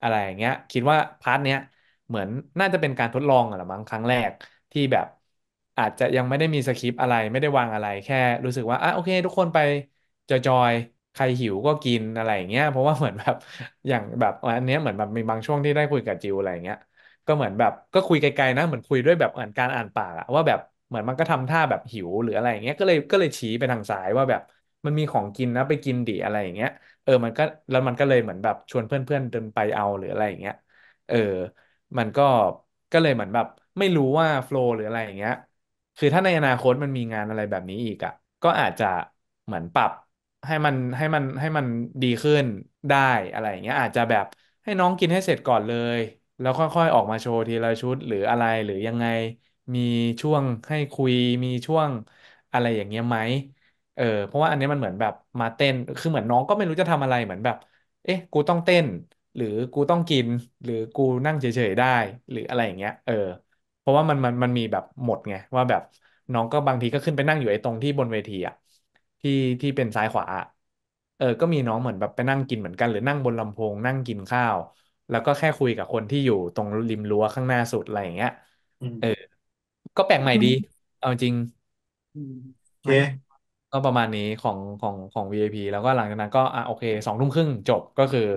อะไรอย่างเงี้ย คิดว่าพาร์ทเนี้ยเหมือนน่าจะเป็นการทดลองอะละมั้งครั้งแรก ที่แบบอาจจะยังไม่ได้มีสคริปต์อะไรไม่ได้วางอะไรแค่รู้สึกว่าอ่ะโอเคทุกคนไปจอยๆใครหิวก็กินอะไรอย่างเงี้ยเพราะว่าเหมือนแบบอย่างแบบอันเนี้ยเหมือนแบบมีบางช่วงที่ได้คุยกับจิวอะไรอย่างเงี้ยก็เหมือนแบบก็คุยไกลๆนะเหมือนคุยด้วยแบบเหมือนการอ่านปากอะว่าแบบเหมือนมันก็ทำท่าแบบหิวหรืออะไรอย่างเงี้ยก็เลยชี้ไปทางซ้ายว่าแบบมันมีของกินนะไปกินดิอะไรอย่างเงี้ยมันก็แล้วมันก็เลยเหมือนแบบชวนเพื่อนๆเดินไปเอาหรืออะไรอย่างเงี้ยเออมันก็เลยเหมือนแบบไม่รู้ว่าโฟลว์หรืออะไรอย่างเงี้ยคือถ้าในอนาคตมันมีงานอะไรแบบนี้อีกอ่ะก็อาจจะเหมือนปรับให้มันดีขึ้นได้อะไรอย่างเงี้ยอาจจะแบบให้น้องกินให้เสร็จก่อนเลยแล้วค่อยๆออกมาโชว์ทีละชุดหรืออะไรหรือยังไงมีช่วงให้คุยมีช่วงอะไรอย่างเงี้ยไหมเพราะว่าอันนี้มันเหมือนแบบมาเต้นคือเหมือนน้องก็ไม่รู้จะทำอะไรเหมือนแบบกูต้องเต้นหรือกูต้องกินหรือกูนั่งเฉยๆได้หรืออะไรอย่างเงี้ยเพราะว่ามันมีแบบหมดไงว่าแบบน้องก็บางทีก็ขึ้นไปนั่งอยู่ไอ้ตรงที่บนเวทีอ่ะที่เป็นซ้ายขวาก็มีน้องเหมือนแบบไปนั่งกินเหมือนกันหรือนั่งบนลำโพงนั่งกินข้าวแล้วก็แค่คุยกับคนที่อยู่ตรงริมรั้วข้างหน้าสุดอะไรอย่างเงี้ยเออก็แปลกใหม่ดีเอาจริงโอเคก็ประมาณนี้ของ VIP แล้วก็หลังจากนั้นก็โอเค20:30จบก็คือ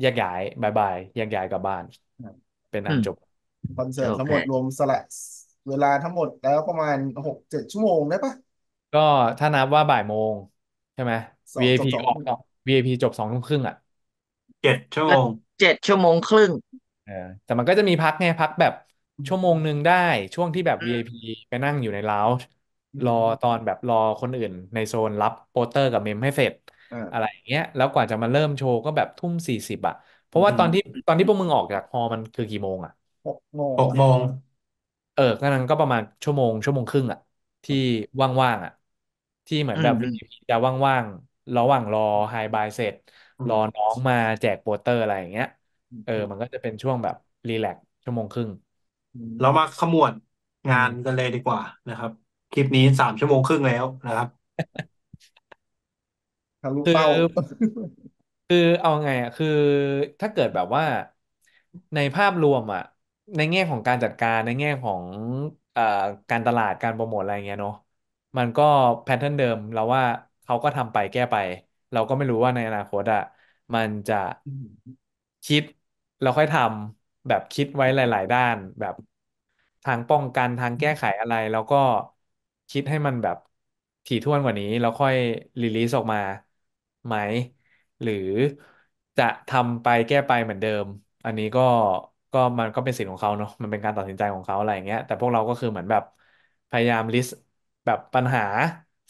แยกย้ายบายบายแยกย้ายกลับบ้านเป็นอันจบคอนเสิร์ตทั้งหมดรวมสละเวลาทั้งหมดแล้วประมาณ 6-7 ชั่วโมงได้ปะก็ถ้านับว่าบ่ายโมงใช่ไหม VIP ออก VIP จบ 20:30อ่ะ7ชั่วโมง7 ชั่วโมงครึ่งแต่มันก็จะมีพักไงพักแบบ1 ชั่วโมงได้ช่วงที่แบบ VIP ไปนั่งอยู่ในลาวจ์รอตอนแบบรอคนอื่นในโซนรับโปสเตอร์กับเมมให้เสร็จอะไรอย่างเงี้ยแล้วกว่าจะมาเริ่มโชว์ก็แบบ20:40อ่ะเพราะว่าตอนที่พวกมึงออกจากฮอลมันคือกี่โมงอ่ะ6 โมงก็นั้นก็ประมาณ1 ชั่วโมง 1.5 ชั่วโมงอ่ะที่ว่างๆอ่ะที่เหมือนแบบจะว่างๆระหว่างรอไฮบายเสร็จรอน้องมาแจกโปสเตอร์อะไรอย่างเงี้ยมันก็จะเป็นช่วงแบบรีแลกซ์1.5 ชั่วโมงเรามาขมวดงานกันเลยดีกว่านะครับคลิปนี้3 ชั่วโมงครึ่งแล้วนะครับคือเอาไงอ่ะคือถ้าเกิดแบบว่าในภาพรวมอ่ะในแง่ของการจัดการในแง่ของการตลาดการโปรโมทอะไรเงี้ยเนาะมันก็แพทเทิร์นเดิมเราว่าเขาก็ทำไปแก้ไปเราก็ไม่รู้ว่าในอนาคตอ่ะมันจะคิดเราค่อยทำแบบคิดไว้หลายๆด้านแบบทางป้องกันทางแก้ไขอะไรแล้วก็คิดให้มันแบบถี่ถ้วนกว่านี้แล้วค่อยรีลีสออกมาไหมหรือจะทำไปแก้ไปเหมือนเดิมอันนี้ก็มันก็เป็นสิทธิ์ของเขาเนาะมันเป็นการตัดสินใจของเขาอะไรอย่างเงี้ยแต่พวกเราก็คือเหมือนแบบพยายามลิสต์แบบปัญหา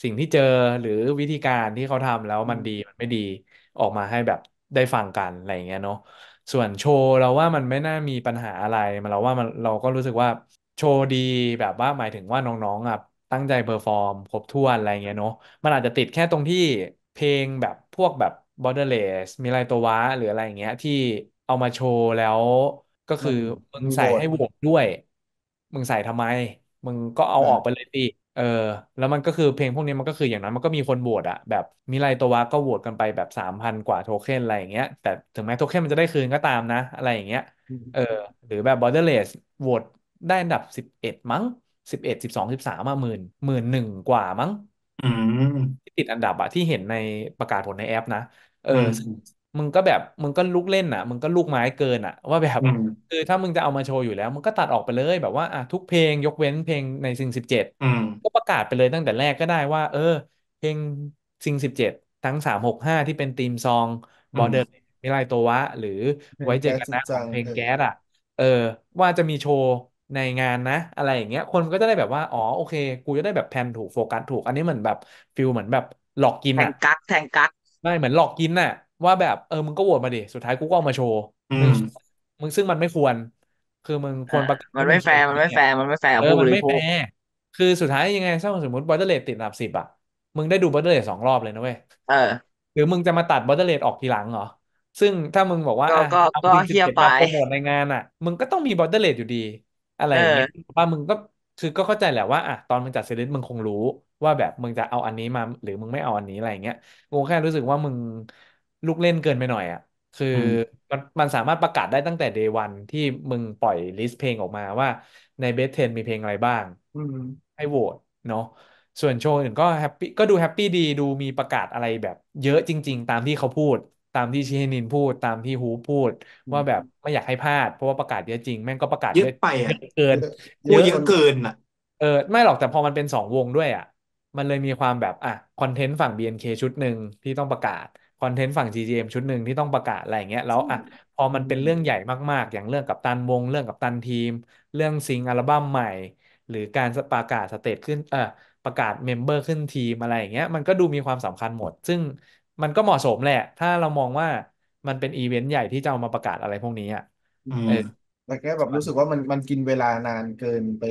สิ่งที่เจอหรือวิธีการที่เขาทำแล้วมันดีมันไม่ดีออกมาให้แบบได้ฟังกันอะไรอย่างเงี้ยเนาะส่วนโชว์เราว่ามันไม่น่ามีปัญหาอะไรมันเราว่ามันเราก็รู้สึกว่าโชว์ดีแบบว่าหมายถึงว่าน้องๆอ่ะตั้งใจเพอร์ฟอร์มครบถ้วนอะไรเงี้ยเนาะมันอาจจะติดแค่ตรงที่เพลงแบบพวกแบบ Borderless มีอะไรตัววะหรืออะไรอย่างเงี้ยที่เอามาโชว์แล้วก็คือมึงใส่ให้โหวตด้วยมึงใส่ทำไมมึงก็เอาออกไปเลยดิแล้วมันก็คือเพลงพวกนี้มันก็คืออย่างนั้นมันก็มีคนโหวตอะแบบมีไรตัววะก็โหวตกันไปแบบ3,000 กว่าโทเค็นอะไรอย่างเงี้ยแต่ถึงแม้โทเค็นมันจะได้คืนก็ตามนะอะไรอย่างเงี้ยหรือแบบ Borderless โหวตได้อันดับ11มั้ง11, 12, 13มา11,000 กว่ามั้งที่ติดอันดับอะที่เห็นในประกาศผลในแอปนะมึงก็แบบมึงก็ลูกเล่นอ่ะมึงก็ลูกไม้เกินอ่ะว่าแบบคือถ้ามึงจะเอามาโชว์อยู่แล้วมึงก็ตัดออกไปเลยแบบว่าทุกเพลงยกเว้นเพลงในซิง17ก็ประกาศไปเลยตั้งแต่แรกก็ได้ว่าเพลงซิง17ทั้ง365ที่เป็นธีมซองBorder มิไรโตวะหรือไว้เจอกันนะของเพลงแก๊สอ่ะว่าจะมีโชว์ในงานนะอะไรอย่างเงี้ยคนก็จะได้แบบว่าอ๋อโอเคกูจะได้แบบแพนถูกโฟกัสถูกอันนี้เหมือนแบบฟิลเหมือนแบบหลอกกินอ่ะแทงกั๊กไม่เหมือนหลอกกินอ่ะว่าแบบมึงก็โหวตมาดิสุดท้ายกูก็เอามาโชว์มึงซึ่งมันไม่ควรคือมึงควรประกาศมันไม่แฟร์มันไม่แฟร์คือสุดท้ายยังไงถ้าสมมติBorderlessติดอันดับ10อ่ะมึงได้ดูBorderless 2 รอบเลยนะเว้ยหรือมึงจะมาตัดBorderlessออกทีหลังเหรอซึ่งถ้ามึงบอกว่าก็เฮียไปโปรโมทในงานอ่ะมึงก็ต้องมีBorderlessอยู่ดีอะไรอย่างเงี้ยว่ามึงก็คือก็เข้าใจแหละว่าตอนมึงจัดเซเลบมึงคงรู้ว่าแบบมึงจะเอาอันนี้มาหรือมึงไม่เอาอันนี้อะไรอย่างเงี้ยกูแค่รู้สึกว่ามึงลูกเล่นเกินไปหน่อยอ่ะคือ มันสามารถประกาศได้ตั้งแต่ day one ที่มึงปล่อยลิสต์เพลงออกมาว่าในเบสเทนมีเพลงอะไรบ้างให้โหวตเนาะส่วนโชว์อื่นก็แฮปปี้ก็ดูแฮปปี้ดีดูมีประกาศอะไรแบบเยอะจริงๆตามที่เขาพูดตามที่ชิเฮนินพูดตามที่ฮูพูดว่าแบบไม่อยากให้พลาดเพราะว่าประกาศเยอะจริงแม่งก็ประกาศเยอะไปอ่ะเกินเยอะเกินอ่ะไม่หรอกแต่พอมันเป็น2วงด้วยอ่ะมันเลยมีความแบบอ่ะคอนเทนต์ฝั่ง BNK ชุดหนึ่งที่ต้องประกาศคอนเทนต์ฝั่ง CGM ชุดหนึ่งที่ต้องประกาศอะไรอย่างเงี้ยแล้วอ่ะพอมันเป็นเรื่องใหญ่มากๆอย่างเรื่องกัปตันวงเรื่องกัปตันทีมเรื่องซิงอัลบั้มใหม่หรือการประกาศสเตจขึ้นประกาศเมมเบอร์ขึ้นทีมอะไรอย่างเงี้ยมันก็ดูมีความสำคัญหมดซึ่งมันก็เหมาะสมแหละถ้าเรามองว่ามันเป็นอีเวนต์ใหญ่ที่จะเอามาประกาศอะไรพวกนี้อ่ะแต่แกแบบรู้สึกว่ามันกินเวลานานเกินไป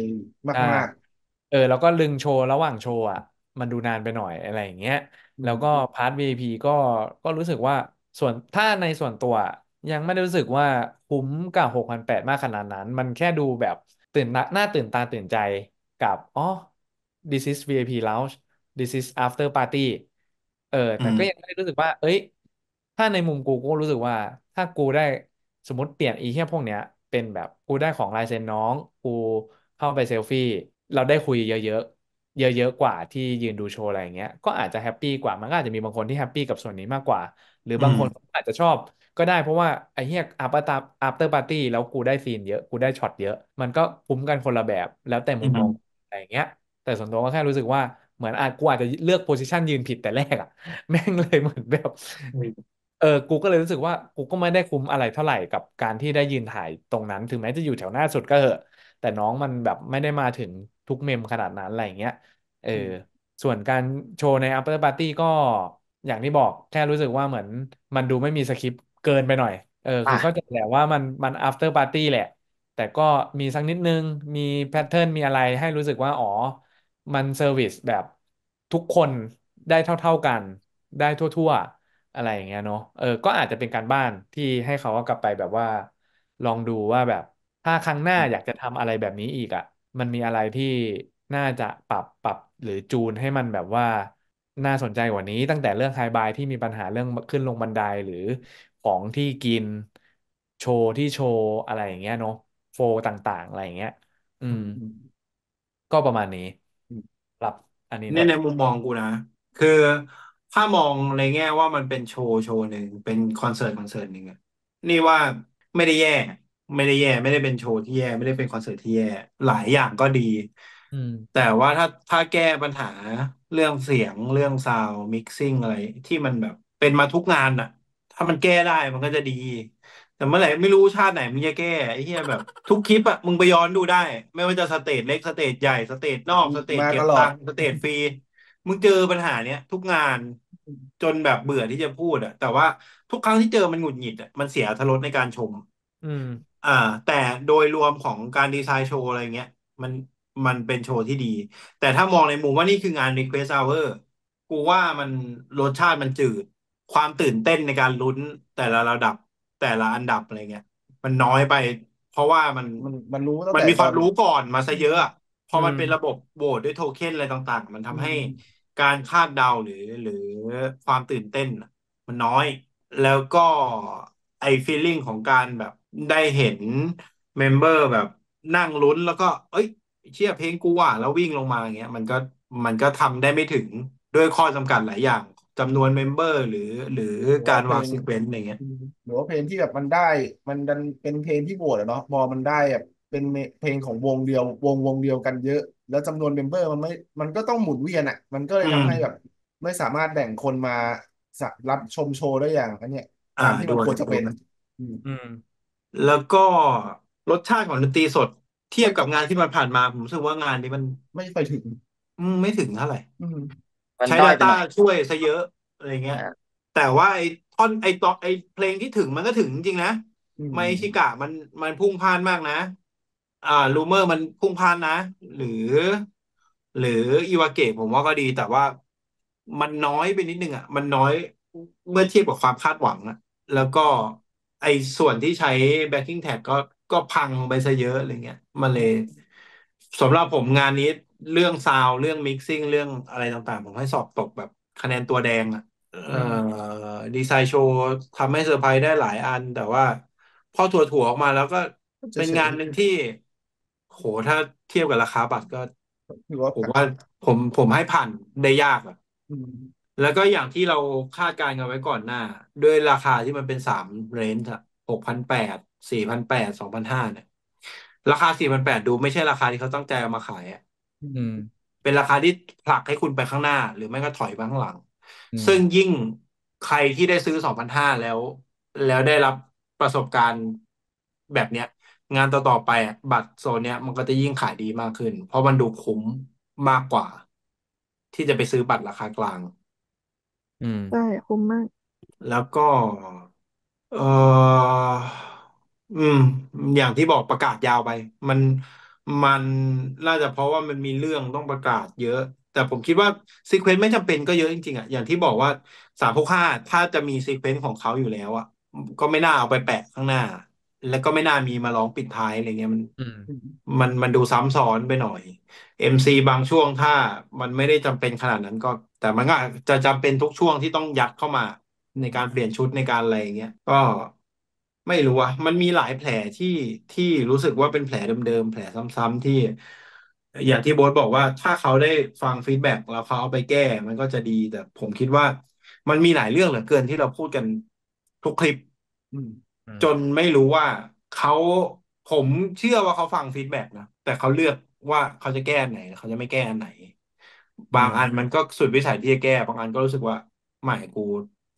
มากๆแล้วก็ลึงโชว์ระหว่างโชว์อ่ะมันดูนานไปหน่อยอะไรอย่างเงี้ยแล้วก็พาร์ท VIP ก็รู้สึกว่าส่วนถ้าในส่วนตัวยังไม่ได้รู้สึกว่าคุ้มกับ 6,800 มากขนาดนั้นมันแค่ดูแบบตื่นตาตื่นใจกับthis is VIP lounge this is after party แต่ก็ยังไม่ได้รู้สึกว่าเอ้ยถ้าในมุมกูรู้สึกว่าถ้ากูได้สมมติเปลี่ยนอีแค่พวกเนี้ยเป็นแบบกูได้ของลายเซ็นน้องกูเข้าไปเซลฟี่เราได้คุยเยอะกว่าที่ยืนดูโชว์อะไรอย่างเงี้ยก็อาจจะแฮปปี้กว่ามันก็อาจจะมีบางคนที่แฮปปี้กับส่วนนี้มากกว่าหรือบางคนอาจจะชอบก็ได้เพราะว่าไอ้เหี้ยอัปเตอร์ปาร์ตี้แล้วกูได้ซีนเยอะกูได้ช็อตเยอะมันก็คุ้มกันคนละแบบแล้วแต่มุมมองอะไรอย่างเงี้ยแต่ส่วนตัวก็แค่รู้สึกว่าเหมือนกูอาจจะเลือกโพซิชันยืนผิดแต่แรกอ่ะแม่งเลยเหมือนแบบกูก็เลยรู้สึกว่ากูก็ไม่ได้คุ้มอะไรเท่าไหร่กับการที่ได้ยืนถ่ายตรงนั้นถึงแม้จะอยู่แถวหน้าสุดก็เหอะแต่น้องมันแบบไม่ได้มาถึงทุกเมมขนาดนั้นอะไรอย่างเงี้ยส่วนการโชว์ใน After Party ก็อย่างที่บอกแค่รู้สึกว่าเหมือนมันดูไม่มีสคริปต์เกินไปหน่อยคือเข้าใจแหละว่ามัน After Party แหละแต่ก็มีสักนิดนึงมีแพทเทิร์นมีอะไรให้รู้สึกว่าอ๋อมันเซอร์วิสแบบทุกคนได้เท่าๆกันได้ทั่วๆอะไรอย่างเงี้ยเนาะก็อาจจะเป็นการบ้านที่ให้เขากลับไปแบบว่าลองดูว่าแบบถ้าครั้งหน้าอยากจะทำอะไรแบบนี้อีกอ่ะมันมีอะไรที่น่าจะปรับหรือจูนให้มันแบบว่าน่าสนใจกว่านี้ตั้งแต่เรื่องไฮบายที่มีปัญหาเรื่องขึ้นลงบันไดหรือของที่กินโชว์ที่โชว์อะไรอย่างเงี้ยเนาะโฟต่างๆอะไรอย่างเงี้ยก็ประมาณนี้รับอันนี้ในมุมมองกูนะคือถ้ามองในแง่ว่ามันเป็นโชว์หนึ่งเป็นคอนเสิร์ตหนึ่งอะนี่ว่าไม่ได้แย่ไม่ได้เป็นโชว์ที่แย่ไม่ได้เป็นคอนเสิร์ตที่แย่หลายอย่างก็ดีแต่ว่าถ้าแก้ปัญหาเรื่องเสียงเรื่องซาวด์มิกซิ่งอะไรที่มันแบบเป็นมาทุกงานน่ะถ้ามันแก้ได้มันก็จะดีแต่เมื่อไหร่ไม่รู้ชาติไหนมึงจะแก้ไอ้เหี้ยแบบทุกคลิปอ่ะมึงไปย้อนดูได้ไม่ว่าจะสเตจเล็กสเตจใหญ่สเตจนอกสเตจเก็บตังค์สเตจฟรีมึงเจอปัญหาเนี้ยทุกงานจนแบบเบื่อที่จะพูดอ่ะแต่ว่าทุกครั้งที่เจอมันหงุดหงิดอ่ะมันเสียอรรถรสในการชมแต่โดยรวมของการดีไซน์โชว์อะไรเงี้ยมันเป็นโชว์ที่ดีแต่ถ้ามองในมุมว่านี่คืองาน Request Hour กูว่ามันรสชาติมันจืดความตื่นเต้นในการลุ้นแต่ละระดับแต่ละอันดับอะไรเงี้ยมันน้อยไปเพราะว่ามันรู้ตั้งแต่มันมีความรู้ก่อนมาซะเยอะพอมันเป็นระบบโหวตด้วยโทเค็นอะไรต่างๆมันทำให้การคาดเดาหรือความตื่นเต้นมันน้อยแล้วก็ไอ้ฟีลลิ่งของการแบบได้เห็นเมมเบอร์แบบนั่งลุ้นแล้วก็เอ้ยเชียร์เพลงกูว่ะแล้ววิ่งลงมาอย่างเงี้ยมันก็ทำได้ไม่ถึงด้วยข้อจำกัดหลายอย่างจำนวนเมมเบอร์หรือการวางซีเควนซ์อะไรเงี้ยหรือว่าเพลงที่แบบมันได้มันดันเป็นเพลงที่โหวตเนาะพอมันได้แบบเป็นเพลงของวงเดียวกันเยอะแล้วจำนวนเมมเบอร์มันก็ต้องหมุนเวียนอ่ะมันก็เลยทำให้แบบไม่สามารถแบ่งคนมารับชมโชว์ได้อย่างอันเนี้ยตามที่มันควรจะเป็นแล้วก็รสชาติของดนตรีสดเทียบกับงานที่มันผ่านมาผมรู้สึกว่างานนี้มันไม่ไปถึงไม่ถึงเท่าไหร่ใช้ data ช่วยซะเยอะอะไรเงี้ยแต่ว่าไอ้ท่อนไอ้เพลงที่ถึงมันก็ถึงจริงนะไมชิกะมันพุ่งพล่านมากนะรูเมอร์มันพุ่งพล่านนะหรืออิวาเกะผมว่าก็ดีแต่ว่ามันน้อยไปนิดนึงอ่ะมันน้อยเมื่อเทียบกับความคาดหวังอ่ะแล้วก็ไอ้ส่วนที่ใช้ backing track ก็พังไปซะเยอะอะไรเงี้ยมันเลยสำหรับผมงานนี้เรื่องซาวด์เรื่อง mixing เรื่องอะไรต่างๆผมให้สอบตกแบบคะแนนตัวแดงอ่ะ ดีไซน์โชว์ทำให้เซอร์ไพรส์ได้หลายอัน แต่ว่าพอถั่วออกมาแล้วก็เฉเป็นงายนหนึ่งที่ โหถ้าเทียบกับราคาบัตรก็ ๆถือว่าผมแพงว่าผมให้ผ่านได้ยากอะอืมแล้วก็อย่างที่เราคาดการณ์กันไว้ก่อนหน้า ด้วยราคาที่มันเป็น3 เรนจ์อะ6,8004,8002,500เนี่ยราคา4,800ดูไม่ใช่ราคาที่เขาตั้งใจเอามาขายอะ อืม เป็นราคาที่ผลักให้คุณไปข้างหน้า หรือไม่ก็ถอยไปข้างหลัง อืมซึ่งยิ่งใครที่ได้ซื้อ2,500แล้วได้รับประสบการณ์แบบเนี้ย งานต่อๆไปอะบัตรโซนเนี้ยมันก็จะยิ่งขายดีมากขึ้น เพราะมันดูคุ้มมากกว่า ที่จะไปซื้อบัตรราคากลาง อืม ใช่คุ้มมาก แล้วก็ เอ่ออืม อย่างที่บอกประกาศยาวไป มัน มันน่าจะเพราะว่ามันมีเรื่องต้องประกาศเยอะ แต่ผมคิดว่าซีเควนซ์ไม่จำเป็นก็เยอะจริงๆอ่ะ อย่างที่บอกว่า365ถ้าจะมีซีเควนซ์ของเขาอยู่แล้วอ่ะ ก็ไม่น่าเอาไปแปะข้างหน้า แล้วก็ไม่น่ามีมาร้องปิดท้ายอะไรเงี้ยมัน อืม อืมมันมันดูซ้ำซ้อนไปหน่อย MC บางช่วงถ้ามันไม่ได้จำเป็นขนาดนั้นก็ แต่มันก็อาจจะจำเป็นทุกช่วงที่ต้องยัดเข้ามา ในการเปลี่ยนชุดในการอะไรอย่างเงี้ยก็ไม่รู้อะมันมีหลายแผลที่รู้สึกว่าเป็นแผลเดิมๆ แผลซ้ำๆที่ อย่างที่โบ๊ทบอกว่าถ้าเขาได้ฟังฟีดแบ็กแล้วเขาเอาไปแก้ มันก็จะดี แต่ผมคิดว่า มันมีหลายเรื่องเหลือเกินที่เราพูดกันทุกคลิป อืมอืจมนไม่รู้ว่าเขาผมเชื่อว่าเขาฟังฟีดแบ็กนะแต่เขาเลือกว่าเขาจะแก้อันไหนเขาจะไม่แก้อันไหน บาอืงม อันมันก็สุดวิสัยที่จะแก้ บางอันก็รู้สึกว่าไม่กู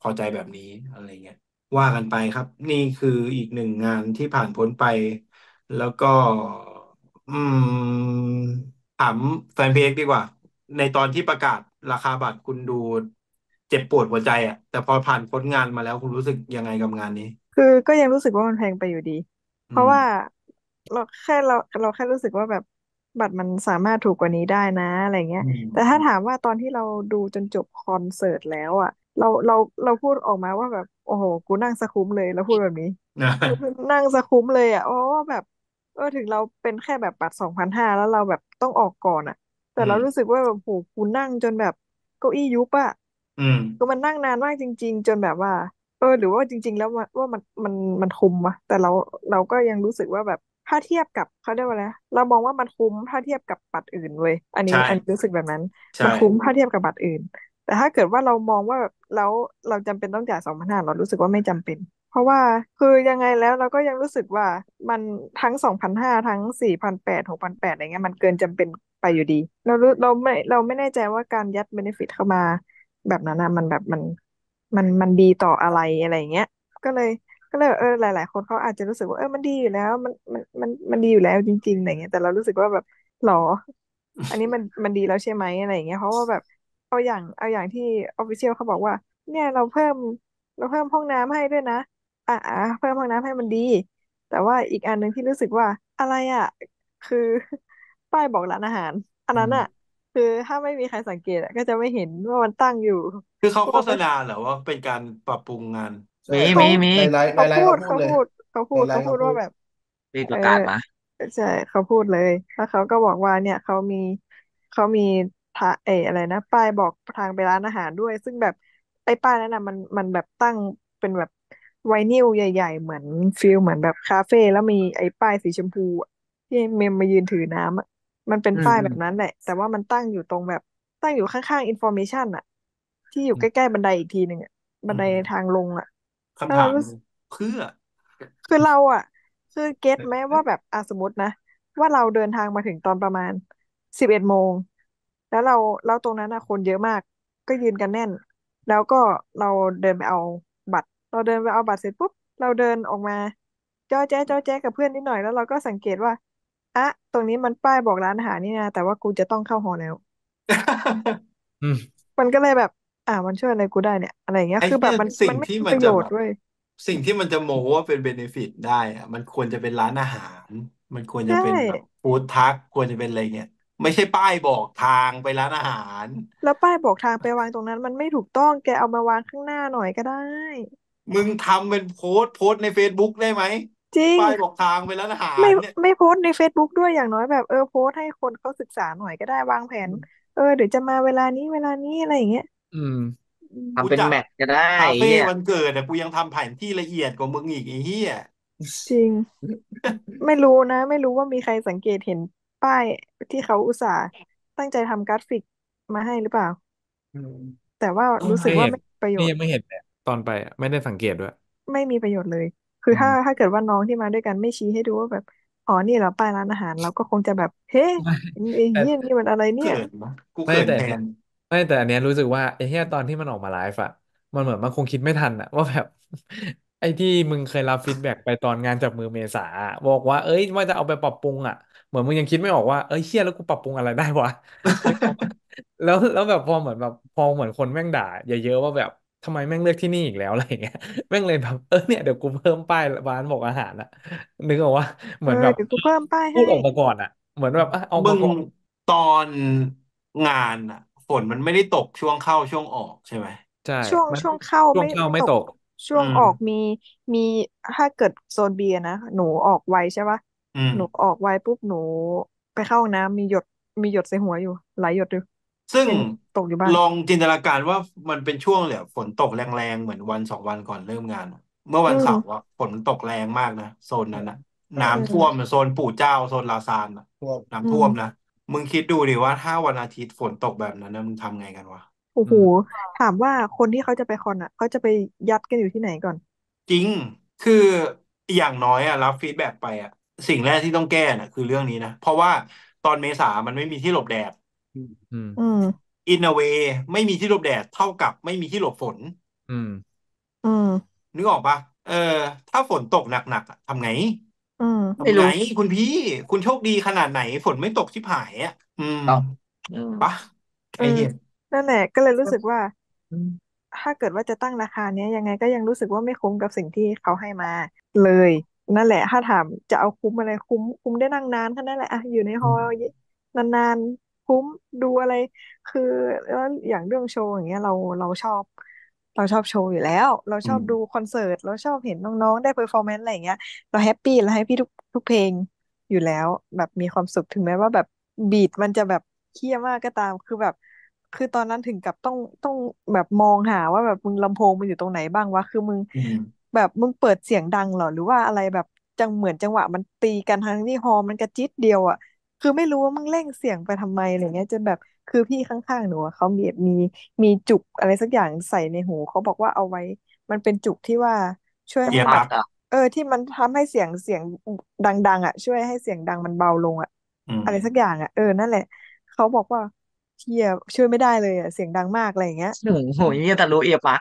พอใจแบบนี้อะไรเงี้ยว่ากันไปครับ นี่คืออีกหนึ่งงานที่ผ่านพ้นไป แล้วก็ อืม ถามแฟนเพจดีกว่า ในตอนที่ประกาศราคาบัตรคุณดูเจ็บปวดหัวใจอ่ะ แต่พอผ่านพ้นงานมาแล้วคุณรู้สึกยังไงกับงานนี้ คือก็ยังรู้สึกว่ามันแพงไปอยู่ดี เพอืราะม ว่าเราแค่รู้สึกว่าแบบบัตรมันสามารถถูกกว่านี้ได้นะอะไรเงี้ย อืมแต่ถ้าถามว่าตอนที่เราดูจนจบคอนเสิร์ตแล้วอ่ะ เราพูดออกมาว่าแบบโอ้โหกูนั่งสะคุ้มเลยเราพูดแบบนี้นะกูนั่งสะคุ้มเลยอ่ะเพราะว่าแบบถึงเราเป็นแค่แบบบัตร2,500แล้วเราแบบต้องออกก่อนอ่ะ แต่อืเราม รู้สึกว่าแบบโหกูนั่งจนแบบเก้าอี้ยุบอ่ะอืม ก็มันนั่งนานมากจริง ๆ จนแบบว่า หรือว่าจริง ๆ แล้วว่ามันคุ้มวะแต่เราก็ยังรู้สึกว่าแบบถ้าเทียบกับเขาเรียกว่าอะไรนะเรามองว่ามันคุ้มถ้าเทียบกับบัตรอื่นเว้ยใช่อันนี้รู้สึกแบบนั้น ใช่ มันคุ้มถ้าเทียบกับบัตรอื่น แต่ถ้าเกิดว่าเรามองว่าแบบแล้วเราจำเป็นต้องจ่าย2,500เรารู้สึกว่าไม่จำเป็น เพราะว่าคือยังไงแล้วเราก็ยังรู้สึกว่ามันทั้ง2,500ทั้ง4,8006,800อะไรเงี้ยมันเกินจำเป็นไปอยู่ดี เราไม่แน่ใจว่าการยัดเบเนฟิตเข้ามา แบบนั้นนะมันแบบมันดีต่ออะไรอะไรอย่างเงี้ย ก็เลยก็เลยหลาย ๆ คนเขาอาจจะรู้สึกว่ามันดีอยู่แล้ว มันดีอยู่แล้วจริงๆอะไรเงี้ยแต่เรารู้สึกว่าแบบหรอ อันนี้มันดีแล้วใช่ไหมอะไรอย่างเงี้ยเพราะว่าแบบเอาอย่างที่ออฟฟิเชียลเขาบอกว่า เนี่ยเราเพิ่มห้องน้ำให้ด้วยนะเพิ่มห้องน้ำให้มันดี แต่ว่าอีกอันหนึ่งที่รู้สึกว่าอะไรอ่ะคือ ป้ายบอกร้านอาหาร อันอืนั้นม อ่ะ คือถ้าไม่มีใครสังเกตอะก็จะไม่เห็นว่ามันตั้งอยู่คือเขาโฆเราษไม่ณาเหรอว่าเป็นการปรับปรุงงาน ใช่มีเขามีมีในไลน์ในเขาไลน์พูเขาดพูดเขาเลย พูดเขาในพูดไลเขาน์พูเขาดพูว่าด แบบ มีปเอระอ กาศมา ใช่เขาพูดเลย แล้วเขาก็บอกว่าเนี่ยเขามีทาอะไรนะป้ายบอกทางไปร้านอาหารด้วย ซึ่งแบบไอ้ป้ายนั้นน่ะมันแบบตั้งเป็นแบบไวนิลใหญ่ ๆ เหมือนฟิลเหมือนแบบคาเฟ่แล้วมีไอ้ป้ายสีชมพูอะที่เมมมายืนถือน้ำอะมันเป็นอืมป้ายอืแบมบนั้นแหละ แต่ว่ามันตั้งอยู่ตรงแบบตั้งอยู่ข้างๆอินฟอร์เมชันอะที่อยู่อืใกมล้ๆบันไดอีกทีหนึ่งอะบัอืนไดมทางลงอะแล้วคำเราถามรู้สึก เพื่อ คือเราอ่ะ คือเก็ตไหมว่าแบบสมมตินะ ว่าเราเดินทางมาถึงตอนประมาณ11 โมง แล้วเราตรงนั้นนะคนเยอะมาก ก็ยืนกันแน่น แล้วก็เราเดินไปเอาบัตร เราเดินไปเอาบัตรเสร็จปุ๊บ เราเดินออกมาจ้อแจ้กับเพื่อนนิดหน่อยแล้วเราก็สังเกตว่าอ่ะตรงนี้มันป้ายบอกร้านอาหารนี่นะแต่ว่ากูจะต้องเข้าหอแล้ว อืมมันก็เลยแบบ มันช่วยอะไรกูได้เนี่ย อะไรอย่างเงี้ย ไอ้คือแบเหี้บยมันไม่มีประโยชน์เว้ยสิ่งที่มันจะโม้ว่าเป็นเบเนฟิตได้อะมันควรจะเป็นร้านอาหาร มันควรใช่ จะเป็นแบบฟู้ดทรัคควรจะเป็นอะไรเงี้ยไม่ใช่ป้ายบอกทางไปร้านอาหาร แล้วป้ายบอกทางไปวางตรงนั้น มันไม่ถูกต้อง แกเอามาวางข้างหน้าหน่อยก็ได้ มึงทำเป็นโพสต์ใน Facebook ได้ไหมจริง ป้ายบอกทางไปร้านอาหาไม่รเนี่ย ไม่โพสต์ใน Facebook ด้วยอย่างน้อยแบบโพสต์ให้คนเขาศึกษาหน่อยก็ได้วางแผน เดี๋ยวจะมาเวลานี้อะไรอย่างเงี้ยอืม ทำเป็นแมทก็ได้คาเฟ่วันเกิดกูยังทำแผนที่ละเอียดกว่ามึงอีกไอ้เหี้ยจริง ไม่รู้นะไม่รู้ว่ามีใครสังเกตเห็นป้ายที่เขาอุตส่าห์ตั้งใจทำกราฟิกมาให้หรือเปล่าแต่ว่ารู้สึกว่าไม่มีประโยชน์ไม่เห็นตอนไปไม่ได้สังเกตด้วยไม่มีประโยชน์เลยคือถ้าเกิดว่าน้องที่มาด้วยกันไม่ชี้ให้ดูว่าแบบอ๋อนี่เหรอป้ายร้านอาหารเราก็คงจะแบบเฮ้ยนี่มันอะไรเนี่ยกูเกิดแทนแต่อันเนี้ยรู้สึกว่าไอ้เหี้ยตอนที่มันออกมาไลฟ์อ่ะมันเหมือนมันคงคิดไม่ทันอ่ะว่าแบบไอ้ที่มึงเคยรับฟีดแบ็กไปตอนงานจับมือเมษาบอกว่าเอ้ยว่าจะเอาไปปรับปรุงอ่ะเหมือนมึงยังคิดไม่ออกว่าเอ้ยเหี้ยแล้วกูปรับปรุงอะไรได้วะ แล้วแบบพอเหมือนแบบพอเหมือนคนแม่งด่าเยอะๆว่าแบบทำไมแม่งเลือกที่นี่อีกแล้วอะไรเงี้ยแม่งเลยแบบเนี่ยเดี๋ยวกูเพิ่มป้ายร้านบอกอาหารอะนึกออกว่าเหมือนแบบกูเพิ่มป้ายให้ออกมาก่อนอะเหมือนแบบเอามาก่อนตอนงานอะฝนมันไม่ได้ตกช่วงเข้าช่วงออกใช่ไหมใช่ช่วงเข้าไม่ตกช่วงออกมีถ้าเกิดโซนเบียร์นะหนูออกไวใช่ปะหนูออกไวปุ๊บหนูไปเข้าน้ำมีหยดใส่หัวอยู่หลายหยดอยู่ซึ่งตกอยู่บ้านลองจินตนาการว่ามันเป็นช่วงเนี่ยฝนตกแรงๆเหมือนวันสองวันก่อนเริ่มงานเมื่อวันเสาร์ว่าฝนตกแรงมากนะโซนนั้นนะน้ำท่วมโซนปู่เจ้าโซนลาซานนะน้ำท่วมนะมึงคิดดูดิว่าถ้าวันอาทิตย์ฝนตกแบบนั้นนะมึงทำไงกันวะโอ้โหถามว่าคนที่เขาจะไปคอนอ่ะเขาจะไปยัดกันอยู่ที่ไหนก่อนจริงคืออย่างน้อยอ่ะรับฟีดแบ็กไปอ่ะสิ่งแรกที่ต้องแก้น่ะคือเรื่องนี้นะเพราะว่าตอนเมษามันไม่มีที่หลบแดดin a way ไม่มีที่หลบแดดเท่ากับไม่มีที่หลบฝนนึกออกปะถ้าฝนตกหนักๆทำไงทำไงคุณพี่คุณโชคดีขนาดไหนฝนไม่ตกชิบหายอ่ะปะไอ้เหี้ยนั่นแหละก็เลยรู้สึกว่าถ้าเกิดว่าจะตั้งราคาเนี้ยยังไงก็ยังรู้สึกว่าไม่คุ้มกับสิ่งที่เขาให้มาเลยนั่นแหละถ้าถามจะเอาคุ้มอะไรคุ้มได้นั่งนานแค่นั้นแหละอ่ะอยู่ในฮอลล์นานๆคุ้มดูอะไรคือแล้วอย่างเรื่องโชว์อย่างเงี้ยเราชอบโชว์อยู่แล้วเราชอบดูคอนเสิร์ตเราชอบเห็นน้องๆได้เพอร์ฟอร์แมนซ์อะไรอย่างเงี้ยเราแฮปปี้เราให้พี่ทุกเพลงอยู่แล้วแบบมีความสุขถึงแม้ว่าแบบบีทมันจะแบบเคี้ยมากก็ตามคือแบบคือตอนนั้นถึงกับต้องแบบมองหาว่าแบบมึงลำโพงมันอยู่ตรงไหนบ้างวะคือมึงแบบมึงเปิดเสียงดังหรอหรือว่าอะไรแบบจังเหมือนจังหวะมันตีกันทั้งที่ฮอมันกระจิ๊ดเดียวอ่ะคือไม่รู้ว่ามึงเร่งเสียงไปทำไมอะไรเงี้ยจนแบบคือพี่ข้างๆหนูเขามีจุกอะไรสักอย่างใส่ในหูเขาบอกว่าเอาไว้มันเป็นจุกที่ว่าช่วยให้ที่มันทำให้เสียงดังๆอ่ะช่วยให้เสียงดังมันเบาลงอ่ะอะไรสักอย่างอ่ะนั่นแหละเขาบอกว่าเทียบช่วยไม่ได้เลยอ่ะเสียงดังมากอะไรเงี้ยโหนี่แต่รู้เอียปะ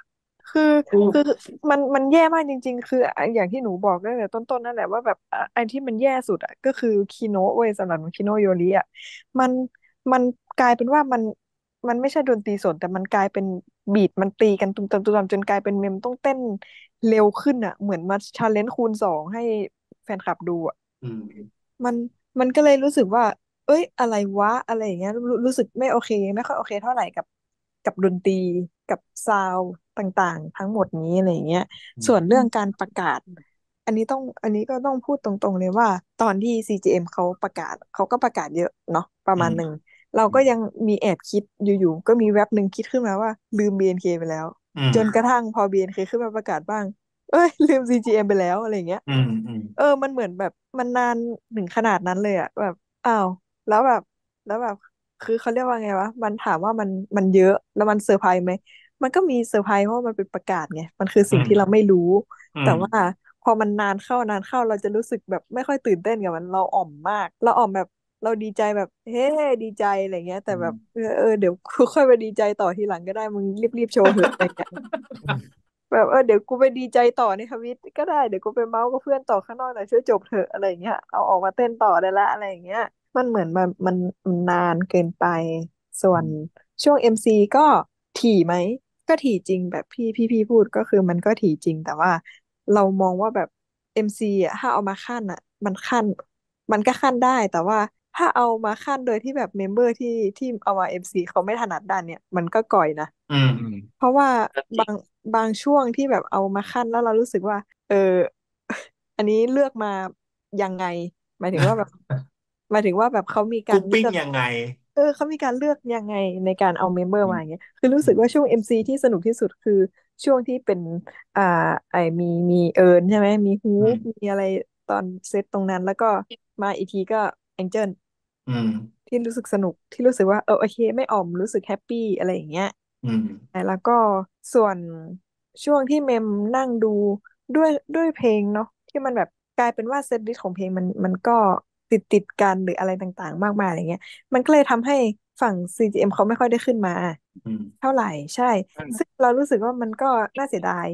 คือมันแย่มากจริงๆคืออย่างที่หนูบอกตั้งแต่ต้นๆนั่นแหละว่าแบบไอ้ที่มันแย่สุดอ่ะก็คือคิโนะเว้ยสำหรับคิโนะโยริอ่ะมันกลายเป็นว่ามันไม่ใช่ดนตรีสดแต่มันกลายเป็นบีทมันตีกันตุ้มตามตุ้มตามจนกลายเป็นเมมต้องเต้นเร็วขึ้นอ่ะเหมือนมาชาเลนจ์คูณ2ให้แฟนคลับดูอ่ะมันก็เลยรู้สึกว่าเอ้ยอะไรวะอะไรอย่างเงี้ยรู้สึกไม่โอเคไม่ค่อยโอเคเท่าไหร่กับดนตรีกับซาวต่างๆทั้งหมดนี้อะไรเงี้ยส่วนเรื่องการประกาศอันนี้ก็ต้องพูดตรงๆเลยว่าตอนที่ CGM เขาประกาศเขาก็ประกาศเยอะเนาะประมาณหนึ่งเราก็ยังมีแอบคิดอยู่ๆก็มีแว็บหนึ่งคิดขึ้นมาว่าลืม BNK ไปแล้วจนกระทั่งพอ BNK ขึ้นมาประกาศบ้างลืม CGM ไปแล้วอะไรเงี้ยมันเหมือนแบบมันนานถึงขนาดนั้นเลยอ่ะแบบอ้าวแล้วแบบคือเขาเรียกว่าไงวะมันถามว่ามันเยอะแล้วมันเซอร์ไพรส์ไหมมันก็มีเซอร์ไพรส์เพราะมันเป็นประกาศไงมันคือสิ่งที่เราไม่รู้แต่ว่าพอมันนานเข้าเราจะรู้สึกแบบไม่ค่อยตื่นเต้นกับมันเราอ่อมมากเราอ่อมแบบเราดีใจแบบเฮ้ดีใจอะไรเงี้ยแต่แบบเดี๋ยวกูค่อยไปดีใจต่อทีหลังก็ได้มึงรีบโชว์เถอะอะไรเงี้ยแบบเดี๋ยวกูไปดีใจต่อในทวิตก็ได้เดี๋ยวกูไปเมาส์กับเพื่อนต่อข้างนอกหน่อยช่วยจบเถอะอะไรเงี้ยเอาออกมาเต้นต่อได้ละอะไรเงี้ยมันเหมือนมันนานเกินไปส่วนช่วง MC ก็ถี่ไหมก็ถี่จริงแบบพี่พูดก็คือมันก็ถี่จริงแต่ว่าเรามองว่าแบบ MC อ่ะถ้าเอามาคั่นอ่ะมันก็คั่นได้แต่ว่าถ้าเอามาคั่นโดยที่แบบเมมเบอร์ที่เอามา MC เขาไม่ถนัดด้านเนี่ยมันก็ก่อยนะเพราะว่าบางช่วงที่แบบเอามาคั่นแล้วเรารู้สึกว่าอันนี้เลือกมายังไงหมายถึงว่าแบบเขามีการปิ้งยังไง เขามีการเลือกยังไงในการเอาเมมเบอร์มาอย่างเงี้ยคือรู้สึกว่าช่วง MC ที่สนุกที่สุดคือช่วงที่เป็นมีเอิร์นใช่ไหมมีฮูปมีอะไรตอนเซตตรงนั้นแล้วก็มาอีกทีก็แองเจิลที่รู้สึกสนุกที่รู้สึกว่าโอเคไม่อ่อมรู้สึกแฮปปี้อะไรอย่างเงี้ยแล้วก็ส่วนช่วงที่เมมนั่งดูด้วยเพลงเนาะที่มันแบบกลายเป็นว่าเซตลิสต์ของเพลงมันก็ติดกันหรืออะไรต่างๆมากมายอะไรเงี้ยมันก็เลยทำให้ฝั่ง CGM เขาไม่ค่อยได้ขึ้นมาเท่าไหร่ใช่ซึ่งเรารู้สึกว่ามันก็น่าเสียดาย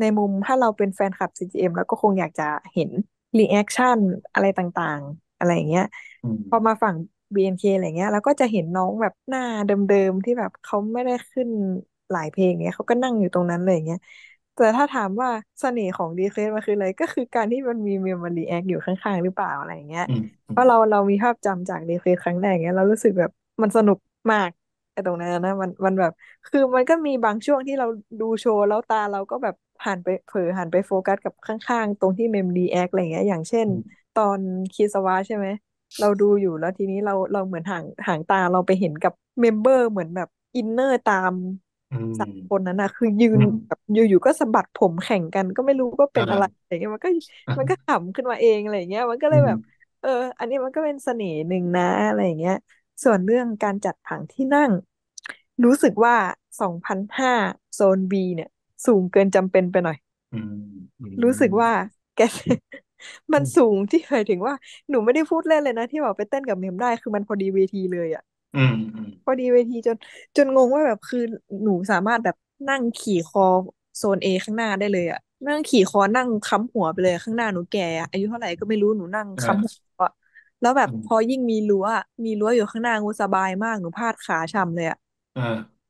ในมุมถ้าเราเป็นแฟนคลับ CGM แล้วก็คงอยากจะเห็นรีแอคชั่นอะไรต่างๆอะไรอย่างเงี้ยพอมาฝั่ง BNK อะไรเงี้ยเราก็จะเห็นน้องแบบหน้าเดิมๆที่แบบเขาไม่ได้ขึ้นหลายเพลงเงี้ยเขาก็นั่งอยู่ตรงนั้นเลยอย่างเงี้ยแต่ถ้าถามว่าเสน่ห์ของดีเคสมันคืออะไรก็คือการที่มันมีเมมมารีแอคอยู่ข้างๆหรือเปล่าอะไรอย่างเงี้ยเพราะเรามีภาพจำจากดีเคสครั้งแรกเงี้ยเรารู้สึกแบบมันสนุกมากไอ้ตรงนั้นนะมันแบบคือมันก็มีบางช่วงที่เราดูโชว์แล้วตาเราก็แบบหันไปโฟกัสกับข้างๆตรงที่เมมรีแอคอะไรเงี้ยอย่างเช่นตอนคีสวาใช่ไหมเราดูอยู่แล้วทีนี้เราเหมือนห่างตาเราไปเห็นกับเมมเบอร์เหมือนแบบอินเนอร์ตามสามคนนั้นนะคือยืนแบบอยู่ๆก็สะบัดผมแข่งกันก็ไม่รู้ก็เป็นอะไรอย่างเงี้ยมันก็ขำขึ้นมาเองอะไรอย่างเงี้ยมันก็เลยแบบอันนี้มันก็เป็นเสน่ห์หนึ่งนะอะไรอย่างเงี้ยส่วนเรื่องการจัดผังที่นั่งรู้สึกว่า 2,500 โซน B เนี่ยสูงเกินจำเป็นไปหน่อยรู้สึกว่าแกมันสูงที่หมายถึงว่าหนูไม่ได้พูดเล่นเลยนะที่บอกไปเต้นกับเมมได้คือมันพอดีเวทีเลยอ่ะพอดีเวทีจนงงว่าแบบคือหนูสามารถแบบนั่งขี่คอโซน A ข้างหน้าได้เลยอ่ะนั่งขี่คอนั่งค้ำหัวไปเลยข้างหน้าหนูแก่อายุเท่าไหร่ก็ไม่รู้หนูนั่งค้ำหัวแล้วแบบพอยิ่งมีรั้วอยู่ข้างหน้างูสบายมากหนูพาดขาช้ำเลยอ่ะ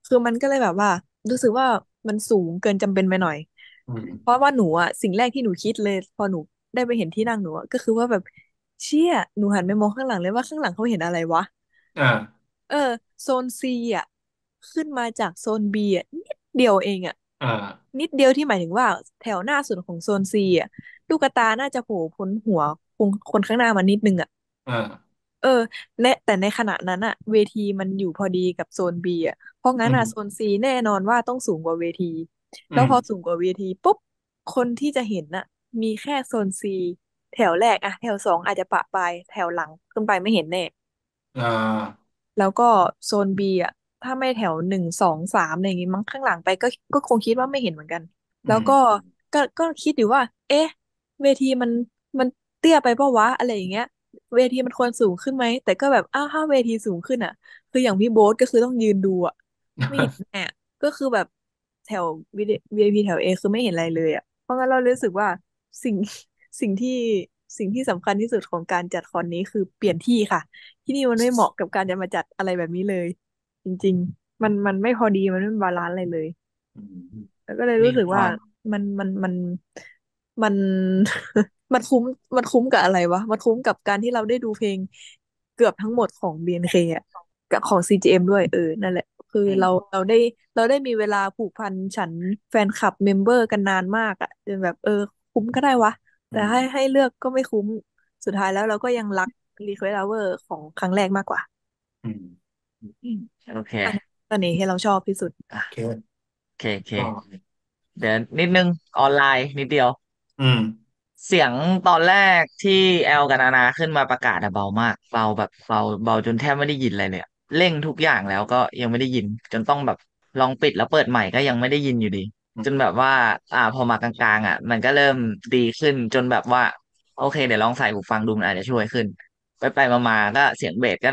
คือมันก็เลยแบบว่ารู้สึกว่ามันสูงเกินจำเป็นไปหน่อยเพราะว่าหนูอ่ะสิ่งแรกที่หนูคิดเลยพอหนูได้ไปเห็นที่นั่งหนูก็คือว่าแบบเชี่ยหนูหันไปมองข้างหลังเลยว่าข้างหลังเขาเห็นอะไรวะโซน C อ่ะขึ้นมาจากโซน B อ่ะนิดเดียวเองอ่ะนิดเดียวที่หมายถึงว่าแถวหน้าสุดของโซน C อ่ะลูกตาน่าจะโผล่พ้นหัวคนข้างหน้ามานิดนึงอ่ะแต่ในขณะนั้นอ่ะเวทีมันอยู่พอดีกับโซน B อ่ะเพราะงั้นอ่ะโซน C แน่นอนว่าต้องสูงกว่าเวทีแล้วพอสูงกว่าเวทีปุ๊บคนที่จะเห็นน่ะมีแค่โซน C แถวแรกอ่ะแถวสองอาจจะปะปลายแถวหลังขึ้นไปไม่เห็นแน่แล้วก็โซน B อ่ะถ้าไม่แถว1 2 3อะไรอย่างงี้มั้งข้างหลังไปก็คงคิดว่าไม่เห็นเหมือนกันแล้วก็คิดอยู่ว่าเอ๊ะเวทีมันเตี้ยไปป่ะวะอะไรอย่างเงี้ยเวทีมันควรสูงขึ้นมั้ยแต่ก็แบบถ้าเวทีสูงขึ้นอ่ะคืออย่างพี่โบ๊ทก็คือต้องยืนดูอ่ะไม่เห็นแน่ก็คือแบบแถว VIP แถว A คือไม่เห็นอะไรเลยอ่ะเพราะงั้นเรารู้สึกว่าสิ่งที่สำคัญที่สุดของการจัดคอนนี้คือเปลี่ยนที่ค่ะที่นี่มันไม่เหมาะกับการจะมาจัดอะไรแบบนี้เลยจริงๆมันไม่พอดีมันไม่บาลานซ์อะไรเลยแล้วก็เลยรู้สึกว่ามันคุ้มกับอะไรวะมันคุ้มกับการที่เราได้ดูเพลงเกือบทั้งหมดของ BNK อ่ะกับของ CGM ด้วยนั่นแหละคือเราได้มีเวลาผูกพันฉันแฟนคลับเมมเบอร์กันนานมากอ่ะจนแบบคุ้มก็ได้วะแต่ให้เลือกก็ไม่คุ้มสุดท้ายแล้วเราก็ยังรัก Request Hour ของครั้งแรกมากกว่าโอเคตอนนี้ที่เราชอบที่สุดโอเคเดี๋ยวนิดนึงออนไลน์นิดเดียวเสียงตอนแรกที่แอลกับนานาขึ้นมาประกาศเบามากเบาแบบเบาจนแทบไม่ได้ยินอะไรเลยเร่งทุกอย่างแล้วก็ยังไม่ได้ยินจนต้องแบบลองปิดแล้วเปิดใหม่ก็ยังไม่ได้ยินอยู่ดีจนแบบว่าพอมากลางๆมันก็เริ่มดีขึ้นจนแบบว่าโอเคเดี๋ยวลองใส่หูฟังดูมันอาจจะช่วยขึ้นไปๆมาๆก็เสียงเบสก็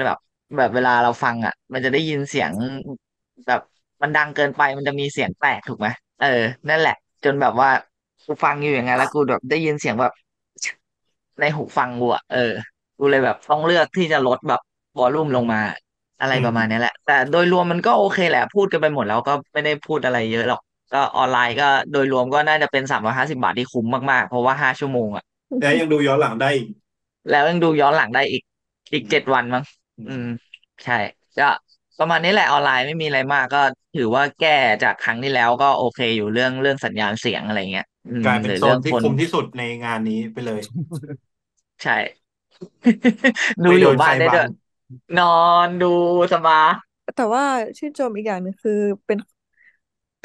แบบเวลาเราฟังมันจะได้ยินเสียงแบบมันดังเกินไปมันจะมีเสียงแตกถูกไหมนั่นแหละจนแบบว่ากูฟังอยู่อย่างไงแล้วกูแบบได้ยินเสียงแบบในหูฟังกูกูเลยแบบต้องเลือกที่จะลดแบบวอลลุ่มลงมาอะไรประมาณนี้แหละแต่โดยรวมมันก็โอเคแหละพูดกันไปหมดแล้วก็ไม่ได้พูดอะไรเยอะหรอกก็ออนไลน์ก็โดยรวมก็น่าจะเป็น350 บาทที่คุ้มมากๆเพราะว่า5ชั่วโมงแล้วยังดูย้อนหลังได้อีกอีก7วันมั้งใช่ก็ประมาณนี้แหละออนไลน์ไม่มีอะไรมากก็ถือว่าแก้จากครั้งที่แล้วก็โอเคอยู่เรื่องสัญญาณเสียงอะไรเงี้ยกลายเป็นโซนที่คุ้มที่สุดในงานนี้ไปเลยใช่ดูอยู่บ้านได้ด้วย นอนดูสบายแต่ว่าชื่นชมอีกอย่างนึงคือเ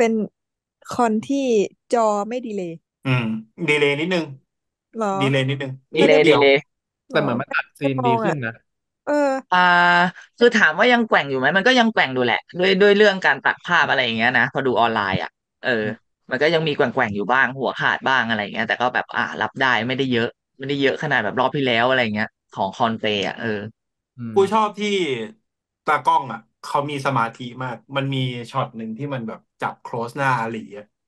ป็นคอนที่จอไม่ดีเลย์ดีเลย์นิดนึงหรอดีเลย์นิดนึงดีเลย์เดียวแต่เหมือนมันตัดซีนดีขึ้นนะคือถามว่ายังแกว่งอยู่ไหมมันก็ยังแกว่งดูแหละด้วยเรื่องการตัดภาพอะไรอย่างเงี้ยนะพอดูออนไลน์อ่ะมันก็ยังมีแกว่งอยู่บ้างหัวขาดบ้างอะไรอย่างเงี้ยแต่ก็แบบรับได้ไม่ได้เยอะขนาดแบบรอบที่แล้วอะไรเงี้ยของคอนเฟอ่ะกูชอบที่ตากล้องอ่ะเขามีสมาธิมากมันมีช็อตหนึ่งที่มันแบบจับโคลสหน้าอาหลี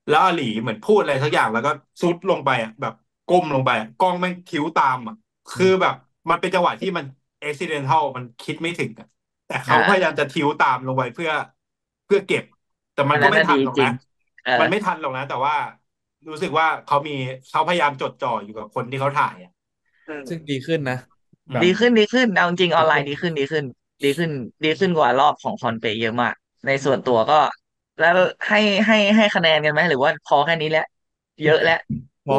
แล้วอาหลีเหมือนพูดอะไรสักอย่างแล้วก็ซุดลงไปอ่ะแบบก้มลงไปกล้องไม่คิ้วตามอ่ะคือแบบมันเป็นจังหวะที่มันaccidental มันคิดไม่ถึงอ่ะแต่เขาพยายามจะทิ้วตามลงไปเพื่อเก็บแต่มันก็ไม่ทันหรอกนะมันไม่ทันหรอกนะแต่ว่ารู้สึกว่าเขาพยายามจดจ่ออยู่กับคนที่เขาถ่ายอ่ะซึ่งดีขึ้นนะดีขึ้นเอาจริงออนไลน์ดีขึ้นกว่ารอบของคอนเฟเยอะมากในส่วนตัวก็แล้วให้คะแนนกันไหมหรือว่าพอแค่นี้แหละเยอะแล้ว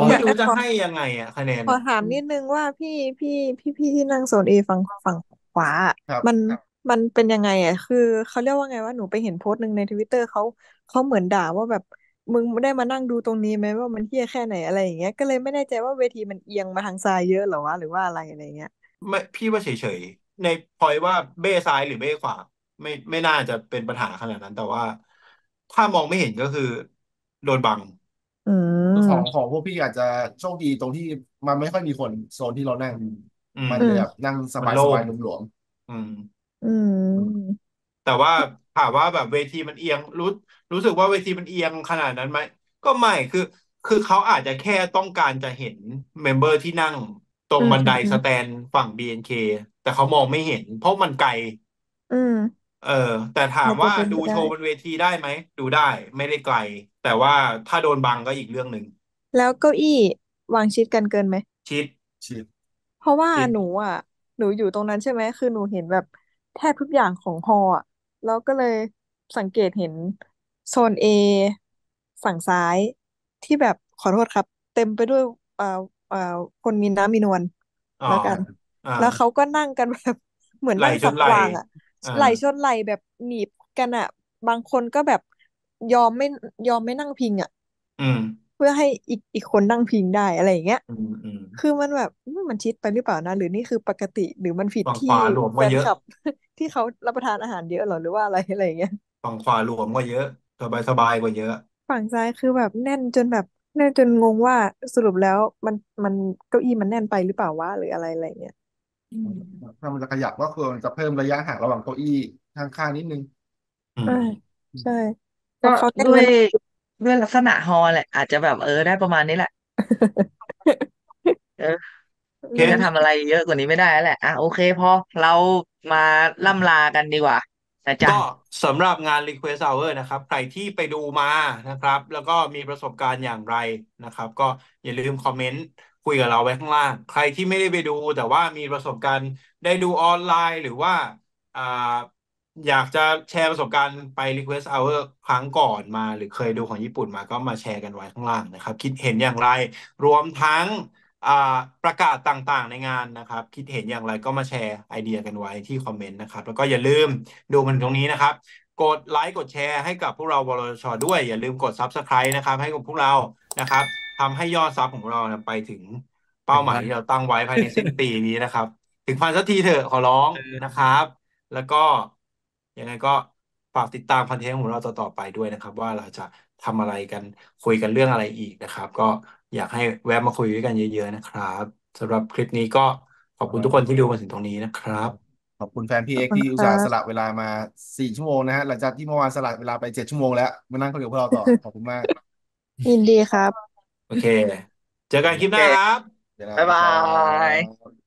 ไม่รู้จะให้ยังไงอะคะแนนขอถามนิดนึงว่าพี่ที่นั่งโซนเอฝั่งขวามันเป็นยังไงอะคือเขาเรียกว่าไงว่าหนูไปเห็นโพสต์นึงใน Twitter เขาเหมือนด่าว่าแบบมึงได้มานั่งดูตรงนี้ไหมว่ามันเหี้ยแค่ไหนอะไรอย่างเงี้ยก็เลยไม่แน่ใจว่าเวทีมันเอียงมาทางซ้ายเยอะหรอวะหรือว่าอะไรเงี้ยไม่พี่ว่าเฉยๆในพอยว่าเบ้ซ้ายหรือเบ้ขวาไม่น่าจะเป็นปัญหาขนาดนั้นแต่ว่าถ้ามองไม่เห็นก็คือโดนบังของพวกพี่อาจจะโชคดีตรงที่มันไม่ค่อยมีคนโซนที่เรานั่งมันจะแบบนั่งสบายสบายหลวมๆแต่ว่าถามว่าแบบเวทีมันเอียงรู้สึกว่าเวทีมันเอียงขนาดนั้นไหมก็ไม่คือเขาอาจจะแค่ต้องการจะเห็นเมมเบอร์ที่นั่งตรงบันไดสแตนฝั่ง BNK แต่เขามองไม่เห็นเพราะมันไกลแต่ถามว่าดูโชว์บนเวทีได้ไหมดูได้ไม่ได้ไกลแต่ว่าถ้าโดนบังก็อีกเรื่องหนึ่งแล้วเก้าอี้วางชิดกันเกินไหมชิดเพราะว่าหนูอยู่ตรงนั้นใช่ไหมคือหนูเห็นแบบแทบทุกอย่างของฮอลล์อ่ะแล้วก็เลยสังเกตเห็นโซน A ฝั่งซ้ายที่แบบขอโทษครับเต็มไปด้วยคนมีน้ำมีนวลแล้วกันแล้วเขาก็นั่งกันแบบเหมือนนั่งสับวางอ่ะไหลชนไหลแบบหนีบกันอ่ะบางคนก็แบบยอมไม่นั่งพิงอ่ะเพื่อให้อีกคนนั่งพิงได้อะไรอย่างเงี้ยคือมันแบบมันชิดไปหรือเปล่านะหรือนี่คือปกติหรือมันผิดที่แฟนคลับที่เขารับประทานอาหารเยอะหรือว่าอะไรอย่างเงี้ยฝั่งขวาหลวมกว่าเยอะสบายกว่าเยอะฝั่งซ้ายคือแบบแน่นจนงงว่าสรุปแล้วมันเก้าอี้มันแน่นไปหรือเปล่าวะหรืออะไรเงี้ยถ้ามันจะขยับก็คือจะเพิ่มระยะห่างระหว่างเก้าอี้ข้างๆนิดนึงใช่ก็ด้วยลักษณะฮอลแหละอาจจะแบบได้ประมาณนี้แหละจะทำอะไรเยอะกว่านี้ไม่ได้แหละโอเคพอเรามาล่ำลากันดีกว่านะจ๊ะก็สำหรับงาน Request Hour นะครับใครที่ไปดูมานะครับแล้วก็มีประสบการณ์อย่างไรนะครับก็อย่าลืมคอมเมนต์คุยกับเราไว้ข้างล่างใครที่ไม่ได้ไปดูแต่ว่ามีประสบการณ์ได้ดูออนไลน์หรือว่าอยากจะแชร์ประสบการณ์ไป Request Hour ครั้งก่อนมาหรือเคยดูของญี่ปุ่นมาก็มาแชร์กันไว้ข้างล่างนะครับคิดเห็นอย่างไรรวมทั้งประกาศต่างๆในงานนะครับคิดเห็นอย่างไรก็มาแชร์ไอเดียกันไว้ที่คอมเมนต์นะครับแล้วก็อย่าลืมดูมันตรงนี้นะครับกดไลค์กดแชร์ให้กับพวกเราวลช.ด้วยอย่าลืมกด Subscribe นะครับให้กับพวกเรานะครับทำให้ยอดซับของเราไปถึงเป้าหมายที่เราตั้งไว้ภายในสิ้นปีนี้นะครับถึงพันสักทีเถอะขอร้องนะครับแล้วก็ยังไงก็ฝากติดตามคอนเทนต์ของเราต่อไปด้วยนะครับว่าเราจะทำอะไรกันคุยกันเรื่องอะไรอีกนะครับก็อยากให้แวะมาคุยด้วยกันเยอะๆนะครับสำหรับคลิปนี้ก็ขอบคุณทุกคนที่ดูมาถึงตรงนี้นะครับขอบคุณแฟนพี่เอ็กที่อุตส่าห์สละเวลามา4ชั่วโมงนะฮะหลังจากที่เมื่อวานสละเวลาไป7ชั่วโมงแล้วมานั่งคุยกับพวกเราต่อขอบคุณมากยินดีครับโอเคเจอกันคลิปหน้าครับบ๊ายบาย